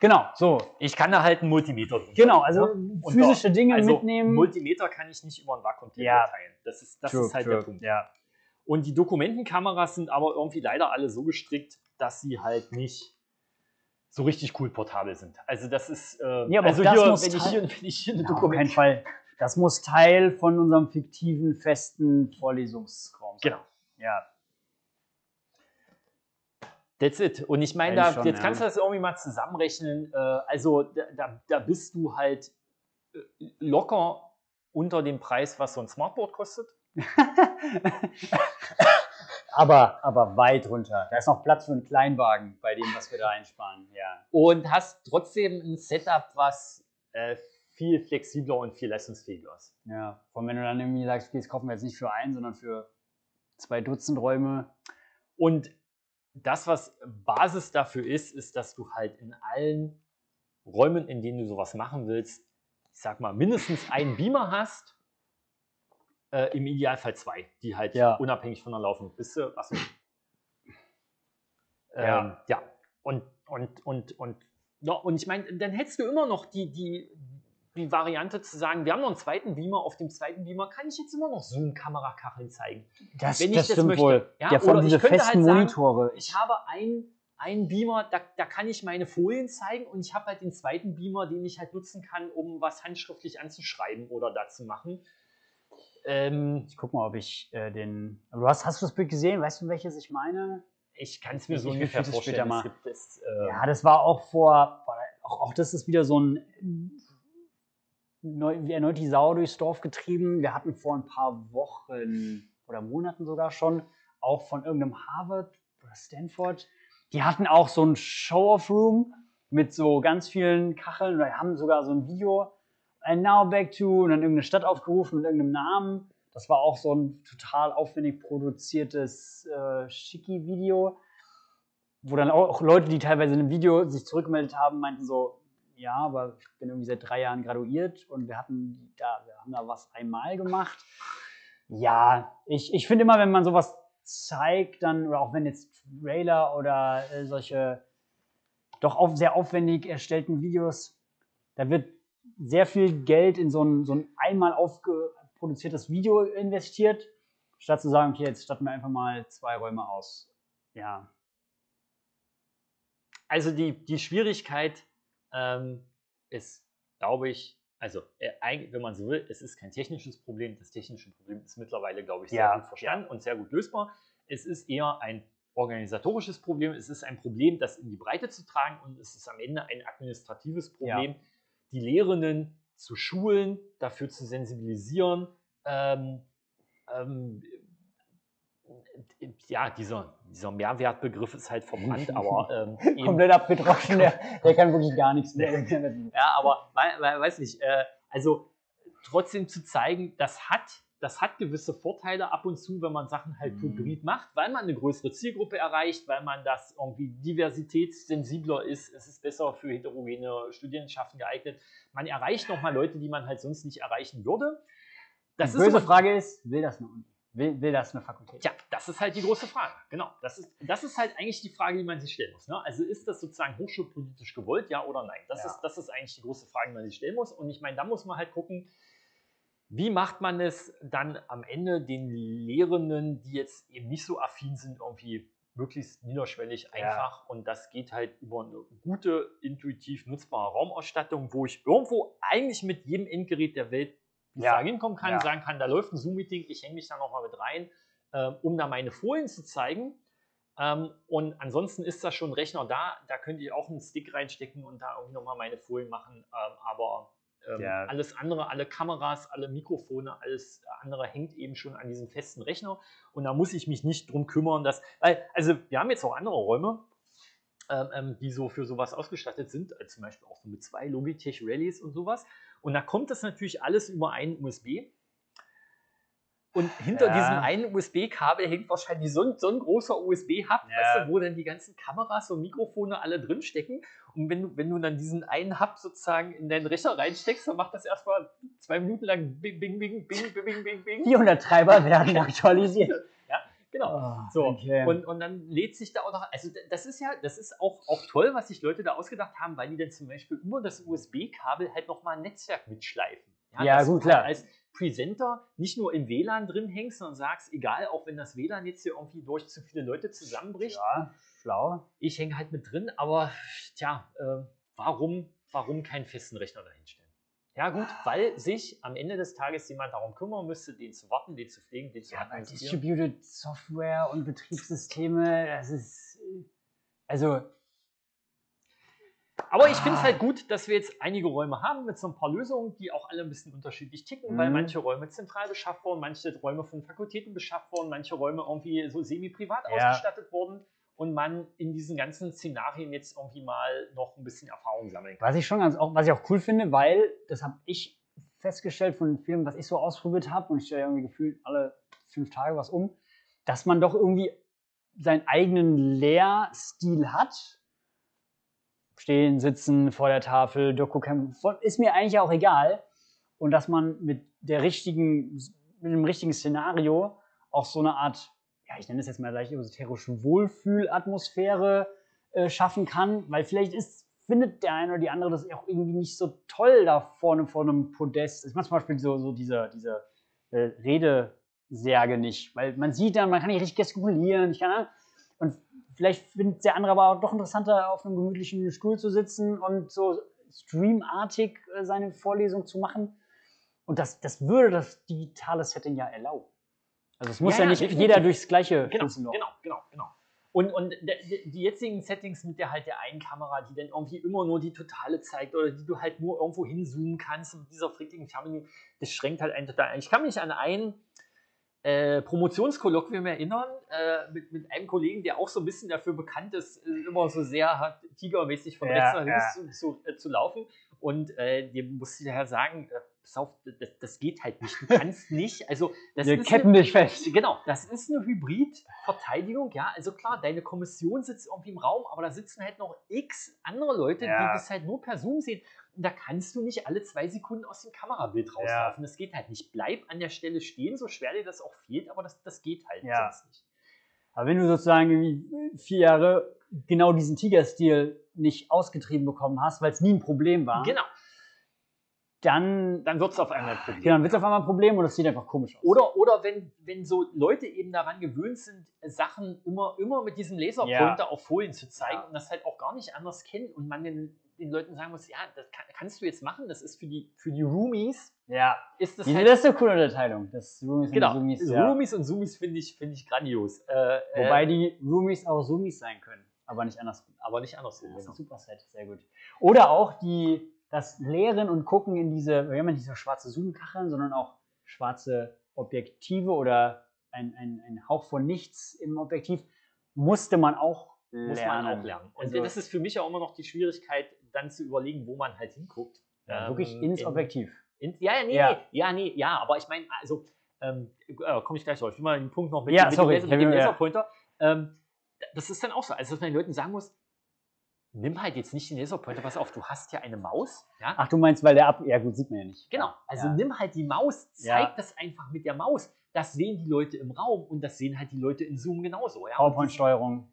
Genau, so. Ich kann da halt einen Multimeter drin. Genau, also ne? physische doch, Dinge also mitnehmen. Multimeter kann ich nicht über ein Vakuum-Tablet ja. teilen. Das ist, das true, ist halt true. der Punkt. Ja. Und die Dokumentenkameras sind aber irgendwie leider alle so gestrickt, dass sie halt nicht so richtig cool portabel sind. Also das ist... Äh, ja, aber also das hier, muss wenn, ich hier, wenn ich hier eine ja, Dokument... Fall. Das muss Teil von unserem fiktiven, festen Vorlesungsraum sein. Genau. Ja. That's it. Und ich meine, da, jetzt ja. kannst du das irgendwie mal zusammenrechnen. Also da, da, da bist du halt locker unter dem Preis, was so ein Smartboard kostet. aber, aber weit runter. Da ist noch Platz für einen Kleinwagen bei dem, was wir da einsparen. Ja. Und hast trotzdem ein Setup, was... Äh, viel flexibler und viel leistungsfähiger ist. Ja, vor allem wenn du dann irgendwie sagst, okay, das kaufen wir jetzt nicht für einen, sondern für zwei Dutzend Räume. Und das, was Basis dafür ist, ist, dass du halt in allen Räumen, in denen du sowas machen willst, ich sag mal, mindestens einen Beamer hast, äh, im Idealfall zwei, die halt ja. unabhängig von der laufen. Bist du, achso. Ja. Ähm, ja, und, und, und, und, ja, und ich meine, dann hättest du immer noch die, die, die Variante zu sagen, wir haben noch einen zweiten Beamer, auf dem zweiten Beamer kann ich jetzt immer noch Zoom-Kamerakacheln zeigen. Das, wenn das ich stimmt das möchte. Wohl. Ja, ja, oder diese ich könnte festen halt sagen, Monitore. Ich habe einen, einen Beamer, da, da kann ich meine Folien zeigen und ich habe halt den zweiten Beamer, den ich halt nutzen kann, um was handschriftlich anzuschreiben oder da zu machen. Ähm, ich guck mal, ob ich äh, den... Aber du hast, hast du das Bild gesehen? Weißt du, welches ich meine? Ich kann es mir so ungefähr vorstellen. Es gibt es, äh ja, das war auch vor... Auch, auch das ist wieder so ein... Neu, erneut die Sau durchs Dorf getrieben. Wir hatten vor ein paar Wochen oder Monaten sogar schon, auch von irgendeinem Harvard oder Stanford, die hatten auch so ein Show-Off-Room mit so ganz vielen Kacheln. Wir haben sogar so ein Video, and now back to, und dann irgendeine Stadt aufgerufen mit irgendeinem Namen. Das war auch so ein total aufwendig produziertes äh, Schicki-Video, wo dann auch Leute, die teilweise in einem Video sich zurückgemeldet haben, meinten so, ja, aber ich bin irgendwie seit drei Jahren graduiert und wir hatten da, wir haben da was einmal gemacht. Ja, ich, ich finde immer, wenn man sowas zeigt, dann, oder auch wenn jetzt Trailer oder äh, solche doch auf, sehr aufwendig erstellten Videos, da wird sehr viel Geld in so ein, so ein einmal aufgeproduziertes Video investiert, statt zu sagen, okay, jetzt statten wir einfach mal zwei Räume aus. Ja. Also die, die Schwierigkeit Ähm, ist, glaube ich, also äh, eigentlich, wenn man so will, es ist kein technisches Problem. Das technische Problem ist mittlerweile, glaube ich, sehr ja. gut verstanden und sehr gut lösbar. Es ist eher ein organisatorisches Problem. Es ist ein Problem, das in die Breite zu tragen, und es ist am Ende ein administratives Problem, ja. die Lehrenden zu schulen, dafür zu sensibilisieren, ähm, ähm, ja, dieser, dieser Mehrwertbegriff ist halt verbrannt, aber ähm, komplett abgetroschen, der, der kann wirklich gar nichts mehr. Ja, aber weiß nicht, äh, also trotzdem zu zeigen, das hat, das hat gewisse Vorteile ab und zu, wenn man Sachen halt hybrid macht, weil man eine größere Zielgruppe erreicht, weil man das irgendwie diversitätssensibler ist, es ist besser für heterogene Studienschaften geeignet. Man erreicht nochmal Leute, die man halt sonst nicht erreichen würde. Das die böse Frage ist, will das eine Uni? Will, will das eine Fakultät? Ja, das ist halt die große Frage. Genau, das ist, das ist halt eigentlich die Frage, die man sich stellen muss. Ne? Also ist das sozusagen hochschulpolitisch gewollt, ja oder nein? Das, ja. ist, das ist eigentlich die große Frage, die man sich stellen muss. Und ich meine, da muss man halt gucken, wie macht man es dann am Ende den Lehrenden, die jetzt eben nicht so affin sind, irgendwie möglichst niederschwellig einfach. Ja. Und das geht halt über eine gute, intuitiv nutzbare Raumausstattung, wo ich irgendwo eigentlich mit jedem Endgerät der Welt ja. hinkommen kann, ja. sagen kann, da läuft ein Zoom-Meeting, ich hänge mich da nochmal mit rein, äh, um da meine Folien zu zeigen. Ähm, und ansonsten ist da schon ein Rechner da, da könnte ich auch einen Stick reinstecken und da auch nochmal meine Folien machen. Ähm, aber ähm, ja. alles andere, alle Kameras, alle Mikrofone, alles andere hängt eben schon an diesem festen Rechner. Und da muss ich mich nicht drum kümmern, dass, weil, also wir haben jetzt auch andere Räume, ähm, die so für sowas ausgestattet sind, äh, zum Beispiel auch so mit zwei Logitech-Rallies und sowas. Und da kommt das natürlich alles über einen U S B. Und hinter ja. diesem einen U S B-Kabel hängt wahrscheinlich so ein, so ein großer U S B-Hub, ja. weißt du, wo dann die ganzen Kameras und Mikrofone alle drinstecken. Und wenn du, wenn du dann diesen einen Hub sozusagen in deinen Rechner reinsteckst, dann macht das erstmal zwei Minuten lang bing, bing, bing, bing, bing, bing, bing. vierhundert Treiber werden aktualisiert. Ja, genau. Oh, so. Okay. Und, und dann lädt sich da auch noch... Also das ist ja, das ist auch, auch toll, was sich Leute da ausgedacht haben, weil die dann zum Beispiel über das U S B-Kabel halt nochmal ein Netzwerk mitschleifen. Ja, ja gut, klar. Als Presenter nicht nur im W L A N drin hängst, sondern sagst, egal, auch wenn das W L A N jetzt hier irgendwie durch zu viele Leute zusammenbricht. Ja, schlau. Ich hänge halt mit drin, aber tja, äh, warum, warum keinen festen Rechner dahinstellen? Ja gut, weil sich am Ende des Tages jemand darum kümmern müsste, den zu warten, den zu pflegen, den zu ja, bei Distributed Software und Betriebssysteme, das ist, also... Aber ich finde es halt gut, dass wir jetzt einige Räume haben mit so ein paar Lösungen, die auch alle ein bisschen unterschiedlich ticken, mhm. weil manche Räume zentral beschafft wurden, manche Räume von Fakultäten beschafft wurden, manche Räume irgendwie so semi-privat ja. ausgestattet wurden. und man in diesen ganzen Szenarien jetzt irgendwie mal noch ein bisschen Erfahrung sammeln kann. Was ich schon ganz auch, was ich auch cool finde, weil das habe ich festgestellt von den Filmen, was ich so ausprobiert habe, und ich stelle irgendwie gefühlt alle fünf Tage was um, dass man doch irgendwie seinen eigenen Lehrstil hat. Stehen, sitzen, vor der Tafel, Doku-Camp, ist mir eigentlich auch egal. Und dass man mit der richtigen, mit dem richtigen Szenario auch so eine Art, ja, ich nenne es jetzt mal leicht esoterische Wohlfühlatmosphäre äh, schaffen kann, weil vielleicht ist, findet der eine oder die andere das auch irgendwie nicht so toll da vorne vor einem Podest. Ich mache zum Beispiel so, so diese, diese äh, Redesärge nicht, weil man sieht dann, man kann nicht richtig gestikulieren, ich kann, und vielleicht findet der andere aber auch doch interessanter, auf einem gemütlichen Stuhl zu sitzen und so streamartig äh, seine Vorlesung zu machen. Und das, das würde das digitale Setting ja erlauben. Also es muss ja, ja nicht definitiv jeder durchs Gleiche genau, genau, genau, genau. Und, und die jetzigen Settings mit der halt der einen Kamera, die dann irgendwie immer nur die Totale zeigt oder die du halt nur irgendwo hinzoomen kannst und dieser freaking Termin, das schränkt halt einen total ein. Ich kann mich an einen äh, Promotionskolloquium erinnern, äh, mit, mit einem Kollegen, der auch so ein bisschen dafür bekannt ist, äh, immer so sehr hat, tigermäßig von rechts ja, nach links ja. zu, zu, äh, zu laufen. Und äh, dem musste ich ja sagen, äh, Das, das geht halt nicht, du kannst nicht, also das wir ist ketten eine, dich fest. Genau, das ist eine Hybrid-Verteidigung, ja, also klar, deine Kommission sitzt irgendwie im Raum, aber da sitzen halt noch x andere Leute, ja. die das halt nur per Zoom sehen, und da kannst du nicht alle zwei Sekunden aus dem Kamerabild rauslaufen, ja. das geht halt nicht, bleib an der Stelle stehen, so schwer dir das auch fehlt, aber das, das geht halt ja. sonst nicht. Aber wenn du sozusagen irgendwie vier Jahre genau diesen Tigerstil nicht ausgetrieben bekommen hast, weil es nie ein Problem war. Genau. Dann, dann wird es auf einmal ein Problem. Genau, dann wird es auf einmal ein Problem und das sieht einfach komisch aus. Oder, oder wenn, wenn so Leute eben daran gewöhnt sind, Sachen immer, immer mit diesem Laserpointer ja. auf Folien zu zeigen ja. und das halt auch gar nicht anders kennen und man den, den Leuten sagen muss, ja, das kann, kannst du jetzt machen, das ist für die, für die Roomies. Ja, ist das, halt, das ist eine coole Unterteilung. Das Roomies genau, und Zoomies, ja. Roomies und Zoomies finde ich, find ich grandios. Äh, Wobei äh, die Roomies auch Zoomies sein können, aber nicht andersrum. Aber nicht andersrum. Das ist ein super Set, sehr gut. Oder auch die... Das Lehren und Gucken in diese, wir haben ja nicht so schwarze Zoomkacheln, sondern auch schwarze Objektive oder ein, ein, ein Hauch von nichts im Objektiv, musste man auch lernen. Muss man auch lernen. Und also, das ist für mich ja immer noch die Schwierigkeit, dann zu überlegen, wo man halt hinguckt. Ja, wirklich ähm, ins in, Objektiv. In, ja, ja, nee, ja. nee, ja, nee, ja, aber ich meine, also, ähm, äh, komme ich gleich drauf. Ich will mal den Punkt noch mit, ja, mit, sorry, mit dem Laserpointer. Ja. Ähm, das ist dann auch so, also dass man den Leuten sagen muss, nimm halt jetzt nicht den Laserpointer, pass auf, du hast ja eine Maus. Ja? Ach, du meinst, weil der ab... Ja gut, sieht man ja nicht. Genau, also ja. nimm halt die Maus, zeig ja. das einfach mit der Maus. Das sehen die Leute im Raum und das sehen halt die Leute in Zoom genauso. Ja? PowerPoint-Steuerung.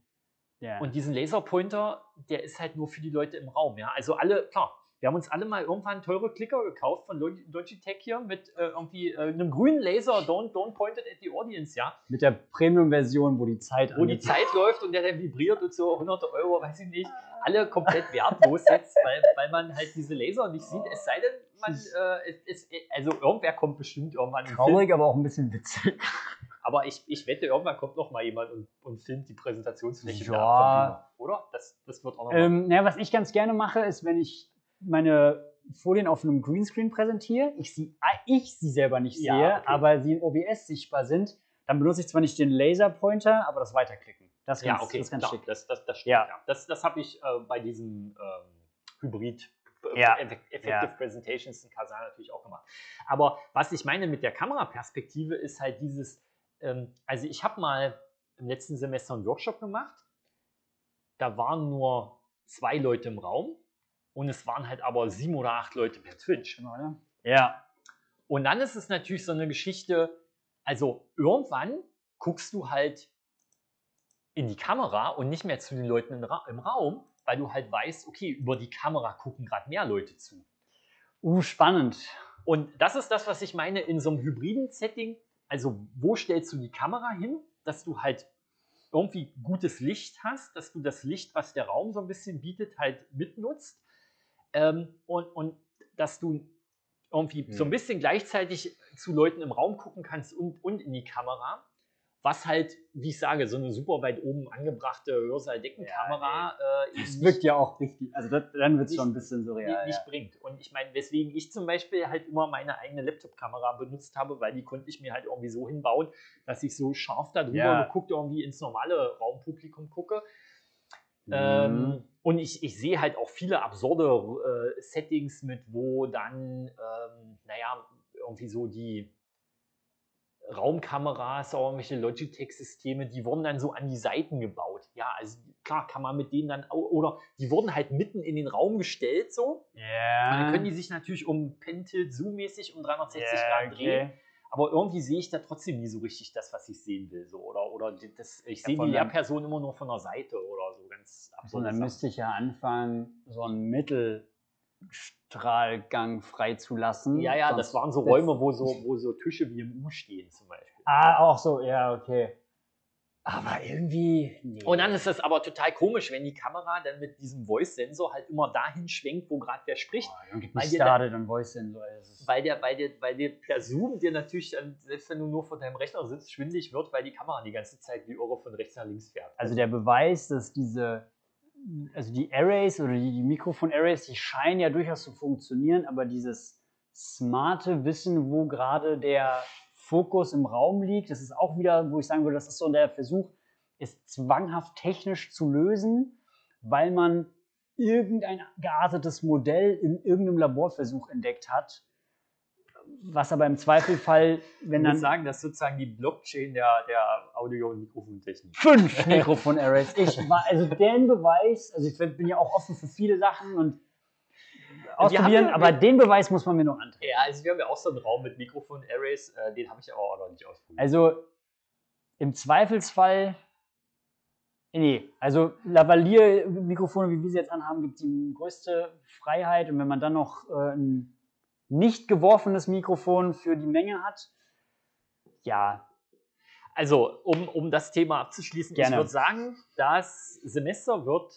Yeah. Und diesen Laserpointer, der ist halt nur für die Leute im Raum. Ja? Also alle, klar, wir haben uns alle mal irgendwann teure Klicker gekauft von Logitech hier mit äh, irgendwie äh, einem grünen Laser, don't, don't point it at the audience, ja. Mit der Premium-Version, wo die Zeit Wo angeht. die Zeit läuft und der dann vibriert und so hundert Euro, weiß ich nicht, alle komplett wertlos jetzt, weil, weil man halt diese Laser nicht sieht. Es sei denn, man, äh, es, es, also irgendwer kommt bestimmt irgendwann. Traurig, aber auch ein bisschen witzig. Aber ich, ich wette, irgendwann kommt noch mal jemand und, und filmt die Präsentationsfläche. Ja. Von oder? Das, das wird auch noch ähm, na, was ich ganz gerne mache, ist, wenn ich meine Folien auf einem Greenscreen präsentiere, ich sie, ich sie selber nicht sehe, ja, okay. aber sie in O B S sichtbar sind, dann benutze ich zwar nicht den Laserpointer, aber das Weiterklicken. Das ist ganz, ja, okay, das ist ganz klar, schick. Das, das, das stimmt, ja. Ja. Das, das habe ich äh, bei diesen ähm, Hybrid- Ja. Effective ja. Presentations in Kasan natürlich auch gemacht. Aber was ich meine mit der Kameraperspektive ist halt dieses, ähm, also ich habe mal im letzten Semester einen Workshop gemacht, da waren nur zwei Leute im Raum. Und es waren halt aber sieben oder acht Leute per Twitch. Genau, oder? Ja. Und dann ist es natürlich so eine Geschichte, also irgendwann guckst du halt in die Kamera und nicht mehr zu den Leuten im Raum, weil du halt weißt, okay, über die Kamera gucken gerade mehr Leute zu. Uh, spannend. Und das ist das, was ich meine in so einem hybriden Setting. Also wo stellst du die Kamera hin, dass du halt irgendwie gutes Licht hast, dass du das Licht, was der Raum so ein bisschen bietet, halt mitnutzt. Ähm, und, und dass du irgendwie hm. so ein bisschen gleichzeitig zu Leuten im Raum gucken kannst und, und in die Kamera, was halt, wie ich sage, so eine super weit oben angebrachte Hörsaaldecken-Kamera... Ja, äh, das wirkt ja auch richtig, also das, dann wird es schon ein bisschen surreal. Nicht ja. bringt. Und ich meine, weswegen ich zum Beispiel halt immer meine eigene Laptop-Kamera benutzt habe, weil die konnte ich mir halt irgendwie so hinbauen, dass ich so scharf darüber ja. geguckt irgendwie ins normale Raumpublikum gucke. Mhm. Ähm, und ich, ich sehe halt auch viele absurde äh, Settings mit, wo dann, ähm, naja, irgendwie so die... Raumkameras, auch irgendwelche Logitech-Systeme, die wurden dann so an die Seiten gebaut. Ja, also klar kann man mit denen dann, oder die wurden halt mitten in den Raum gestellt so. Ja. Yeah. Dann können die sich natürlich um Pen-Tilt Zoom-mäßig um dreihundertsechzig yeah, Grad drehen. Okay. Aber irgendwie sehe ich da trotzdem nie so richtig das, was ich sehen will. So. Oder, oder das, ich sehe die Lehrperson immer nur von der Seite oder so ganz absurd. Und dann Sachen. müsste ich ja anfangen, so ein Mittel... Strahlgang freizulassen. Ja, ja, das waren so Räume, wo so, wo so Tische wie im U stehen zum Beispiel. Ah, auch so, ja, okay. Aber irgendwie... Nee. Und dann ist das aber total komisch, wenn die Kamera dann mit diesem Voice-Sensor halt immer dahin schwenkt, wo gerade wer spricht. Oh, weil der startet dann Voice-Sensor. Weil der, weil der, weil der, der Zoom dir natürlich, dann, selbst wenn du nur vor deinem Rechner sitzt, schwindelig wird, weil die Kamera die ganze Zeit wie irre von rechts nach links fährt. Also der Beweis, dass diese... Also die Arrays oder die, die Mikrofon-Arrays, die scheinen ja durchaus zu funktionieren, aber dieses smarte Wissen, wo gerade der Fokus im Raum liegt, das ist auch wieder, wo ich sagen würde, das ist so der Versuch, es zwanghaft technisch zu lösen, weil man irgendein geartetes Modell in irgendeinem Laborversuch entdeckt hat. Was aber im Zweifelfall, wenn dann... Ich würde sagen, das ist sozusagen die Blockchain der, der Audio- und Mikrofontechnik. Fünf Mikrofon-Arrays. Ich war, also den Beweis, also ich bin ja auch offen für viele Sachen und ausprobieren, haben, aber wir, den Beweis muss man mir noch antreten. Ja, also wir haben ja auch so einen Raum mit Mikrofon-Arrays, äh, den habe ich aber auch noch nicht ausprobiert. Also im Zweifelsfall... Nee, also Lavalier-Mikrofone, wie wir sie jetzt anhaben, gibt die größte Freiheit und wenn man dann noch äh, ein... nicht geworfenes Mikrofon für die Menge hat. Ja. Also, um, um das Thema abzuschließen, Gerne. ich würde sagen, das Semester wird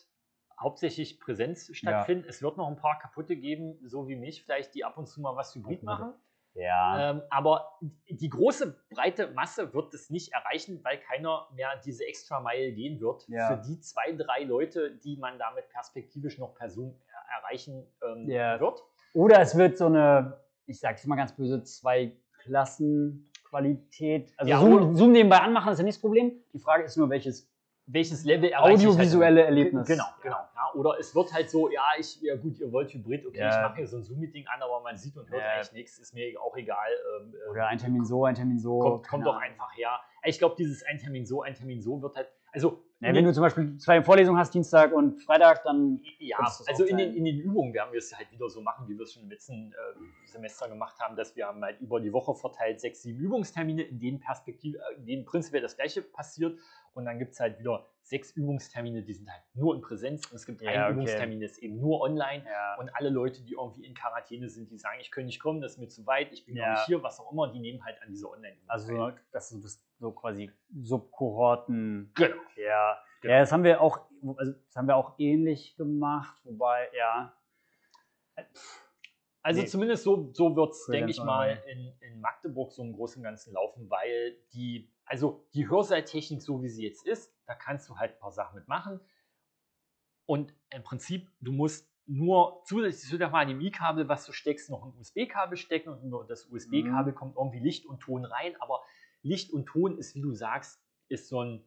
hauptsächlich Präsenz stattfinden. Ja. Es wird noch ein paar kaputte geben, so wie mich, vielleicht die ab und zu mal was hybrid machen. Ja. Ähm, aber die große, breite Masse wird es nicht erreichen, weil keiner mehr diese extra Meile gehen wird. Ja. Für die zwei, drei Leute, die man damit perspektivisch noch per Zoom erreichen ähm, ja. wird. Oder es wird so eine, ich sag's mal ganz böse, Zwei-Klassen-Qualität. Also ja, Zoom, Zoom nebenbei anmachen ist ja nicht das Problem. Die Frage ist nur, welches, welches Level audiovisuelle halt Erlebnis. Genau, genau. Ja, oder es wird halt so, ja, ich, ja gut, ihr wollt Hybrid, okay, ja. ich mache hier so ein Zoom-Meeting an, aber man sieht und hört ja. eigentlich nichts, ist mir auch egal. Ähm, oder ein Termin so, ein Termin so. Kommt, kommt doch einfach her. Ich glaube, dieses ein Termin so, ein Termin so wird halt, also... Ja, wenn du zum Beispiel zwei Vorlesungen hast, Dienstag und Freitag, dann... Ja, also in den, in den Übungen werden wir es halt wieder so machen, wie wir es schon im letzten äh, Semester gemacht haben, dass wir haben halt über die Woche verteilt sechs, sieben Übungstermine, in denen, Perspektive, in denen prinzipiell das Gleiche passiert. Und dann gibt es halt wieder sechs Übungstermine, die sind halt nur in Präsenz. Und es gibt ja, einen okay. Übungstermin, der ist eben nur online. Ja. Und alle Leute, die irgendwie in Quarantäne sind, die sagen, ich kann nicht kommen, das ist mir zu weit, ich bin ja. noch nicht hier, was auch immer, die nehmen halt an diese Online-Übungen. Also das ist so quasi Subkohorten. Genau. Ja. Genau. Ja, das haben wir auch, also das haben wir auch ähnlich gemacht, wobei, ja. Also nee. zumindest so, so wird es, denke ich mal, in, in Magdeburg so im Großen und Ganzen laufen, weil die, also die Hörsaaltechnik, so wie sie jetzt ist, da kannst du halt ein paar Sachen mitmachen. Und im Prinzip, du musst nur zusätzlich zu dem H D M I-Kabel, was du steckst, noch ein U S B-Kabel stecken und nur das U S B-Kabel mhm. kommt irgendwie Licht und Ton rein, aber Licht und Ton ist, wie du sagst, ist so ein,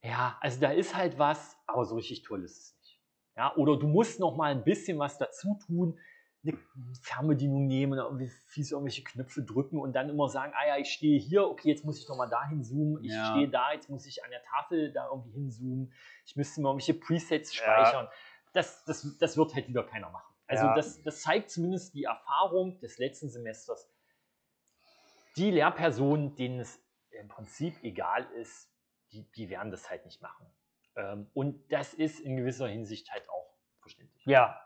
ja, also da ist halt was, aber so richtig toll ist es nicht. Ja, oder du musst noch mal ein bisschen was dazu tun, eine Fernbedienung nehmen oder irgendwie fies irgendwelche Knöpfe drücken und dann immer sagen, ah ja, ich stehe hier, okay, jetzt muss ich nochmal dahin zoomen, ich ja. stehe da, jetzt muss ich an der Tafel da irgendwie hinzoomen, ich müsste mal irgendwelche Presets speichern. Ja. Das, das, das wird halt wieder keiner machen. Also ja. das, das zeigt zumindest die Erfahrung des letzten Semesters. Die Lehrpersonen, denen es im Prinzip egal ist, die, die werden das halt nicht machen. Und das ist in gewisser Hinsicht halt auch verständlich. Ja,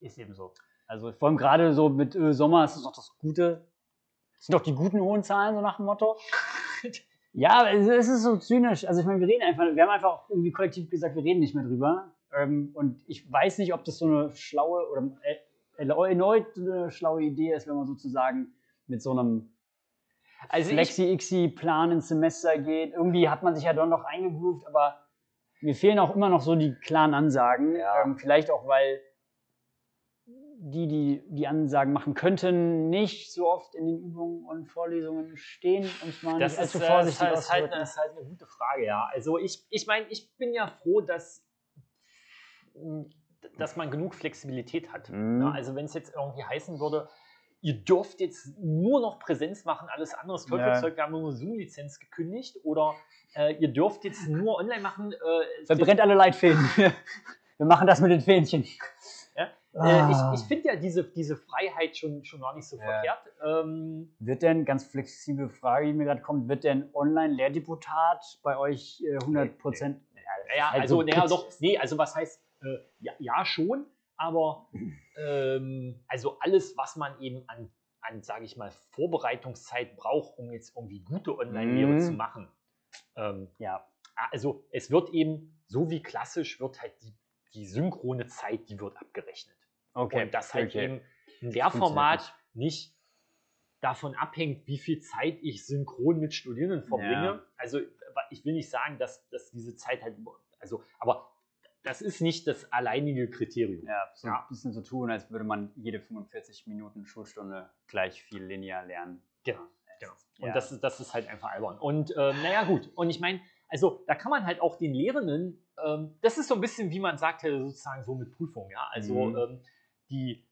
ist eben so. Also vor allem gerade so mit äh, Sommer ist es noch das Gute, das sind doch die guten hohen Zahlen, so nach dem Motto. Ja, es, es ist so zynisch. Also ich meine, wir reden einfach, wir haben einfach irgendwie kollektiv gesagt, wir reden nicht mehr drüber. Ähm, und ich weiß nicht, ob das so eine schlaue oder äh, erneut eine schlaue Idee ist, wenn man sozusagen mit so einem also Flexi-Xi Plan ins Semester geht. Irgendwie hat man sich ja doch noch eingegroovt, aber mir fehlen auch immer noch so die klaren Ansagen. Ja. Ähm, vielleicht auch, weil die, die die Ansagen machen könnten, nicht so oft in den Übungen und Vorlesungen stehen und man das nicht allzu vorsichtig ist. Das ist halt, halt eine gute Frage, ja. Also ich, ich meine, ich bin ja froh, dass, dass man genug Flexibilität hat. Mhm. Ne? Also wenn es jetzt irgendwie heißen würde, ihr dürft jetzt nur noch Präsenz machen, alles andere ist Teufelzeug, wir haben nur eine Zoom-Lizenz gekündigt oder äh, ihr dürft jetzt nur online machen. Äh, Verbrennt alle Leitfäden. Wir machen das mit den Fähnchen. Ah. Ich, ich finde ja diese, diese Freiheit schon, schon noch nicht so ja. verkehrt. Ähm, wird denn, ganz flexible Frage, die mir gerade kommt, wird denn Online-Lehrdeputat bei euch äh, hundert Prozent? Nee, nee. Ja, ja, halt also, so naja, doch, nee, also was heißt, äh, ja, ja schon, aber ähm, also alles, was man eben an, an sage ich mal, Vorbereitungszeit braucht, um jetzt irgendwie gute Online-Lehre mhm. zu machen. Ähm, ja, also es wird eben, so wie klassisch, wird halt die, die synchrone Zeit, die wird abgerechnet. Okay, und das halt okay. eben ein Lehrformat nicht davon abhängt, wie viel Zeit ich synchron mit Studierenden verbringe. Ja. Also ich will nicht sagen, dass, dass diese Zeit halt, also, aber das ist nicht das alleinige Kriterium. Ja, so ja. ein bisschen so tun, als würde man jede fünfundvierzig Minuten Schulstunde gleich viel linear lernen. Genau, genau. Und ja. das, ist, das ist halt einfach albern. Und äh, naja, gut. Und ich meine, also da kann man halt auch den Lehrenden, ähm, das ist so ein bisschen, wie man sagt, sozusagen so mit Prüfung, ja. Also mhm. ähm, die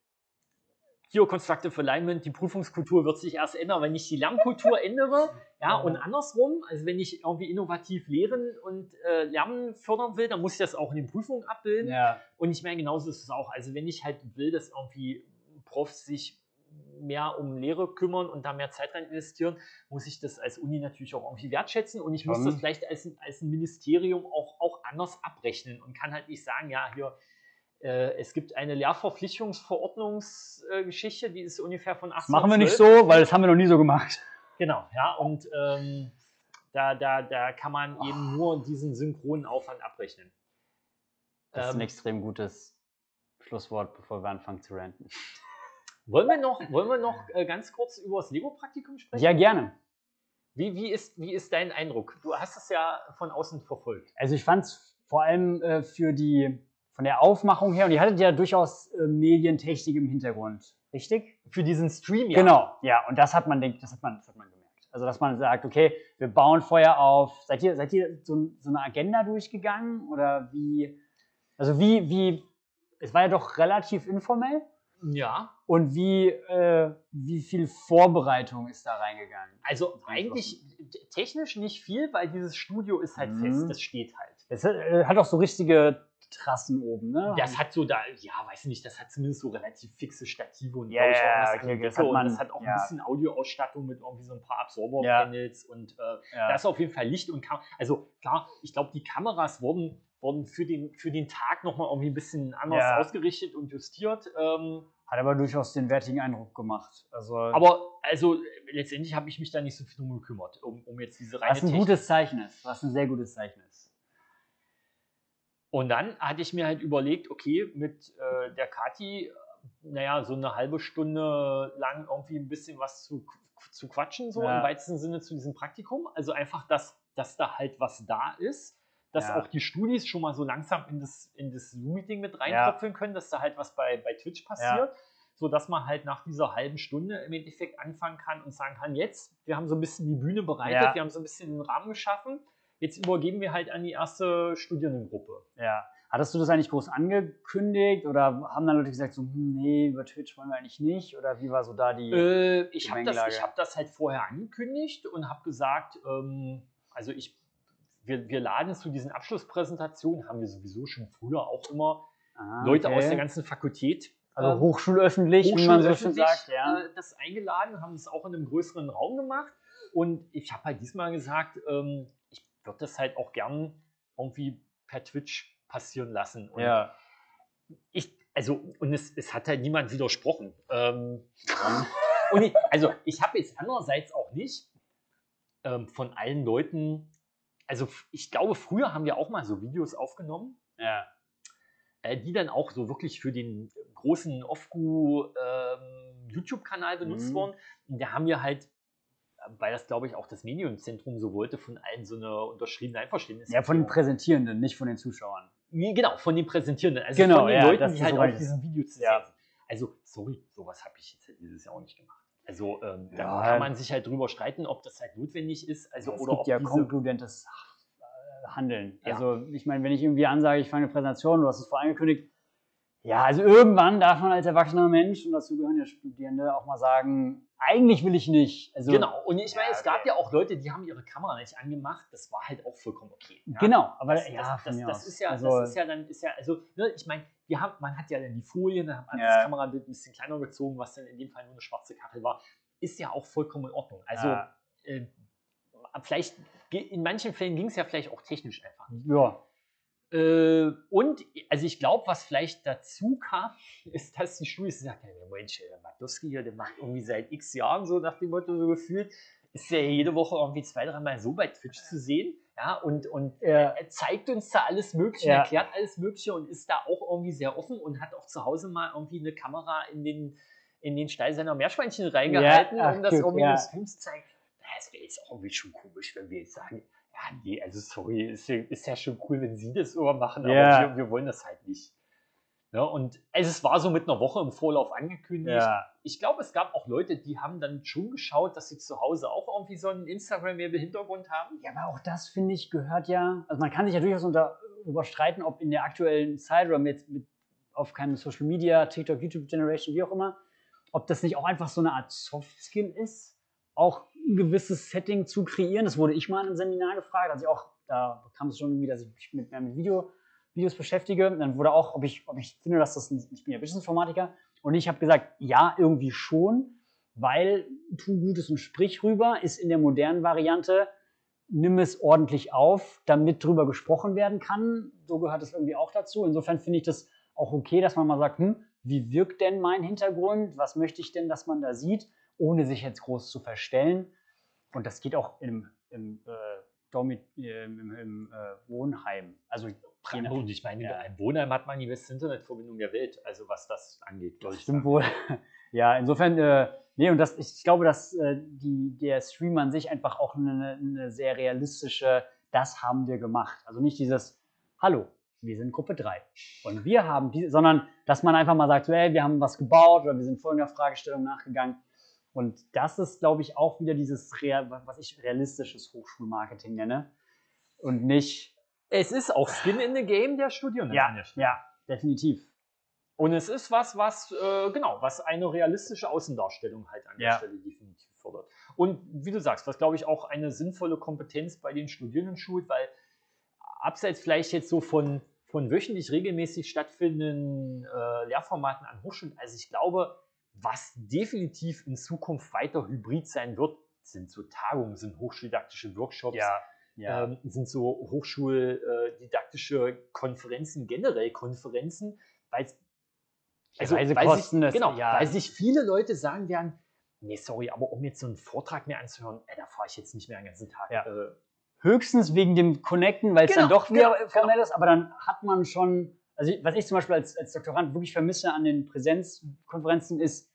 Geo-Constructive Alignment, die Prüfungskultur wird sich erst ändern, wenn ich die Lernkultur ändere, ja, und andersrum, also wenn ich irgendwie innovativ lehren und äh, Lernen fördern will, dann muss ich das auch in den Prüfungen abbilden. Ja. Und ich meine, genauso ist es auch, also wenn ich halt will, dass irgendwie Profs sich mehr um Lehre kümmern und da mehr Zeit rein investieren, muss ich das als Uni natürlich auch irgendwie wertschätzen und ich muss um. das vielleicht als, als ein Ministerium auch, auch anders abrechnen und kann halt nicht sagen, ja, hier, äh, es gibt eine Lehrverpflichtungsverordnungsgeschichte, äh, die ist ungefähr von achtzehn. Machen wir nicht so, weil das haben wir noch nie so gemacht. Genau, ja, und ähm, da, da, da kann man oh. eben nur diesen synchronen Aufwand abrechnen. Das ähm, ist ein extrem gutes Schlusswort, bevor wir anfangen zu ranten. Wollen wir noch, wollen wir noch äh, ganz kurz über das Lego-Praktikum sprechen? Ja, gerne. Wie, wie, ist, wie ist dein Eindruck? Du hast es ja von außen verfolgt. Also ich fand es vor allem äh, für die, von der Aufmachung her, und ihr hattet ja durchaus äh, Medientechnik im Hintergrund, richtig? Für diesen Stream, ja. Genau, ja, und das hat man, denkt, das hat man, das hat man gemerkt. Also dass man sagt, okay, wir bauen vorher auf. Seid ihr, seid ihr so, so eine Agenda durchgegangen? Oder wie, also wie, wie, es war ja doch relativ informell. Ja. Und wie, äh, wie viel Vorbereitung ist da reingegangen? Also eigentlich technisch nicht viel, weil dieses Studio ist halt mhm. fest, das steht halt. Das hat, äh, hat auch so richtige Trassen oben, ne? Das hat so da, ja, weiß nicht, das hat zumindest so relativ fixe Stative und, yeah, ich auch okay, okay, das hat man, und das hat auch ja. ein bisschen Audioausstattung mit irgendwie so ein paar Absorber-Panels ja. und äh, ja. da ist auf jeden Fall Licht und Kamera. Also klar, ich glaube, die Kameras wurden... wurden für den, für den Tag nochmal irgendwie ein bisschen anders ja. ausgerichtet und justiert. Ähm, Hat aber durchaus den wertigen Eindruck gemacht. Also, aber also letztendlich habe ich mich da nicht so viel drum gekümmert, um, um jetzt diese reine Was ein Technik. gutes Zeichen ist, was ein sehr gutes Zeichen ist. Und dann hatte ich mir halt überlegt, okay, mit äh, der Kathi, naja, so eine halbe Stunde lang irgendwie ein bisschen was zu, zu quatschen, so ja. im weitesten Sinne zu diesem Praktikum. Also einfach, dass, dass da halt was da ist. Dass ja. auch die Studis schon mal so langsam in das, in das Zoom-Meeting mit reintröpfeln ja. können, dass da halt was bei, bei Twitch passiert, ja. sodass man halt nach dieser halben Stunde im Endeffekt anfangen kann und sagen kann, jetzt, wir haben so ein bisschen die Bühne bereitet, ja. wir haben so ein bisschen den Rahmen geschaffen, jetzt übergeben wir halt an die erste Studierendengruppe. Ja. Hattest du das eigentlich groß angekündigt oder haben dann Leute gesagt, so, nee, über Twitch wollen wir eigentlich nicht? Oder wie war so da die äh, Ich habe das, ich hab das halt vorher angekündigt und habe gesagt, ähm, also ich Wir, wir laden zu diesen Abschlusspräsentationen, haben wir sowieso schon früher auch immer ah, Leute okay. aus der ganzen Fakultät, also hochschulöffentlich, wie man so schön sagt, ja. das eingeladen und haben das auch in einem größeren Raum gemacht. Und ich habe halt diesmal gesagt, ähm, ich würde das halt auch gern irgendwie per Twitch passieren lassen. Und ja. ich, also, und es, es hat halt niemand widersprochen. Ähm, und ich, also, ich habe jetzt andererseits auch nicht ähm, von allen Leuten. Also ich glaube, früher haben wir auch mal so Videos aufgenommen, ja. äh, die dann auch so wirklich für den großen Ofgu ähm, YouTube-Kanal benutzt mhm. wurden. Und da haben wir halt weil das, glaube ich, auch das Medienzentrum so wollte, von allen so eine unterschriebene Einverständnis. Ja, von den Präsentierenden, nicht von den Zuschauern. Nee, genau, von den Präsentierenden, also genau, von den ja, Leuten, die halt so auf diesem Video zu sehen ja. sind. Also, sorry, sowas habe ich jetzt dieses Jahr auch nicht gemacht. Also, ähm, ja, da kann man sich halt drüber streiten, ob das halt notwendig ist. Also, es oder gibt ob ja konkludentes Handeln. Ja. Also, ich meine, wenn ich irgendwie ansage, ich fange eine Präsentation, du hast es vorangekündigt, ja, also irgendwann darf man als erwachsener Mensch, und dazu gehören ja Studierende, auch mal sagen, eigentlich will ich nicht. Also, genau, und ich meine, ja, es gab okay. ja auch Leute, die haben ihre Kamera nicht angemacht, das war halt auch vollkommen okay. Ja? Genau, aber das, ja, das, das, das ist ja, also, das ist ja dann, ist ja, also, ne, ich meine, wir haben, man hat ja dann die Folien, dann haben wir ja. das Kamerabild ein bisschen kleiner gezogen, was dann in dem Fall nur eine schwarze Kachel war, ist ja auch vollkommen in Ordnung. Also, ja. äh, vielleicht, in manchen Fällen ging es ja vielleicht auch technisch einfach nicht. Ja. Äh, und, also ich glaube, was vielleicht dazu kam, ist, dass die Studie sagt, ja, Mensch, der Magdowski hier, der macht irgendwie seit x Jahren so nach dem Motto so gefühlt, ist ja jede Woche irgendwie zwei, dreimal so bei Twitch zu sehen, ja, und, und ja. Äh, zeigt uns da alles Mögliche, ja. erklärt alles Mögliche und ist da auch irgendwie sehr offen und hat auch zu Hause mal irgendwie eine Kamera in den, in den Stall seiner Meerschweinchen reingehalten, ja, ach, um das irgendwie ja. ins Film zu zeigen. Das wäre jetzt auch irgendwie schon komisch, wenn wir jetzt sagen, ja, nee, also sorry, ist ja, ist ja schon cool, wenn Sie das immer machen, aber yeah. wir, wir wollen das halt nicht. Ja, und also es war so mit einer Woche im Vorlauf angekündigt. Yeah. Ich glaube, es gab auch Leute, die haben dann schon geschaut, dass sie zu Hause auch irgendwie so einen Instagram-Werbe-Hintergrund haben. Ja, aber auch das, finde ich, gehört ja, also man kann sich ja durchaus unter, überstreiten, ob in der aktuellen Zeit oder mit, mit auf keinem Social Media, TikTok, YouTube-Generation, wie auch immer, ob das nicht auch einfach so eine Art Soft-Skill ist, auch ein gewisses Setting zu kreieren. Das wurde ich mal in einem Seminar gefragt, also ich auch, da kam es schon irgendwie, dass ich mich mit, mehr mit Video, Videos beschäftige. Und dann wurde auch, ob ich, ob ich finde, dass das, nicht, ich bin ja Business-Informatiker, und ich habe gesagt, ja, irgendwie schon, weil tu Gutes und sprich rüber ist in der modernen Variante, nimm es ordentlich auf, damit drüber gesprochen werden kann. So gehört es irgendwie auch dazu. Insofern finde ich das auch okay, dass man mal sagt, hm, wie wirkt denn mein Hintergrund? Was möchte ich denn, dass man da sieht? Ohne sich jetzt groß zu verstellen. Und das geht auch im, im, äh, Dormit, äh, im, im äh, Wohnheim. Also und ich meine, ja. im Wohnheim hat man die beste Internetverbindung der Welt, also was das angeht. Das stimmt wohl. Ja, insofern, äh, nee, und das, ich glaube, dass äh, die, der Stream an sich einfach auch eine, eine sehr realistische, das haben wir gemacht. Also nicht dieses, hallo, wir sind Gruppe drei. Und wir haben diese, sondern dass man einfach mal sagt, so, hey, wir haben was gebaut oder wir sind folgender Fragestellung nachgegangen. Und das ist, glaube ich, auch wieder dieses, Real, was ich realistisches Hochschulmarketing nenne und nicht... Es ist auch Skin in the Game der Studierenden. Ja, ja, definitiv. Und es ist was, was, äh, genau, was eine realistische Außendarstellung halt an ja. der Stelle definitiv fördert. Und wie du sagst, was, glaube ich, auch eine sinnvolle Kompetenz bei den Studierenden schult, weil abseits vielleicht jetzt so von, von wöchentlich regelmäßig stattfindenden äh, Lehrformaten an Hochschulen, also ich glaube... Was definitiv in Zukunft weiter hybrid sein wird, sind so Tagungen, sind hochschuldidaktische Workshops, ja, ja. Ähm, sind so hochschuldidaktische Konferenzen, generell Konferenzen, weil also, ja, weil sich, genau, ja. weil sich viele Leute sagen werden, nee, sorry, aber um jetzt so einen Vortrag mir anzuhören, ey, da fahre ich jetzt nicht mehr den ganzen Tag. Ja. Äh, Höchstens wegen dem Connecten, weil es genau, dann doch wieder genau, formell ist, aber dann hat man schon... Also was ich zum Beispiel als, als Doktorand wirklich vermisse an den Präsenzkonferenzen ist,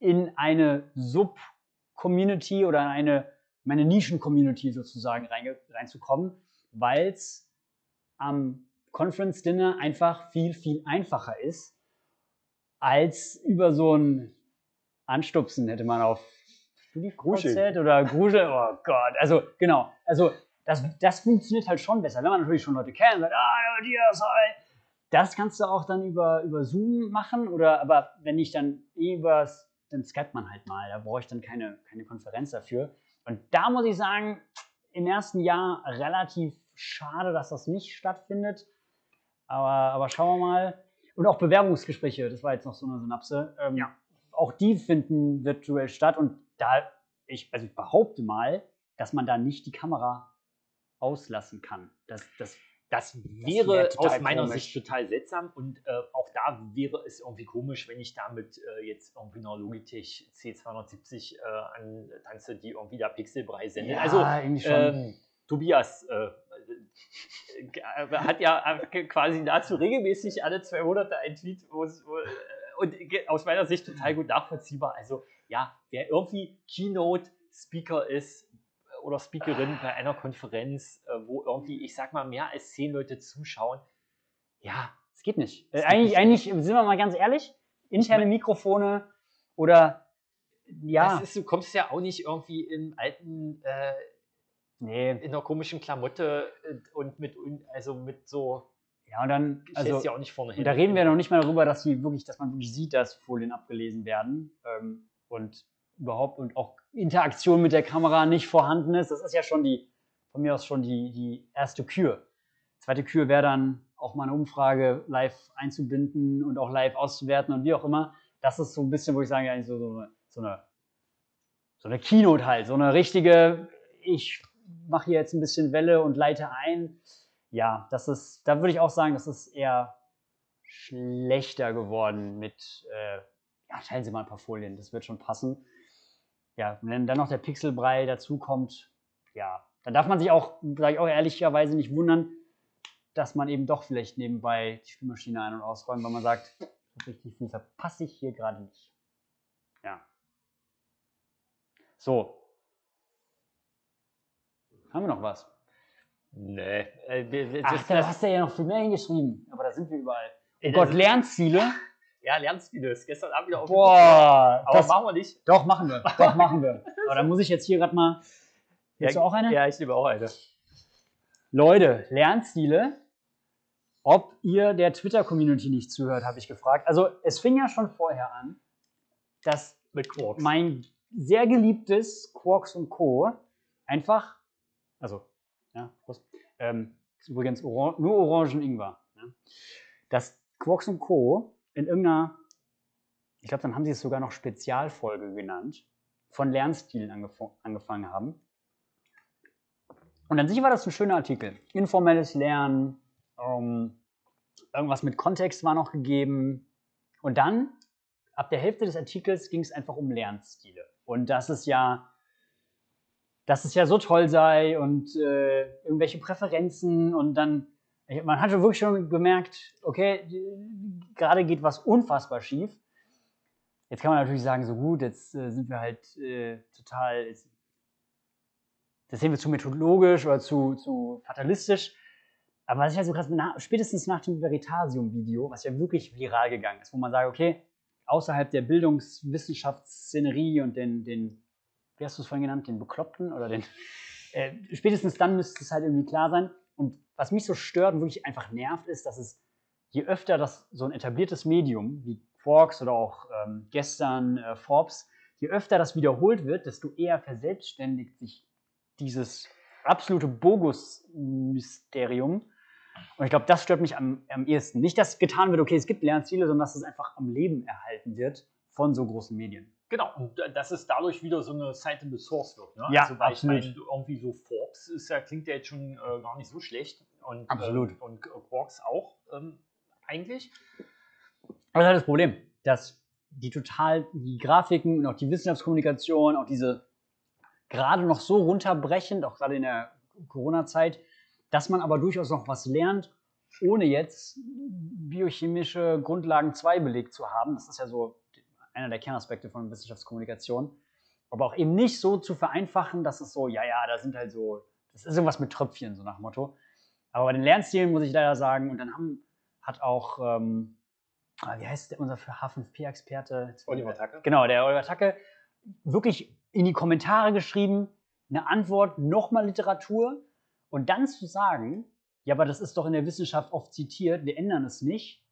in eine Sub-Community oder in eine, meine Nischen-Community sozusagen rein, reinzukommen, weil es am Conference-Dinner einfach viel, viel einfacher ist, als über so ein Anstupsen hätte man auf StudiVZ oder Grusche, oh Gott, also genau, also das, das funktioniert halt schon besser, wenn man natürlich schon Leute kennt und sagt, ah, die ist halt. Das kannst du auch dann über, über Zoom machen, oder aber wenn ich dann über, dann skypt man halt mal, da brauche ich dann keine, keine Konferenz dafür. Und da muss ich sagen, im ersten Jahr relativ schade, dass das nicht stattfindet, aber, aber schauen wir mal. Und auch Bewerbungsgespräche, das war jetzt noch so eine Synapse, ähm, ja. auch die finden virtuell statt und da, ich, also ich behaupte mal, dass man da nicht die Kamera auslassen kann. Das, das Das wäre das aus meiner komisch. Sicht total seltsam und äh, auch da wäre es irgendwie komisch, wenn ich damit äh, jetzt irgendwie einer Logitech C zweihundertsiebzig äh, an tanze, die irgendwie da Pixelbrei sendet. Ja, also ähm, Tobias äh, äh, hat ja quasi dazu regelmäßig alle zwei Monate einen Tweet wo, äh, und äh, aus meiner Sicht total gut nachvollziehbar. Also ja, wer irgendwie Keynote Speaker ist oder Speakerin bei einer Konferenz, wo irgendwie, ich sag mal, mehr als zehn Leute zuschauen. Ja, es geht nicht. Äh, eigentlich, geht nicht. Eigentlich, sind wir mal ganz ehrlich, interne Mikrofone oder ja. Ist, du kommst ja auch nicht irgendwie im alten, äh, nee. in einer komischen Klamotte und mit, also mit so. Ja, und dann, also, ja auch nicht vorne hin. Da reden wir noch nicht mal darüber, dass die wirklich, dass man wirklich sieht, dass Folien abgelesen werden ähm, und überhaupt und auch Interaktion mit der Kamera nicht vorhanden ist. Das ist ja schon die, von mir aus schon die, die erste Kür. Zweite Kür wäre dann auch mal eine Umfrage live einzubinden und auch live auszuwerten und wie auch immer. Das ist so ein bisschen, wo ich sage, eigentlich so, so, eine, so, eine, so eine Keynote halt, so eine richtige, ich mache hier jetzt ein bisschen Welle und leite ein. Ja, das ist, da würde ich auch sagen, das ist eher schlechter geworden mit, äh, ja, teilen Sie mal ein paar Folien, das wird schon passen. Ja, wenn dann noch der Pixelbrei dazukommt, ja, dann darf man sich auch, sage ich auch ehrlicherweise, nicht wundern, dass man eben doch vielleicht nebenbei die Spülmaschine ein- und ausräumt, weil man sagt, richtig viel verpasse ich hier gerade nicht. Ja. So. Haben wir noch was? Nee. Ach, da hast du ja noch viel mehr hingeschrieben. Aber da sind wir überall. Oh Gott, Lernziele? Ja, Lernziele. Ist gestern Abend wieder auf. Boah. Aber das machen wir nicht. Doch, machen wir. Doch, machen wir. Aber da muss ich jetzt hier gerade mal... Willst ja, du auch eine? Ja, ich nehme auch eine. Leute, Lernziele. Ob ihr der Twitter-Community nicht zuhört, habe ich gefragt. Also, es fing ja schon vorher an, dass mit Quarks. Mein sehr geliebtes Quarks und Co. einfach... Also... Ja, ähm, ist übrigens Oran nur Orangen-Ingwer. Ne? Dass Quarks und Co. in irgendeiner, ich glaube, dann haben sie es sogar noch Spezialfolge genannt, von Lernstilen angef angefangen haben. Und an sich war das ein schöner Artikel. Informelles Lernen, ähm, irgendwas mit Kontext war noch gegeben. Und dann, ab der Hälfte des Artikels, ging es einfach um Lernstile. Und das ist ja... dass es ja so toll sei und äh, irgendwelche Präferenzen und dann, man hat schon wirklich schon gemerkt, okay, gerade geht was unfassbar schief. Jetzt kann man natürlich sagen, so gut, jetzt äh, sind wir halt äh, total, jetzt, das sehen wir zu methodologisch oder zu, zu fatalistisch. Aber was ich halt so krass, na, spätestens nach dem Veritasium-Video, was ja wirklich viral gegangen ist, wo man sagt, okay, außerhalb der Bildungswissenschaftsszenerie und den, den wie hast du es vorhin genannt, den Bekloppten oder den... Äh, spätestens dann müsste es halt irgendwie klar sein. Und was mich so stört und wirklich einfach nervt, ist, dass es, je öfter das so ein etabliertes Medium, wie Quarks oder auch ähm, gestern äh, Forbes, je öfter das wiederholt wird, desto eher verselbstständigt sich dieses absolute Bogus-Mysterium. Und ich glaube, das stört mich am, am ehesten. Nicht, dass getan wird, okay, es gibt Lernziele, sondern dass es einfach am Leben erhalten wird von so großen Medien. Genau, und dass es dadurch wieder so eine Citable Source wird. Ne? Ja, also, weil absolut. Ich meine, irgendwie so Forbes ist ja, klingt ja jetzt schon äh, gar nicht so schlecht. Und, absolut. Äh, und Quarks auch ähm, eigentlich. Aber das ist halt das Problem, dass die total, die Grafiken und auch die Wissenschaftskommunikation, auch diese gerade noch so runterbrechend, auch gerade in der Corona-Zeit, dass man aber durchaus noch was lernt, ohne jetzt biochemische Grundlagen zwei belegt zu haben. Das ist ja so einer der Kernaspekte von Wissenschaftskommunikation, aber auch eben nicht so zu vereinfachen, dass es so, ja, ja, da sind halt so, das ist irgendwas mit Tröpfchen, so nach Motto. Aber bei den Lernstilen muss ich leider sagen, und dann haben, hat auch, ähm, wie heißt der, unser H fünf P-Experte? Oliver Tacke. Genau, der Oliver Tacke, wirklich in die Kommentare geschrieben, eine Antwort, nochmal Literatur, und dann zu sagen, ja, aber das ist doch in der Wissenschaft oft zitiert, wir ändern es nicht.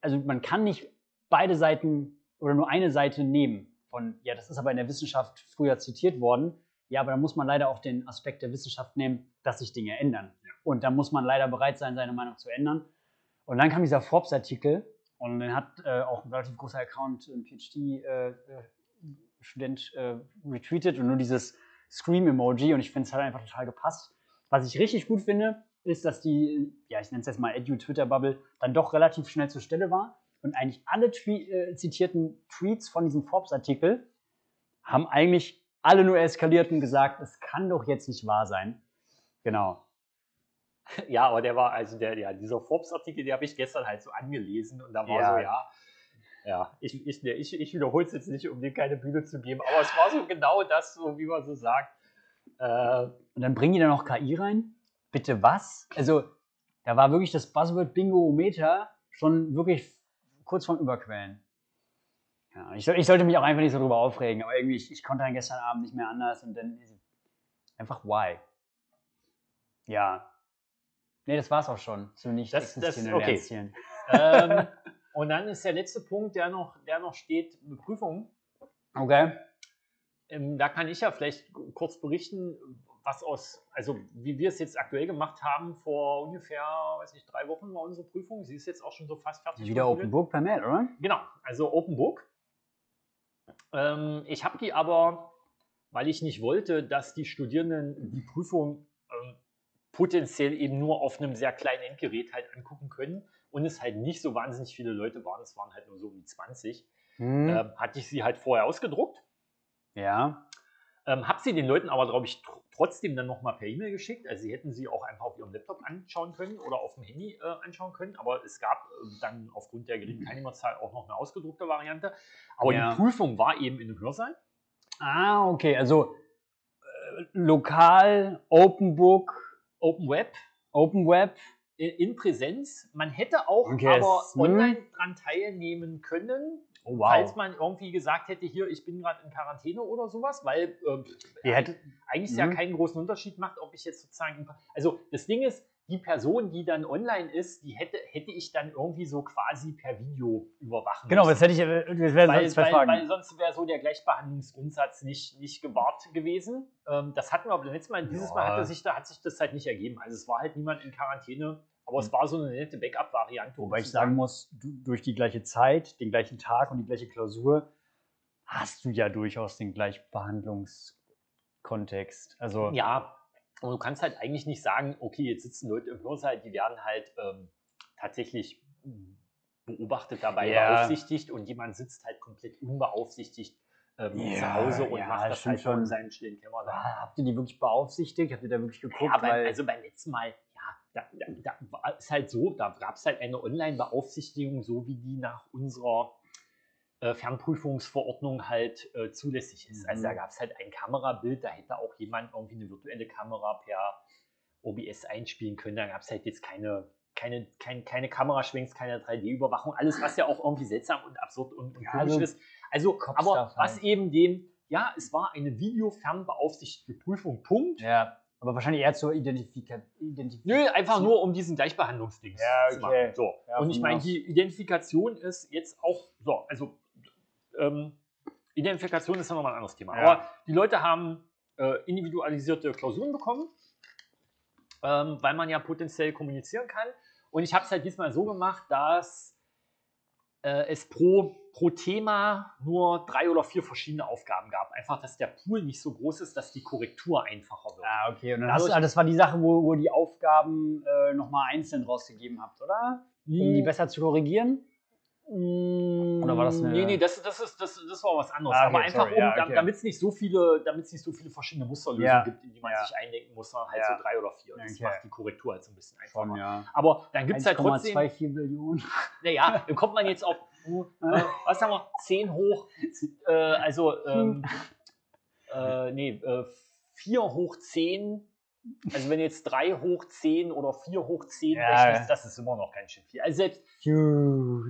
Also man kann nicht beide Seiten oder nur eine Seite nehmen. Von, ja, das ist aber in der Wissenschaft früher zitiert worden. Ja, aber da muss man leider auch den Aspekt der Wissenschaft nehmen, dass sich Dinge ändern. Ja. Und da muss man leider bereit sein, seine Meinung zu ändern. Und dann kam dieser Forbes-Artikel und dann hat äh, auch ein relativ großer Account, ein P H D-Student, äh, äh, retweetet und nur dieses Scream-Emoji, und ich finde es halt einfach total gepasst. Was ich richtig gut finde, ist, dass die, ja, ich nenne es jetzt mal Edu-Twitter-Bubble, dann doch relativ schnell zur Stelle war. Und eigentlich alle Tweet, äh, zitierten Tweets von diesem Forbes-Artikel haben eigentlich alle nur eskaliert und gesagt, es kann doch jetzt nicht wahr sein. Genau. Ja, aber der war, also der, ja, dieser Forbes-Artikel, den habe ich gestern halt so angelesen und da war ja so, ja, Ja, ich, ich, ich, ich wiederhole es jetzt nicht, um dir keine Bühne zu geben, aber es war so genau das, so wie man so sagt. Äh, Und dann bringen die da noch K I rein? Bitte was? Also, da war wirklich das Buzzword Bingo-Meter schon wirklich kurz vorm Überquellen. Ja, ich, ich sollte mich auch einfach nicht so drüber aufregen, aber irgendwie, ich, ich konnte dann gestern Abend nicht mehr anders und dann einfach why? Ja. Nee, das war's auch schon. Zu nicht das, existierenden okay. Lernzielen. ähm, und dann ist der letzte Punkt, der noch, der noch steht, Prüfung. Okay. Ähm, da kann ich ja vielleicht kurz berichten, was aus, also wie wir es jetzt aktuell gemacht haben, vor ungefähr, weiß nicht, drei Wochen war unsere Prüfung. Sie ist jetzt auch schon so fast fertig. Wieder Open Book per Mail, oder? Genau, also Open Book. Ähm, ich habe die aber, weil ich nicht wollte, dass die Studierenden die Prüfung ähm, potenziell eben nur auf einem sehr kleinen Endgerät halt angucken können und es halt nicht so wahnsinnig viele Leute waren, es waren halt nur so um die zwanzig, hm. ähm, hatte ich sie halt vorher ausgedruckt. Ja. Ähm, habe sie den Leuten aber, glaube ich, tr trotzdem dann nochmal per E-Mail geschickt. Also sie hätten sie auch einfach auf ihrem Laptop anschauen können oder auf dem Handy äh, anschauen können. Aber es gab äh, dann aufgrund der geringen Teilnehmerzahl auch noch eine ausgedruckte Variante. Aber ja, die Prüfung war eben in einem Hörsaal. Ah, okay. Also äh, lokal, Open Book, Open Web. Open Web. In, in Präsenz. Man hätte auch okay. aber hm. online dran teilnehmen können. Oh, wow. Falls man irgendwie gesagt hätte, hier, ich bin gerade in Quarantäne oder sowas, weil ähm, hätte, eigentlich ja keinen großen Unterschied macht, ob ich jetzt sozusagen, also das Ding ist, die Person, die dann online ist, die hätte, hätte ich dann irgendwie so quasi per Video überwachen genau, müssen. Genau, das hätte ich, das wäre weil, sonst weil, weil sonst wäre so der Gleichbehandlungsgrundsatz nicht, nicht gewahrt gewesen. Ähm, das hatten wir aber letztes Mal, dieses ja. Mal hatte sich, da hat sich das halt nicht ergeben. Also es war halt niemand in Quarantäne. Aber es war so eine nette Backup-Variante. Wobei ich sagen muss, du, durch die gleiche Zeit, den gleichen Tag und die gleiche Klausur hast du ja durchaus den gleichen Behandlungskontext. Also ja, und du kannst halt eigentlich nicht sagen, okay, jetzt sitzen Leute im Hörsaal, die werden halt ähm, tatsächlich beobachtet dabei, ja. beaufsichtigt und jemand sitzt halt komplett unbeaufsichtigt Ähm, ja, zu Hause und ja, macht das halt schon in seinen stillen Kämmerlein. Ja, habt ihr die wirklich beaufsichtigt? Habt ihr da wirklich geguckt? Ja, weil, also beim letzten Mal, ja, da, da, da war es halt so, da gab es halt eine Online-Beaufsichtigung, so wie die nach unserer äh, Fernprüfungsverordnung halt äh, zulässig ist. Mhm. Also da gab es halt ein Kamerabild, da hätte auch jemand irgendwie eine virtuelle Kamera per O B S einspielen können. Da gab es halt jetzt keine... Keine, keine, keine Kameraschwenks, keine drei D-Überwachung, alles, was ja auch irgendwie seltsam und absurd und, und ja, komisch also, ist. Also, Kopfstuff aber was halt. Eben dem, ja, es war eine videofernbeaufsichtigte Prüfung, Punkt. Ja, aber wahrscheinlich eher zur Identifikation. Nö, einfach nur um diesen Gleichbehandlungsdings ja, okay. zu machen. So. Ja, und ich meine, die Identifikation ist jetzt auch, so, also, ähm, Identifikation ist ja nochmal ein anderes Thema. Ja. Aber die Leute haben äh, individualisierte Klausuren bekommen, ähm, weil man ja potenziell kommunizieren kann. Und ich habe es halt diesmal so gemacht, dass äh, es pro, pro Thema nur drei oder vier verschiedene Aufgaben gab. Einfach, dass der Pool nicht so groß ist, dass die Korrektur einfacher wird. Ah, okay. Und dann das, hast, das war die Sache, wo, wo die Aufgaben äh, nochmal einzeln rausgegeben habt, oder? Um die besser zu korrigieren? Oder war das eine... Nee, nee, das, das, ist, das, das war was anderes. Ah, okay, aber einfach, um, ja, okay. damit es nicht, so nicht so viele verschiedene Musterlösungen ja. gibt, in die man ja. sich eindenken muss, sondern halt ja. so drei oder vier. Und das okay. macht die Korrektur halt so ein bisschen einfacher. Von, ja. Aber dann gibt es halt trotzdem... eins Komma vierundzwanzig Millionen. Naja, dann kommt man jetzt auf, äh, was sagen wir, zehn hoch, äh, also, ähm, äh, nee, äh, vier hoch zehn... Also wenn jetzt drei hoch zehn oder vier hoch zehn ja. rechnest, das ist immer noch ganz schön viel. Also selbst,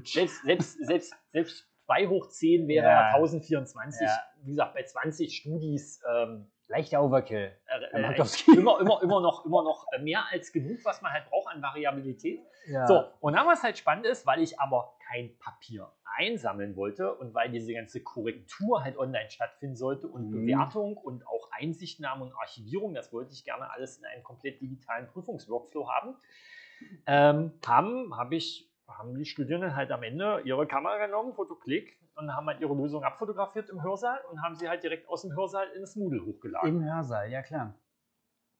selbst, selbst, selbst, selbst zwei hoch zehn wäre ja. tausendvierundzwanzig. Ja. Wie gesagt, bei zwanzig Studis ähm, leichter Overkill. Äh, äh, immer, immer, immer, noch, immer noch mehr als genug, was man halt braucht an Variabilität. Ja. So, und dann was halt spannend ist, weil ich aber kein Papier einsammeln wollte und weil diese ganze Korrektur halt online stattfinden sollte und mhm. Bewertung und auch Einsichtnahme und Archivierung, das wollte ich gerne alles in einem komplett digitalen Prüfungsworkflow haben, ähm, haben, hab ich, haben die Studierenden halt am Ende ihre Kamera genommen, Fotoklick, und haben halt ihre Lösung abfotografiert im Hörsaal und haben sie halt direkt aus dem Hörsaal ins Moodle hochgeladen. Im Hörsaal, ja klar.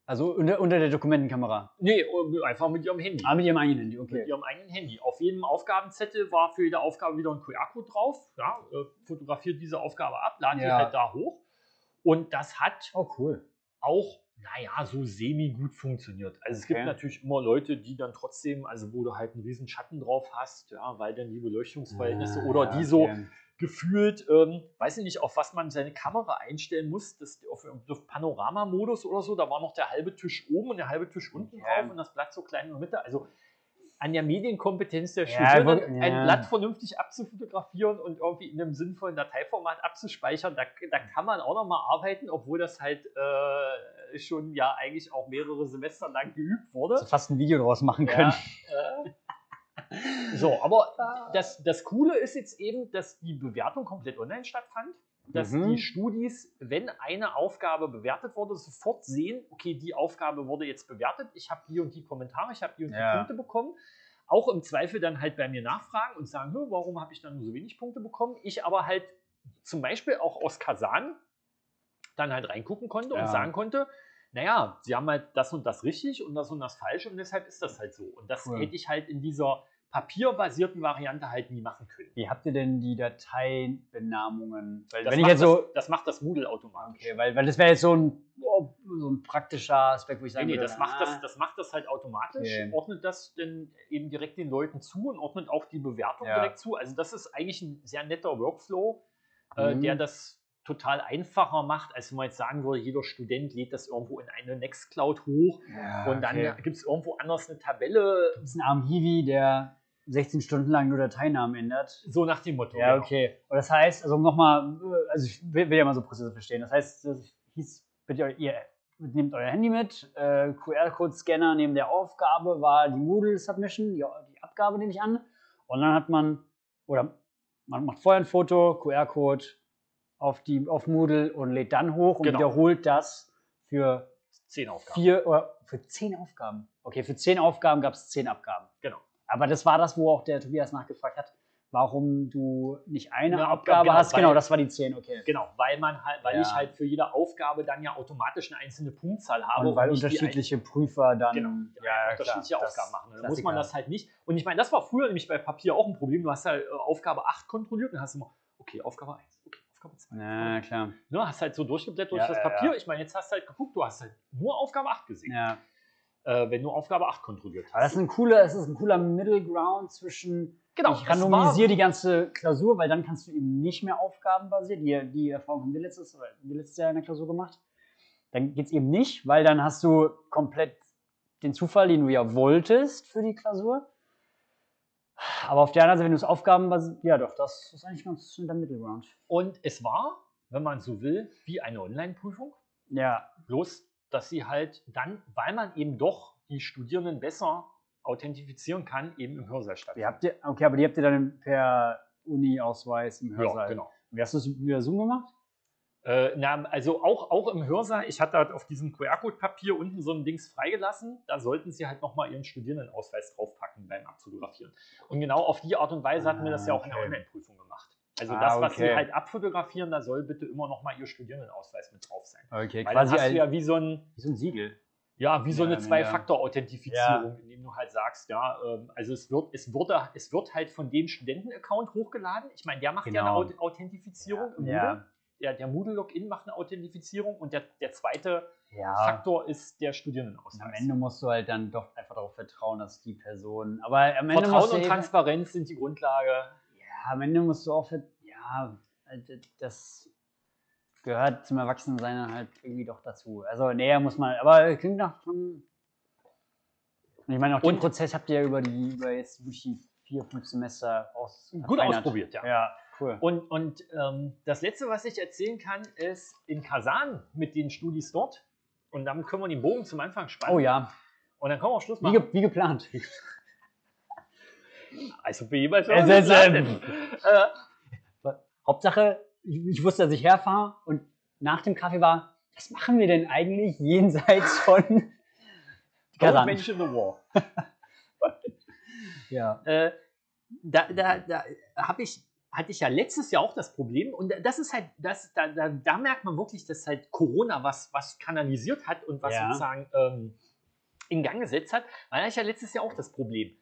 Also unter, unter der Dokumentenkamera? Nee, einfach mit ihrem Handy. Ah, mit ihrem eigenen Handy, okay. Mit ihrem eigenen Handy. Auf jedem Aufgabenzettel war für jede Aufgabe wieder ein Q R-Code drauf. Ja, äh, fotografiert diese Aufgabe ab, laden ja. die halt da hoch. Und das hat oh, cool. auch naja, so semi-gut funktioniert. Also es gibt okay. natürlich immer Leute, die dann trotzdem, also wo du halt einen riesen Schatten drauf hast, ja, weil dann die Beleuchtungsverhältnisse ah, oder ja, die so okay. gefühlt, ähm, weiß ich nicht, auf was man seine Kamera einstellen muss, das, auf, auf Panoramamodus oder so, da war noch der halbe Tisch oben und der halbe Tisch unten okay. drauf und das Blatt so klein in der Mitte, also an der Medienkompetenz der Studierenden, ja, ja. ein Blatt vernünftig abzufotografieren und irgendwie in einem sinnvollen Dateiformat abzuspeichern, da, da kann man auch nochmal arbeiten, obwohl das halt äh, schon ja eigentlich auch mehrere Semester lang geübt wurde. Also fast ein Video draus machen können. Ja, äh. So, aber das, das Coole ist jetzt eben, dass die Bewertung komplett online stattfand, dass mhm. die Studis, wenn eine Aufgabe bewertet wurde, sofort sehen, okay, die Aufgabe wurde jetzt bewertet, ich habe die und die Kommentare, ich habe die und die ja. Punkte bekommen, auch im Zweifel dann halt bei mir nachfragen und sagen, warum habe ich dann nur so wenig Punkte bekommen, ich aber halt zum Beispiel auch aus Kasan dann halt reingucken konnte ja. und sagen konnte, naja, sie haben halt das und das richtig und das und das falsch und deshalb ist das halt so. Und das cool. hätte ich halt in dieser papierbasierten Variante halt nie machen können. Wie habt ihr denn die Dateibenamungen? Weil das, wenn macht ich jetzt so das, das macht das Moodle automatisch. Okay, weil, weil das wäre jetzt so ein, oh, so ein praktischer Aspekt, wo ich sage, nee, nee, das, ah. macht das, das macht das halt automatisch, okay. ordnet das dann eben direkt den Leuten zu und ordnet auch die Bewertung ja. direkt zu. Also das ist eigentlich ein sehr netter Workflow, mhm. äh, der das total einfacher macht, als wenn man jetzt sagen würde, jeder Student lädt das irgendwo in eine Nextcloud hoch ja, und dann okay. gibt es irgendwo anders eine Tabelle. Gibt es einen armen Hiwi, der sechzehn Stunden lang nur Dateinamen ändert? So nach dem Motto. Ja, okay. Und das heißt, also nochmal, also ich will, will ja mal so Prozesse verstehen, das heißt, das hieß, bitte ihr nehmt euer Handy mit, äh, Q R-Code-Scanner neben der Aufgabe war die Moodle-Submission, die, die Abgabe nehme ich an, und dann hat man, oder man macht vorher ein Foto, Q R-Code, Auf, die, auf Moodle und lädt dann hoch und genau. wiederholt das für zehn Aufgaben. Vier, oder für zehn Aufgaben. Okay, für zehn Aufgaben gab es zehn Abgaben. Genau. Aber das war das, wo auch der Tobias nachgefragt hat, warum du nicht eine ja, Abgabe genau, hast. Weil, genau, das war die zehn, okay. Genau, weil, man halt, weil ja. ich halt für jede Aufgabe dann ja automatisch eine einzelne Punktzahl habe. Und weil und unterschiedliche ein... Prüfer dann genau, ja, ja, unterschiedliche klar, Aufgaben das, machen. Dann Klassiker. Muss man das halt nicht. Und ich meine, das war früher nämlich bei Papier auch ein Problem. Du hast halt äh, Aufgabe acht kontrolliert und hast immer, okay, Aufgabe eins, okay. Na klar. Du hast halt so durchgeblättert durch ja, das Papier. Ja. Ich meine, jetzt hast du halt geguckt, du hast halt nur Aufgabe acht gesehen. Ja. Äh, wenn du Aufgabe acht kontrolliert hast. Aber das ist ein cooler, das ist ein cooler Middle Ground zwischen, genau, ich randomisiere die ganze Klausur, weil dann kannst du eben nicht mehr aufgabenbasiert, die, die Erfahrung haben wir letztes, letztes Jahr in der Klausur gemacht, dann geht es eben nicht, weil dann hast du komplett den Zufall, den du ja wolltest für die Klausur. Aber auf der anderen Seite, wenn du es Aufgaben basierst, ja doch, das ist eigentlich ganz schön der Mittelground. Und es war, wenn man so will, wie eine Online-Prüfung. Ja. Bloß, dass sie halt dann, weil man eben doch die Studierenden besser authentifizieren kann, eben im Hörsaal stattfindet. Okay, aber die habt ihr dann per Uni-Ausweis im Hörsaal. Ja, genau. Wie hast du es über Zoom gemacht? Äh, na, also auch, auch im Hörsaal, ich hatte halt auf diesem Q R-Code-Papier unten so ein Dings freigelassen, da sollten sie halt nochmal ihren Studierendenausweis draufpacken beim Abfotografieren. Und genau auf die Art und Weise hatten ah, wir das ja auch okay. in der Online-Prüfung gemacht. Also ah, das, was okay. sie halt abfotografieren, da soll bitte immer nochmal ihr Studierendenausweis mit drauf sein. Okay, weil quasi dann hast du ja wie so ein, wie so ein Siegel. Ja, wie so eine ja, Zwei-Faktor-Authentifizierung, ja. indem du halt sagst, ja, also es wird, es wird, es wird halt von dem Studenten-Account hochgeladen. Ich meine, der macht genau. ja eine Authentifizierung ja. im ja. Moodle. Ja, der Moodle-Login macht eine Authentifizierung und der, der zweite ja. Faktor ist der Studierendenausweis. Am Ende musst du halt dann doch einfach darauf vertrauen, dass die Personen. Aber am Ende Vertrauen und Transparenz sind die Grundlage. Ja, am Ende musst du auch. Ja, das gehört zum Erwachsensein halt irgendwie doch dazu. Also, näher muss man. Aber klingt nach. Ich meine, auch den und Prozess habt ihr ja über die über jetzt durch die vier, fünf Semester aus, gut ausprobiert, ja. ja. Cool. Und, und ähm, das Letzte, was ich erzählen kann, ist in Kasan mit den Studis dort. Und damit können wir den Bogen zum Anfang spannen. Oh ja. Und dann können wir auch Schluss machen. Wie, ge wie geplant. Also wie jemals S S M. Äh, Hauptsache, ich, ich wusste, dass ich herfahre. Und nach dem Kaffee war, was machen wir denn eigentlich jenseits von Kasan? Don't mention the war. ja. Äh, da da, da habe ich... hatte ich ja letztes Jahr auch das Problem und das ist halt, das, da, da, da merkt man wirklich, dass halt Corona was, was kanalisiert hat und was ja. sozusagen ähm, in Gang gesetzt hat, weil ich ja letztes Jahr auch das Problem,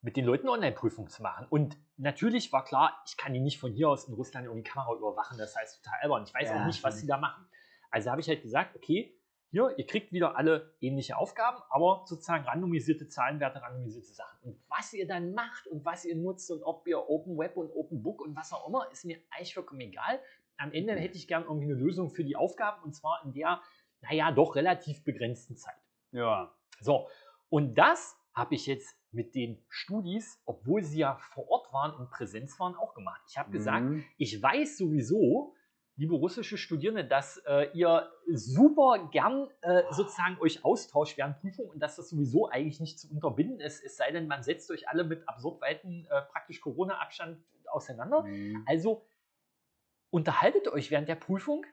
mit den Leuten Online-Prüfungen zu machen und natürlich war klar, ich kann die nicht von hier aus in Russland um die Kamera überwachen, das heißt total albern, ich weiß ja. auch nicht, was sie da machen. Also habe ich halt gesagt, okay, hier, ihr kriegt wieder alle ähnliche Aufgaben, aber sozusagen randomisierte Zahlenwerte, randomisierte Sachen. Und was ihr dann macht und was ihr nutzt und ob ihr Open Web und Open Book und was auch immer, ist mir eigentlich vollkommen egal. Am Ende hätte ich gerne irgendwie eine Lösung für die Aufgaben und zwar in der, naja, doch relativ begrenzten Zeit. Ja. So, und das habe ich jetzt mit den Studis, obwohl sie ja vor Ort waren und Präsenz waren, auch gemacht. Ich habe mhm. gesagt, ich weiß sowieso, liebe russische Studierende, dass äh, ihr super gern äh, sozusagen euch austauscht während Prüfung und dass das sowieso eigentlich nicht zu unterbinden ist, es sei denn, man setzt euch alle mit absurd weiten äh, praktisch Corona-Abstand auseinander. Mhm. Also unterhaltet euch während der Prüfung,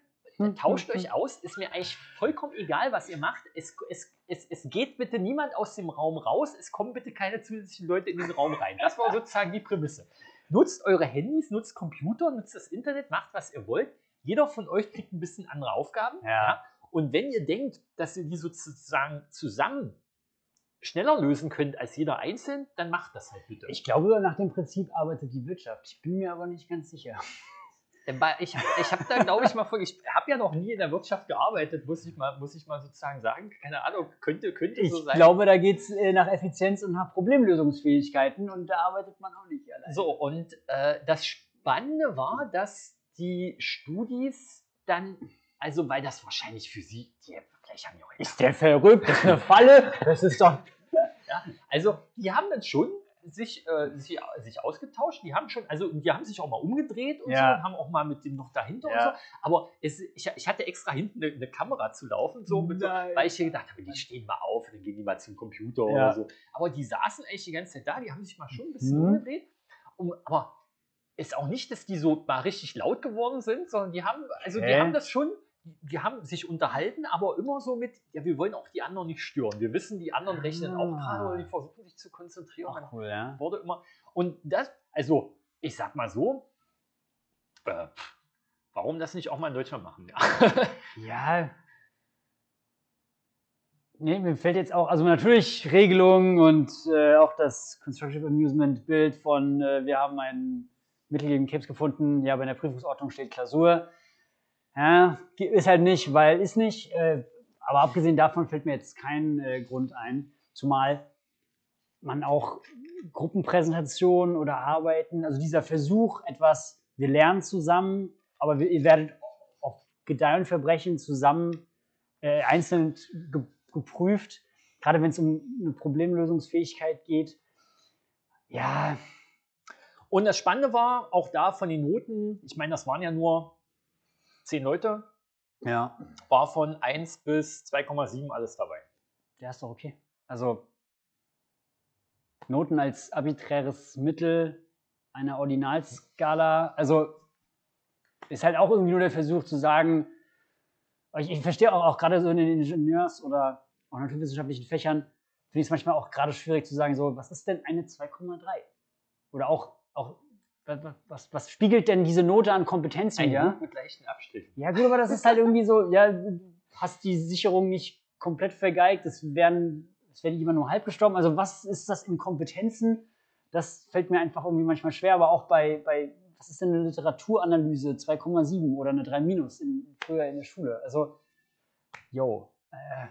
tauscht euch aus, ist mir eigentlich vollkommen egal, was ihr macht. Es, es, es, es geht bitte niemand aus dem Raum raus, es kommen bitte keine zusätzlichen Leute in den Raum rein. Das war sozusagen die Prämisse. Nutzt eure Handys, nutzt Computer, nutzt das Internet, macht, was ihr wollt. Jeder von euch kriegt ein bisschen andere Aufgaben. Ja. Ja? Und wenn ihr denkt, dass ihr die sozusagen zusammen schneller lösen könnt als jeder einzeln, dann macht das halt bitte. Ich glaube, nach dem Prinzip arbeitet die Wirtschaft. Ich bin mir aber nicht ganz sicher. Ich, ich habe da, glaube ich, mal vor, ich habe ja noch nie in der Wirtschaft gearbeitet, muss ich mal, muss ich mal sozusagen sagen. Keine Ahnung, könnte, könnte so sein. Ich glaube, da geht es nach Effizienz und nach Problemlösungsfähigkeiten und da arbeitet man auch nicht allein. So, und äh, das Spannende war, dass die Studis dann, also weil das wahrscheinlich für sie, die, vielleicht haben die auch... Ist der verrückt? Das ist eine Falle? Das ist doch... Ja, also, die haben dann schon... Sich, äh, sich, sich ausgetauscht, die haben schon, also die haben sich auch mal umgedreht und ja. so und haben auch mal mit dem noch dahinter ja. und so, aber es, ich, ich hatte extra hinten eine, eine Kamera zu laufen, so, mit so, weil ich hier gedacht habe, die stehen mal auf und dann gehen die mal zum Computer ja. oder so, aber die saßen eigentlich die ganze Zeit da, die haben sich mal schon ein bisschen mhm. umgedreht, und, aber ist auch nicht, dass die so mal richtig laut geworden sind, sondern die haben, also okay. die haben das schon, die haben sich unterhalten, aber immer so mit, ja, wir wollen auch die anderen nicht stören. Wir wissen, die anderen rechnen auch gerade oder die versuchen sich zu konzentrieren. Ach, cool, ja. Wurde immer. Und das, also, ich sag mal so, äh, warum das nicht auch mal in Deutschland machen? Ja. ja. Nee, mir fällt jetzt auch, also natürlich Regelungen und äh, auch das Constructive Amusement-Bild von, äh, wir haben einen Mittel gegen Krebs gefunden, ja, bei der Prüfungsordnung steht Klausur. Ja, ist halt nicht, weil ist nicht. Äh, aber abgesehen davon fällt mir jetzt kein äh, Grund ein. Zumal man auch Gruppenpräsentationen oder Arbeiten, also dieser Versuch, etwas, wir lernen zusammen, aber wir, ihr werdet auf Gedeih und Verbrechen zusammen äh, einzeln ge geprüft. Gerade wenn es um eine Problemlösungsfähigkeit geht. Ja. Und das Spannende war, auch da von den Noten, ich meine, das waren ja nur zehn Leute, ja. war von eins bis zwei Komma sieben alles dabei. Ja, ist doch okay. Also Noten als arbiträres Mittel einer Ordinalskala, also ist halt auch irgendwie nur der Versuch zu sagen, ich, ich verstehe auch, auch gerade so in den Ingenieurs- oder auch naturwissenschaftlichen Fächern, finde ich es manchmal auch gerade schwierig zu sagen, so, was ist denn eine zwei Komma drei? Oder auch, auch Was, was spiegelt denn diese Note an Kompetenz wieder? Mit leichten Abstrichen. Ja gut, aber das ist halt irgendwie so, ja, hast die Sicherung nicht komplett vergeigt, es werden, es werden immer nur halb gestorben. Also was ist das in Kompetenzen? Das fällt mir einfach irgendwie manchmal schwer, aber auch bei, bei was ist denn eine Literaturanalyse zwei Komma sieben oder eine drei minus in, früher in der Schule? Also, yo, äh,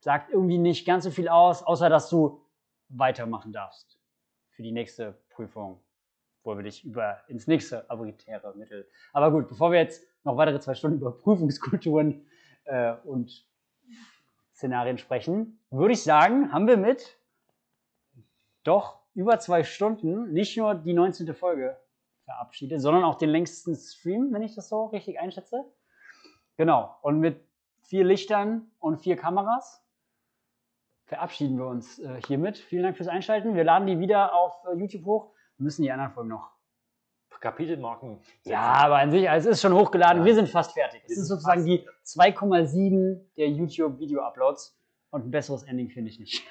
sagt irgendwie nicht ganz so viel aus, außer dass du weitermachen darfst für die nächste Prüfung. Bevor wir dich über ins nächste arbiträre Mittel. Aber gut, bevor wir jetzt noch weitere zwei Stunden über Prüfungskulturen äh, und Szenarien sprechen, würde ich sagen, haben wir mit doch über zwei Stunden nicht nur die neunzehnte Folge verabschiedet, sondern auch den längsten Stream, wenn ich das so richtig einschätze. Genau, und mit vier Lichtern und vier Kameras verabschieden wir uns äh, hiermit. Vielen Dank fürs Einschalten. Wir laden die wieder auf äh, YouTube hoch. Müssen die anderen Folgen noch Kapitelmarken setzen. Ja, aber an sich, also es ist schon hochgeladen. Ja. Wir sind fast fertig. Es ist sozusagen die zwei Komma sieben der YouTube-Video-Uploads und ein besseres Ending finde ich nicht.